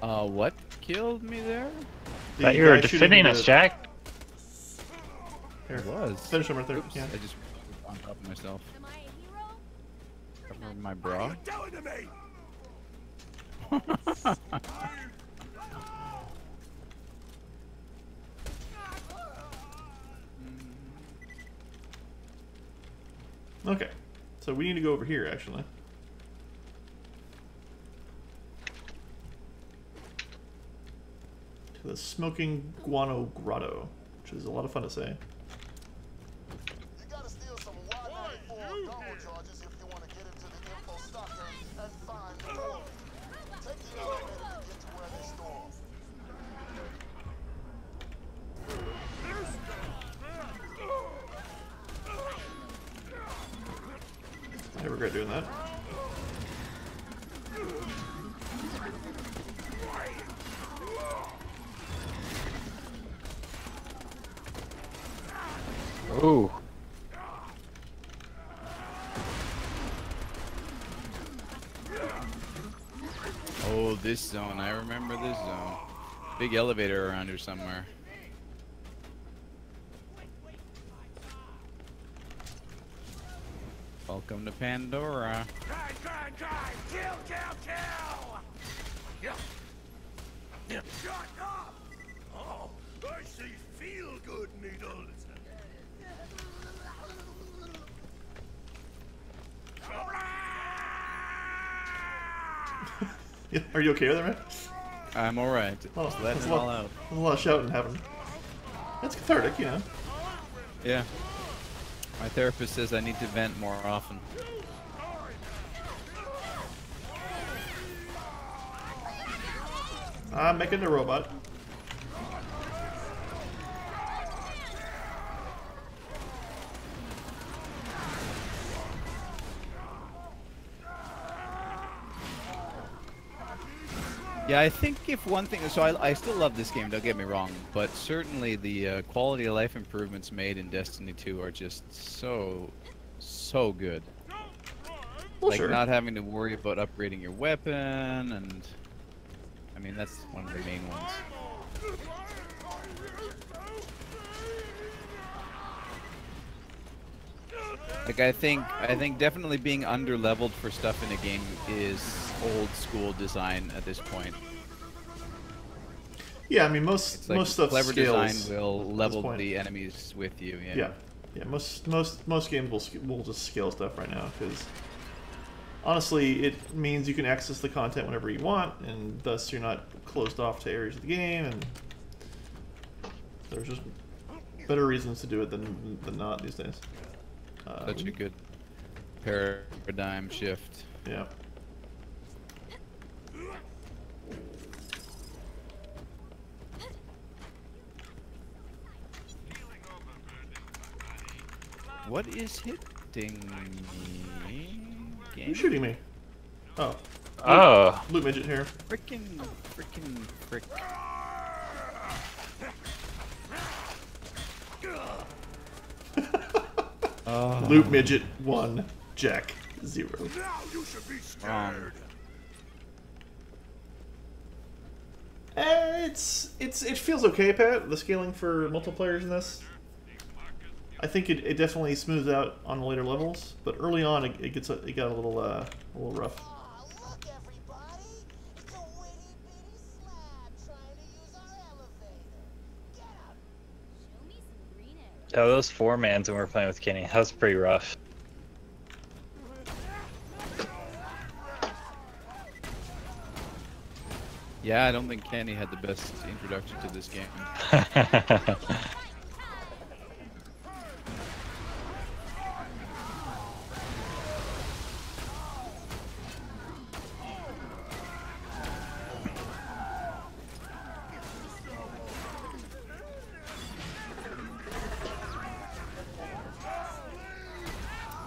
What killed me there? The thought you were defending us, Jack. Here it was. Finish him right there. Oops, yeah. I just on top of myself. Am I a hero? Cover my bra. What are you doing to me? Okay, so we need to go over here, actually. the Smoking Guano Grotto, which is a lot of fun to say. You gotta steal some Y94 gold charges if you want to get into the info stocker and find the gold. Take the elevator to get to where they store. I regret doing that. Ooh. Oh, this zone. I remember this zone. Big elevator around here somewhere. Welcome to Pandora. Drive, drive, drive! Kill, kill, kill! Yep. Yep. Shut up! Oh, I see feel-good needles. Are you okay with that, man? I'm alright. Oh, just letting it all out. There's a lot of shouting happening. That's cathartic, you know. Yeah. My therapist says I need to vent more often. I'm making the robot. Yeah, I think if one thing, so I still love this game, don't get me wrong, but certainly the quality of life improvements made in Destiny 2 are just so good. Well, like, sure. Not having to worry about upgrading your weapon, and I mean, that's one of the main ones. Like, I think definitely being under-leveled for stuff in a game is old-school design at this point. Yeah, I mean, most stuff scales. Clever design will level the enemies with you. Yeah. Yeah. Most games will just scale stuff right now because honestly, it means you can access the content whenever you want, and thus you're not closed off to areas of the game. And there's just better reasons to do it than not these days. Such a good paradigm shift. Yeah. What is hitting me? Game? Who's shooting me? Oh. Oh. Loot midget here. Frickin' frick. Loot midget 1, Jack 0. Now you should be scared. It feels okay, Pat. The scaling for multiplayers in this, I think it definitely smooths out on the later levels, but early on it got a little rough. Oh, those four mans when we were playing with Kenny, that was pretty rough. Yeah, I don't think Kenny had the best introduction to this game.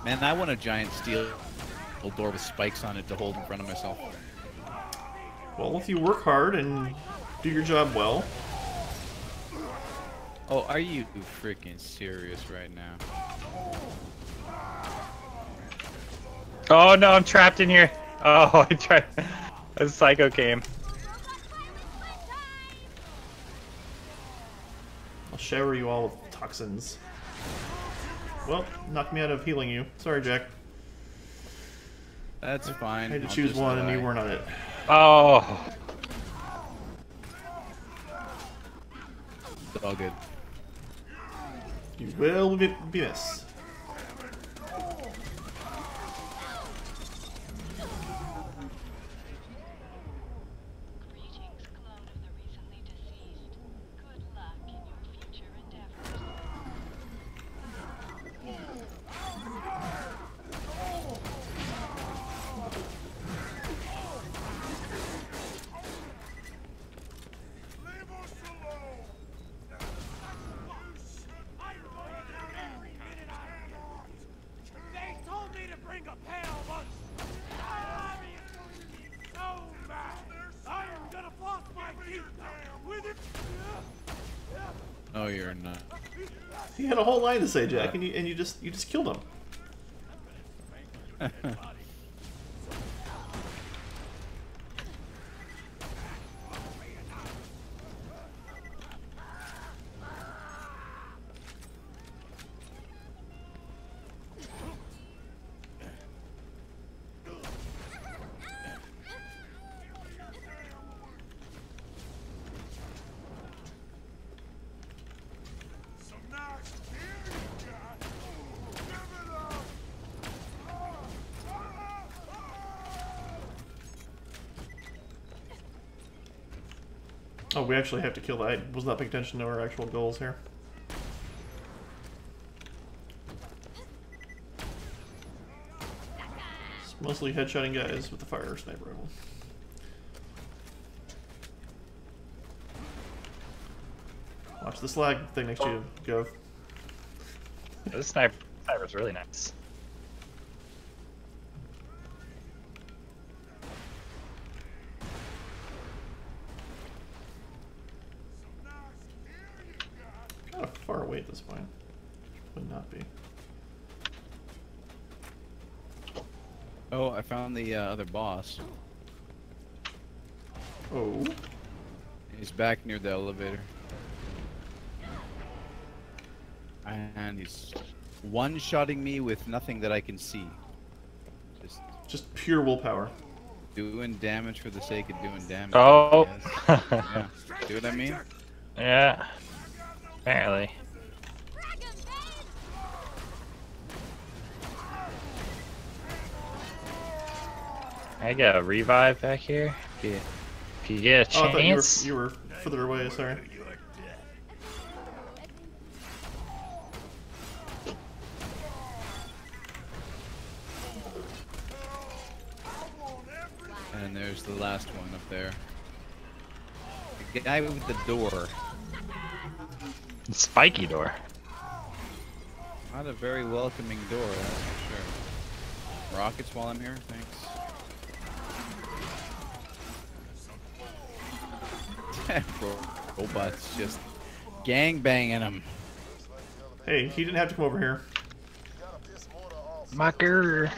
Man, I want a giant steel door with spikes on it to hold in front of myself. Well, if you work hard and do your job well. Oh, are you freaking serious right now? Oh no, I'm trapped in here. Oh, I tried. That's a psycho game. I'll shower you all with toxins. Well, knocked me out of healing you. Sorry, Jack. That's fine. I had to choose one and you weren't on it. Oh! It's all good. You will be missed. No, you're not. He had a whole line to say, Jack, and you just killed him. Oh, we actually have to kill that. I was not paying attention to our actual goals here. It's mostly headshotting guys with the fire sniper rifle. Watch the lag thing next to you, Gov. This sniper's really nice. The other boss. Oh, he's back near the elevator, and he's one-shotting me with nothing that I can see. Just pure willpower. Doing damage for the sake of doing damage. Oh, yeah. See what I mean? Yeah, apparently. I got a revive back here. If you get a chance. Oh, I thought you were further away, sorry. And there's the last one up there. The guy with the door. The spiky door. Not a very welcoming door, that's for sure. Rockets while I'm here, thanks. Robots just gangbanging him. Hey, he didn't have to come over here. Mucker.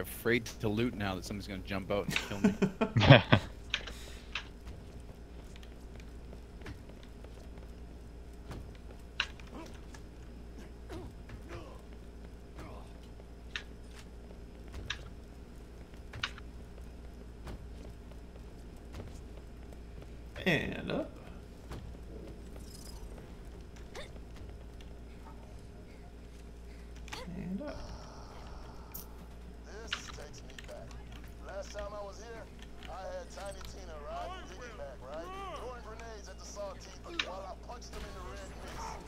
Afraid to loot now that somebody's gonna jump out and kill me. And up. And up.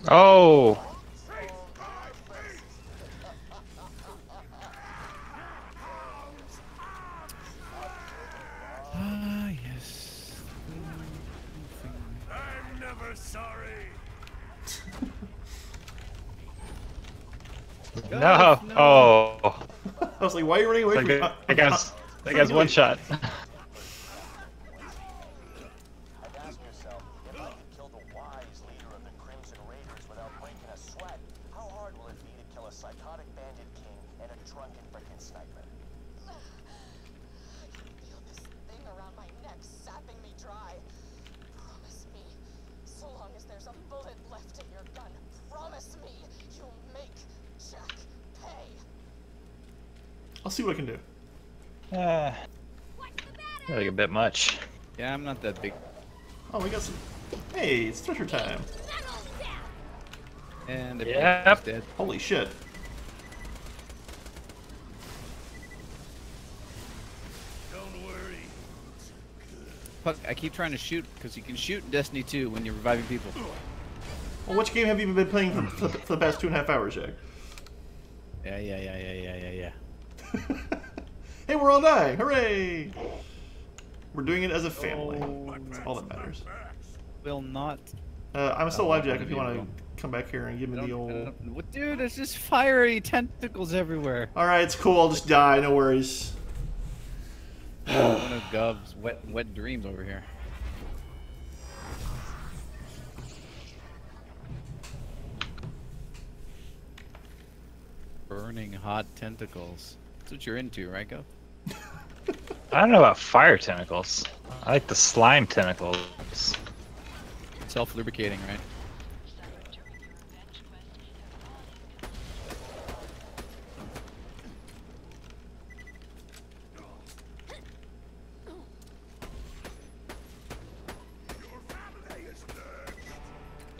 Oh! Ah, yes. I'm never sorry. No! Oh! I was like, why are you running away from me? That guy's one shot. Much. Yeah, I'm not that big. Oh, we got some. Hey, it's treasure time. And the yep. Dead. Holy shit. Don't worry. Fuck, I keep trying to shoot because you can shoot in Destiny 2 when you're reviving people. Well, which game have you been playing for the past 2.5 hours, Jack? Yeah. Hey, we're all dying! Hooray! We're doing it as a family. Oh, that's all that matters. Will not. I'm still alive, Jack, if you want to come back here and give me the old... Dude, there's just fiery tentacles everywhere. Alright, it's cool. I'll just die. No worries. One of Gov's wet dreams over here. Burning hot tentacles. That's what you're into, right, Gov? I don't know about fire tentacles. I like the slime tentacles. Self-lubricating, right?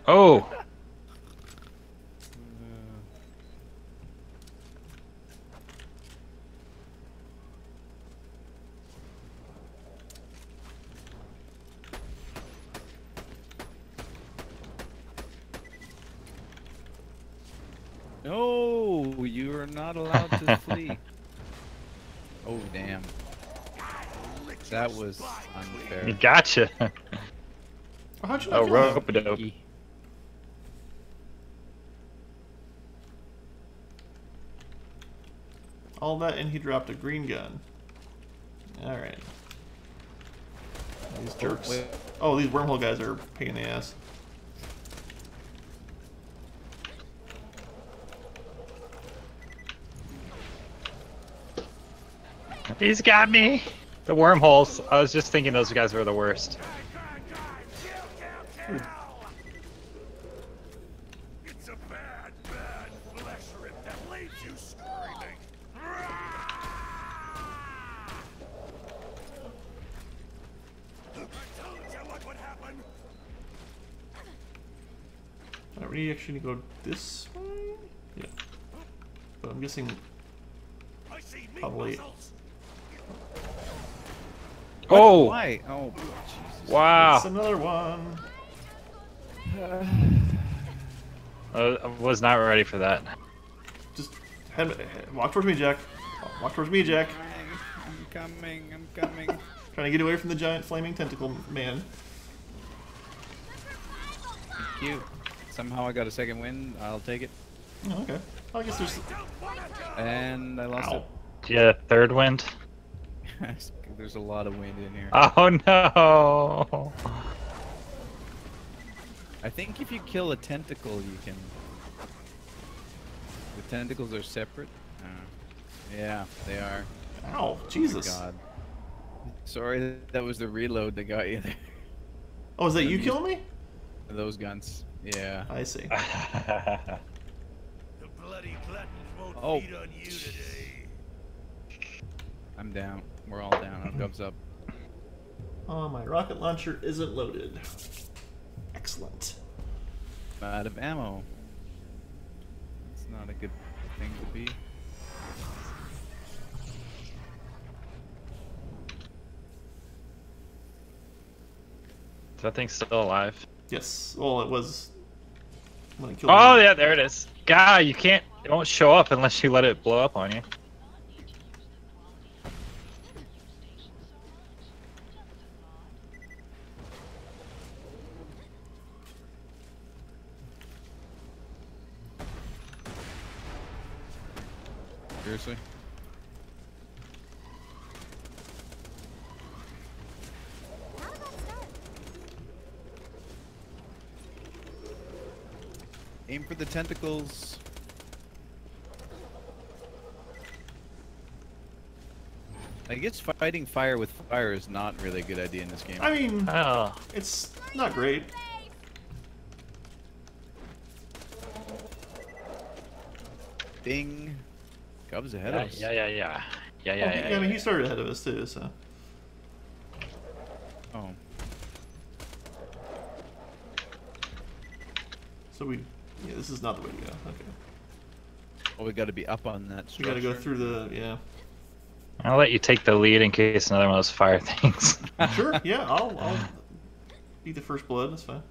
Oh! No, you are not allowed to flee. Oh, damn. That was unfair. Gotcha. Oh, rope-a-dope. All that, and he dropped a green gun. Alright. These jerks. Oh, these wormhole guys are a pain in the ass. He's got me! The wormholes. I was just thinking those guys were the worst. Ooh. We actually go this way? Yeah. But I'm guessing probably. Oh! Why? Oh, Jesus. Wow! That's another one. I was not ready for that. Just walk towards me, Jack. Walk towards me, Jack. I'm coming. I'm coming. Trying to get away from the giant flaming tentacle man. Thank you. Somehow I got a second win. I'll take it. Oh, okay. I guess there's. And I lost it. Yeah, third wind. There's a lot of wind in here. Oh no! I think if you kill a tentacle, you can. The tentacles are separate. Yeah, they are. Ow! Jesus! Oh, God. Sorry, that was the reload that got you there. Oh, is that you killing me? Those guns. Yeah, I see. The bloody gluttons won't feed on you today. I'm down. We're all down. It comes up. Oh, my rocket launcher isn't loaded. Excellent. Out of ammo. It's not a good thing to be. Is that thing still alive? Yes. Well, it was. Oh me. Yeah, there it is. God, you can't. It won't show up unless you let it blow up on you. Seriously. Aim for the tentacles. I guess fighting fire with fire is not really a good idea in this game. I mean, it's not great. Ding. Cubs ahead of us. Yeah. I mean, he started ahead of us too, so. Oh. So we. Yeah, this is not the way to go. Okay. Oh, we got to be up on that structure. We got to go through the I'll let you take the lead in case another one of those fire things. Sure. Yeah, I'll be the first blood. That's fine.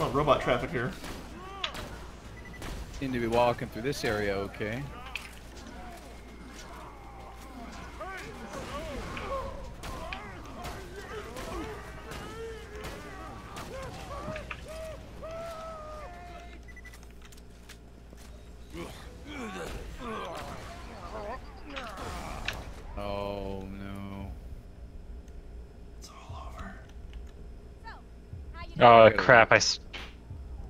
A lot of robot traffic here. Seem to be walking through this area, okay. Oh crap, I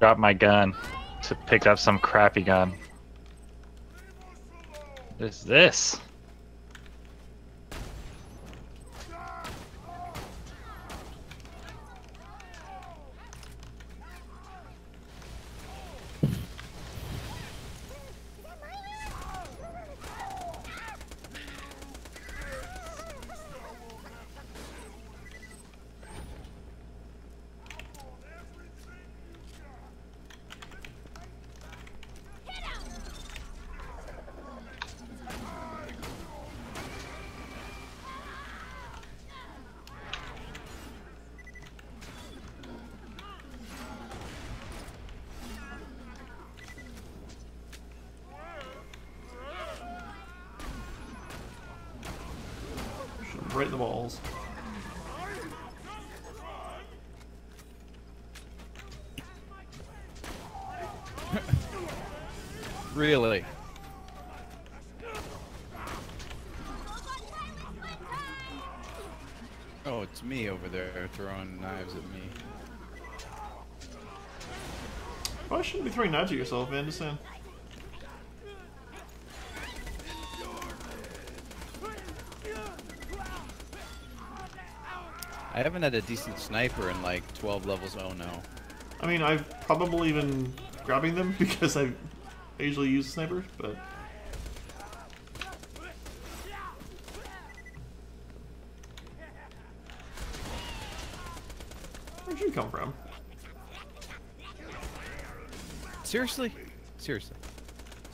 dropped my gun to pick up some crappy gun. What is this? Right in the balls. Really? Oh, it's me over there throwing knives at me. Why shouldn't be throwing knives at yourself, man? Just saying. I haven't had a decent sniper in like 12 levels. Oh no. I mean, I've probably been grabbing them because I usually use snipers, but. Where'd you come from? Seriously? Seriously.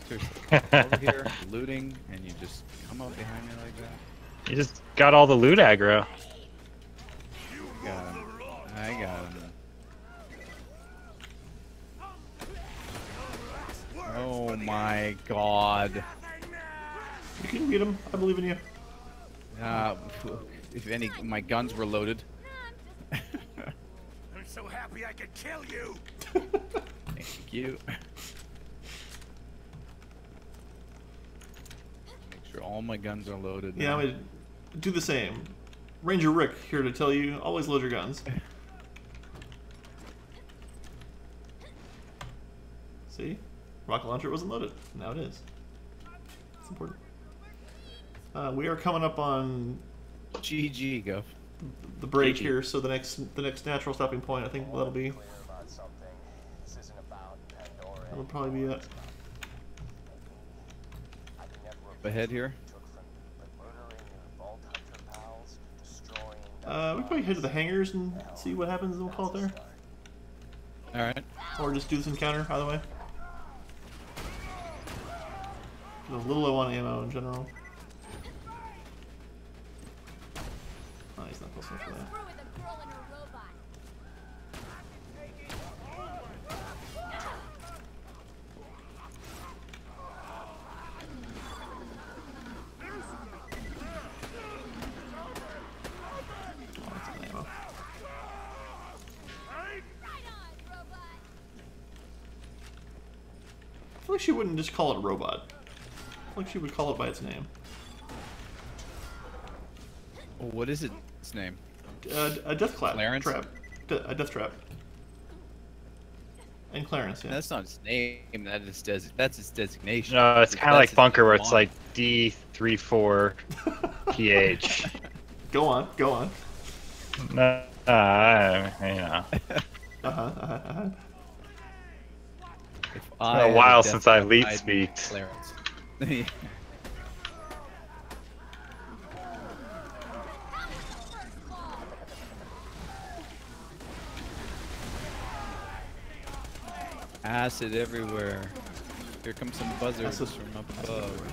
Seriously. Over here, looting, and you just come up behind me like that? You just got all the loot aggro. My God! You can get him. I believe in you. If any, my guns were loaded. I'm so happy I could kill you. Thank you. Make sure all my guns are loaded. Yeah, I would do the same. Ranger Rick here to tell you: always load your guns. See? Rocket launcher wasn't loaded. Now it is. It's important. We are coming up on GG go the break GG. Here, so the next natural stopping point, I think that'll be. That'll probably be it. Ahead here. We probably head to the hangars and see what happens, and we'll call it there. All right. Or just do this encounter either way. A little low on ammo in general. Oh, he's not close enough for that. I feel like she wouldn't just call it a robot. Like she would call it by its name. What is its name? A death clap. Clarence? Trap. A death trap. And Clarence, yeah. That's not its name. That is that's its designation. No, it's kind of like Bunker, where it's like D34PH. Go on, go on. Yeah. It's been a while since I lead speak. Clarence. Yeah. Acid everywhere. Here comes some buzzards acid. From up above.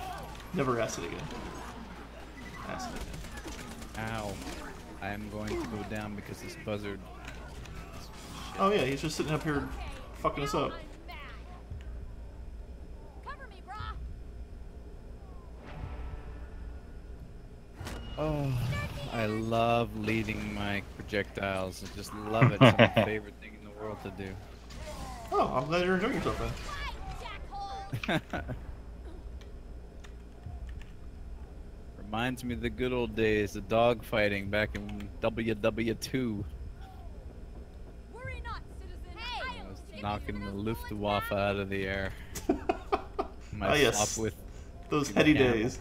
Never acid again. Acid again. Ow. I am going to go down because this buzzard Oh yeah, he's just sitting up here fucking us up. Oh, I love leading my projectiles. I just love it. It's my favorite thing in the world to do. Oh, I'm glad you're enjoying yourself then. Reminds me of the good old days, the dog fighting back in WW2. Worry not, citizen. Hey, I was knocking the Luftwaffe out of the air. Oh yes, with those heady days.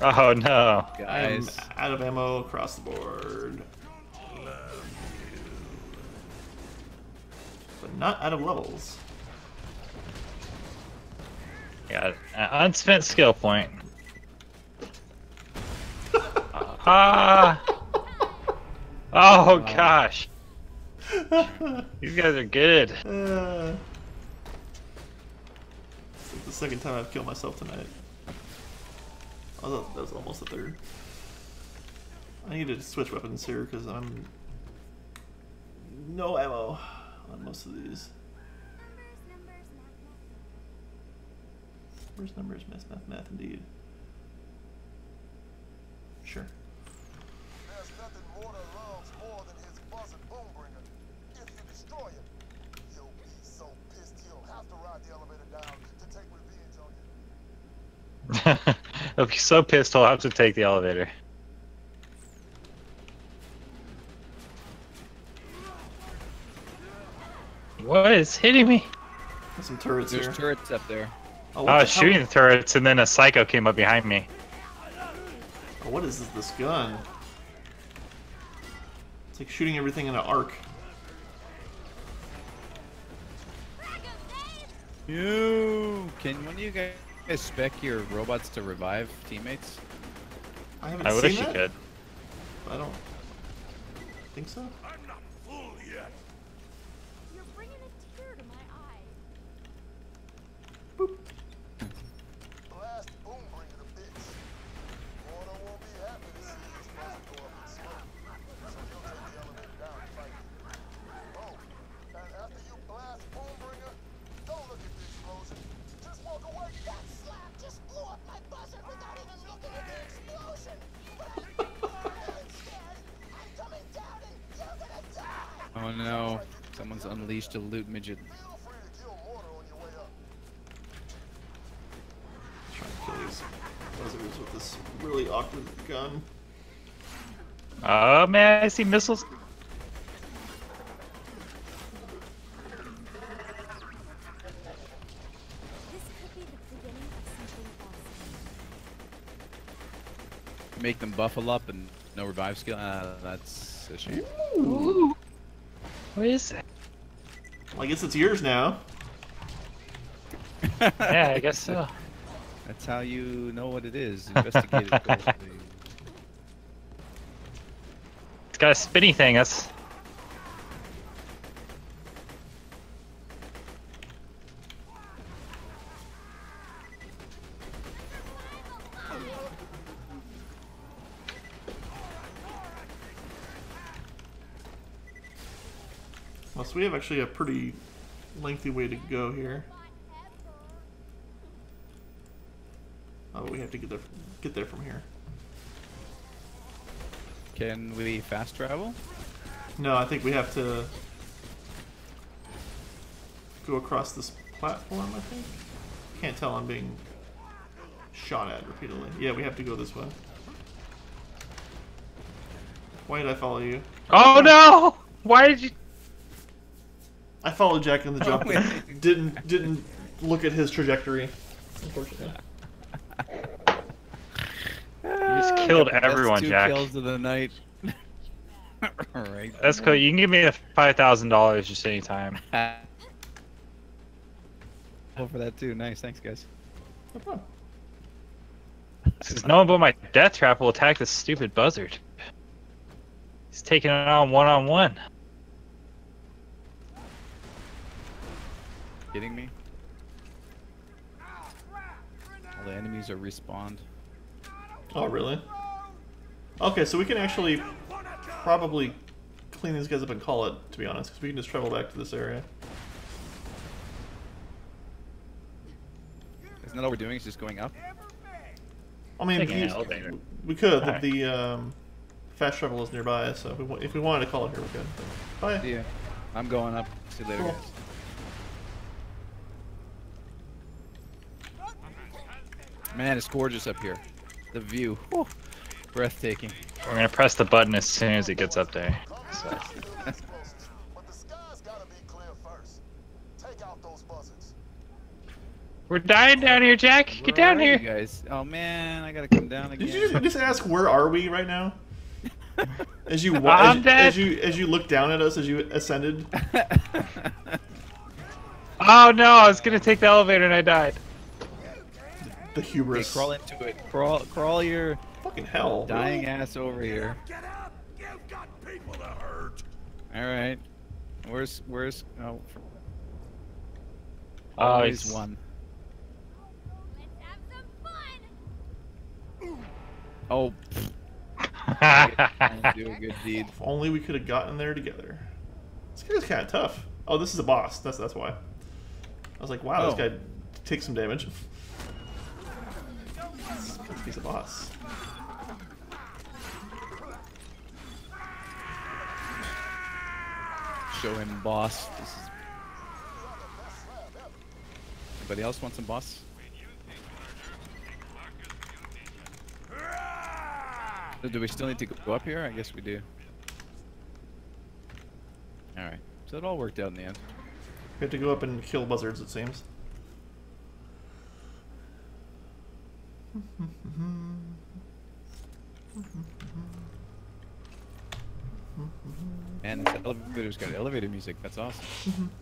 Oh no! Guys, I'm out of ammo across the board. Love you. But not out of levels. Yeah, unspent skill point. Oh gosh! These guys are good. It's like the second time I've killed myself tonight. Oh, that was almost the third. I need to switch weapons here because I'm no ammo on most of these. Numbers, numbers, math, indeed. Sure. There's nothing mortar loves more than his buzz and boom bringer. If you destroy it, you'll be so pissed he'll have to ride the elevator down to take revenge on you. He'll be so pissed he'll have to take the elevator. What is hitting me? There's some turrets here. There's turrets up there. Oh, I was shooting turrets and then a psycho came up behind me. Oh, what is this gun? It's like shooting everything in an arc. You can one of you guys spec your robots to revive teammates? I haven't seen that. I wish you could. I don't think so. I'm not full yet. You're bringing a tear to my eye. Boop. Oh no, someone's unleashed a loot midget. Trying to kill these buzzers with this really awkward gun. Oh man, I see missiles. Make them buffle up and no revive skill? That's a shame. Ooh. What is that? Well, I guess it's yours now. Yeah, I guess so. That's how you know what it is. Investigate it closely. It's got a spinny thing. That's... So we have actually a pretty lengthy way to go here. Oh, we have to get there from here. Can we fast travel? No, I think we have to go across this platform, I think. Can't tell, I'm being shot at repeatedly. Yeah, we have to go this way. Why did I follow you? Oh no! Why did you... I followed Jack in the jump. Didn't look at his trajectory. Unfortunately. You just killed everyone, Jack. That's two kills of the night. All right. That's cool. You can give me the $5,000 just any time. Oh, for that too. Nice. Thanks, guys. No problem. Since no one but my death trap will attack this stupid buzzard. He's taking it on one-on-one. Kidding me? All the enemies are respawned. Oh really? Okay, so we can actually probably clean these guys up and call it, to be honest, because we can just travel back to this area. Isn't that all we're doing, is just going up? I mean, we could, but the fast travel is nearby, so if we wanted to call it here, we could. Bye. Yeah, I'm going up. See you later, cool. Guys. Man, it's gorgeous up here. The view, whew, breathtaking. We're gonna press the button as soon as it gets up there. So. We're dying down here, Jack. Get down here, you guys. Oh man, I gotta come down again. Did you just ask where are we right now? As you look down at us as you ascended. Oh no, I was gonna take the elevator and I died. The hubris. Okay, crawl into it. Crawl your fucking hell dying ass over here. Get up! You've got people to hurt. All right. Where's oh. Always it's... one. Let's have some fun. Oh. Pfft. Do a good deed. If only we could have gotten there together. This guy's kind of tough. Oh, this is a boss. That's why. I was like, wow, oh. This guy takes some damage. He's a boss. Show him, boss. This is... Anybody else want some boss? Do we still need to go up here? I guess we do. Alright. So it all worked out in the end. We have to go up and kill buzzards, it seems. And the elevator's got elevator music, that's awesome.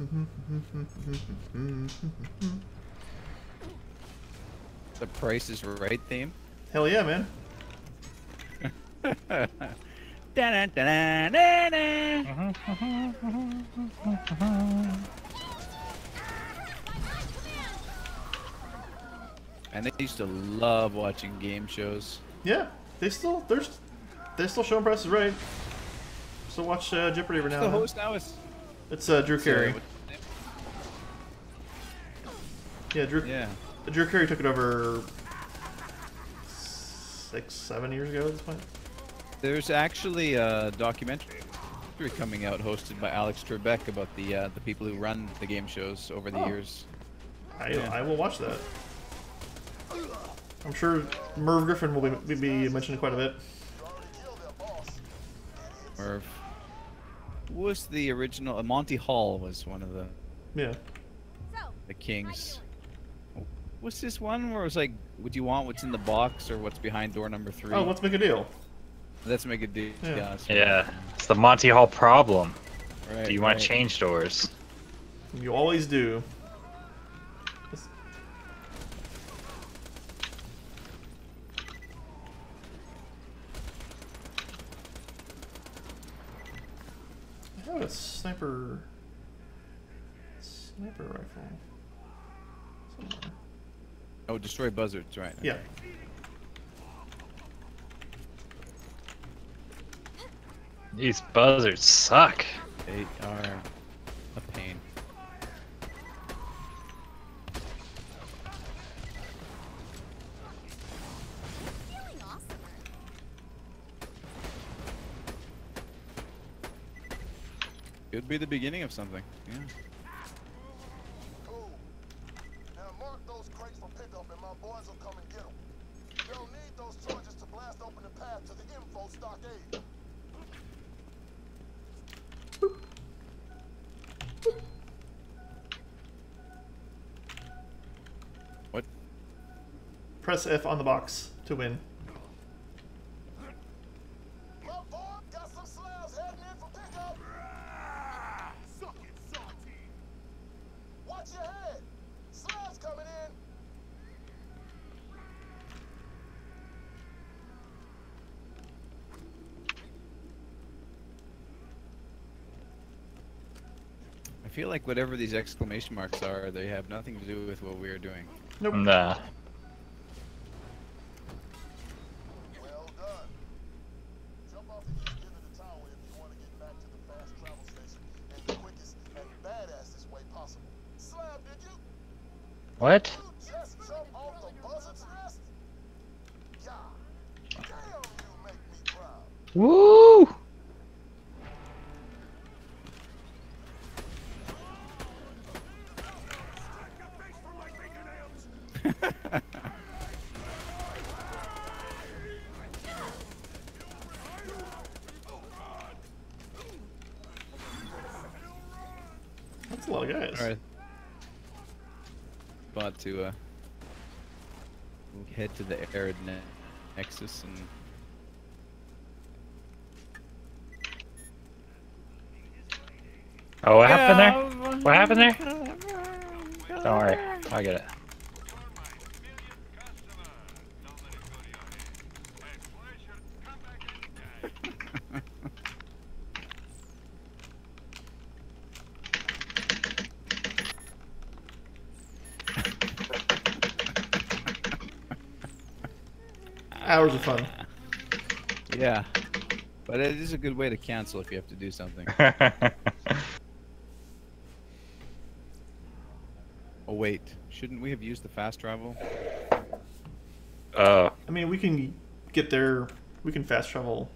The Price is Right theme? Hell yeah, man. And they used to love watching game shows. Yeah, they still showing Price is Right. So watch Jeopardy right now. The host now is it's Drew Carey. Yeah, Drew Carey took it over 6-7 years ago at this point. There's actually a documentary coming out hosted by Alex Trebek about the people who run the game shows over the years. I will watch that. I'm sure Merv Griffin will be mentioned quite a bit. Merv. Who was the original? Monty Hall was one of the... Yeah. The kings. What's this one where it was like, would you want what's in the box or what's behind door number 3? Oh, let's make a deal. Let's make a deal. Yeah. Yeah. It's the Monty Hall problem. Right, do you want to change doors? You always do. A sniper rifle. Somewhere. Oh, destroy buzzards, right? Yeah. These buzzards suck. They are a pain. Could be the beginning of something. Yeah. Cool. Now mark those crates for pickup and my boys will come and get them. You don't need those charges to blast open the path to the info stockade. What? Press F on the box to win. I feel like whatever these exclamation marks are, they have nothing to do with what we are doing. Nope. Nah. Well done. Jump off the end of the tower if you want to get back to the What? Woo! That's a lot of guys. All right. About to head to the air nexus and. Oh, what happened there? What happened there? Don't worry, I get it. Hours of fun. Yeah, but it is a good way to cancel if you have to do something. Oh wait, shouldn't we have used the fast travel? I mean, we can get there. We can fast travel.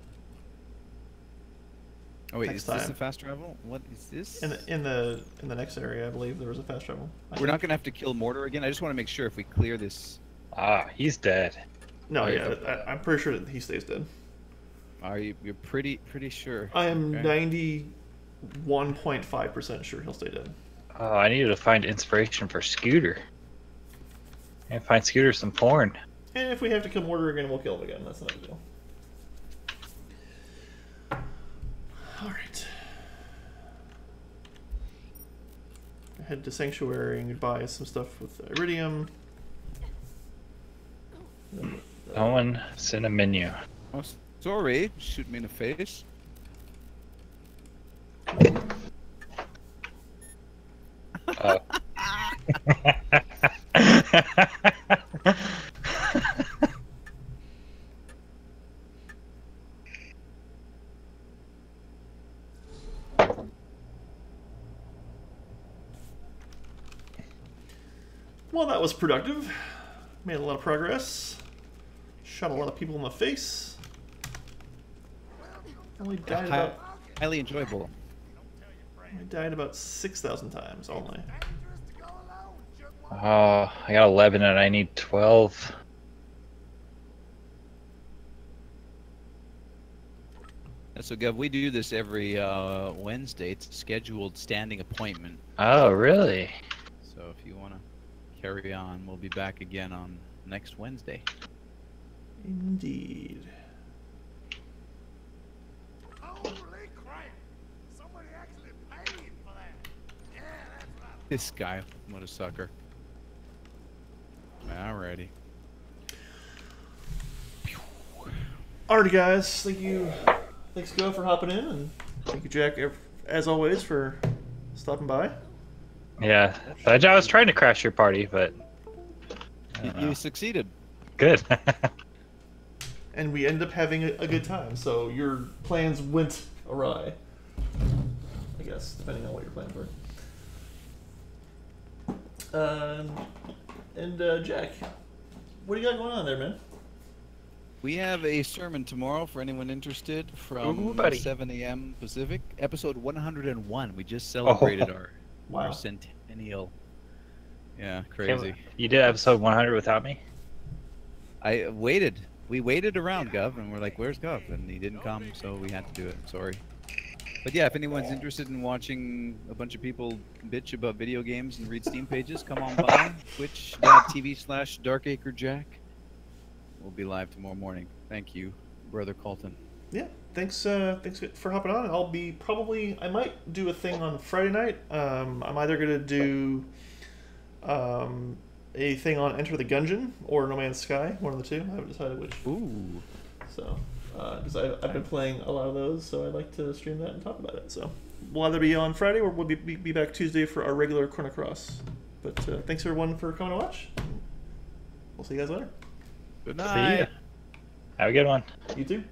Oh wait, is this the fast travel? What is this? In the next area, I believe there was a fast travel. We're not gonna have to kill Mortar again. I just want to make sure if we clear this. Ah, he's dead. No, yeah, I'm pretty sure that he stays dead. Are you? You're pretty sure. I am 91.5% sure he'll stay dead. Oh, I needed to find inspiration for Scooter. And find Scooter some porn. And if we have to kill Mortar again, we'll kill him again. That's not a deal. Alright. Head to Sanctuary and buy some stuff with Iridium. Owen, send a menu. Oh, sorry. Shoot me in the face. Oh. Well, that was productive. Made a lot of progress. Shot a lot of people in the face. Only died about... Highly enjoyable. I died about 6,000 times only. Oh, I got 11 and I need 12. So, Gov, we do this every Wednesday. It's a scheduled standing appointment. Oh, really? So if you want to carry on, we'll be back again on next Wednesday. Indeed. This guy, what a sucker. Alrighty. Alrighty, guys. Thank you. Thanks, Go, for hopping in. And thank you, Jack, as always, for stopping by. Yeah. I was trying to crash your party, but... You succeeded. Good. And we ended up having a good time, so your plans went awry. I guess, depending on what your plans were. Jack, what do you got going on there, man? We have a sermon tomorrow for anyone interested from 7 a.m. Pacific. Episode 101. We just celebrated our centennial. Yeah, crazy. You did episode 100 without me? I waited. We waited around, Gov, and we're like, where's Gov? And he didn't come, so we had to do it. Sorry. But yeah, if anyone's interested in watching a bunch of people bitch about video games and read Steam pages, come on by. Twitch.tv/Dark Acre Jack. We'll be live tomorrow morning. Thank you, Brother Colton. Yeah, thanks. Thanks for hopping on. I'll be I might do a thing on Friday night. I'm either gonna do a thing on Enter the Gungeon or No Man's Sky. One of the two. I haven't decided which. Ooh. So. Because I've been playing a lot of those, so I like to stream that and talk about it. So we'll either be on Friday or we'll be back Tuesday for our regular Corner Cross. But thanks everyone for coming to watch. We'll see you guys later. Good night. See ya. Have a good one. You too.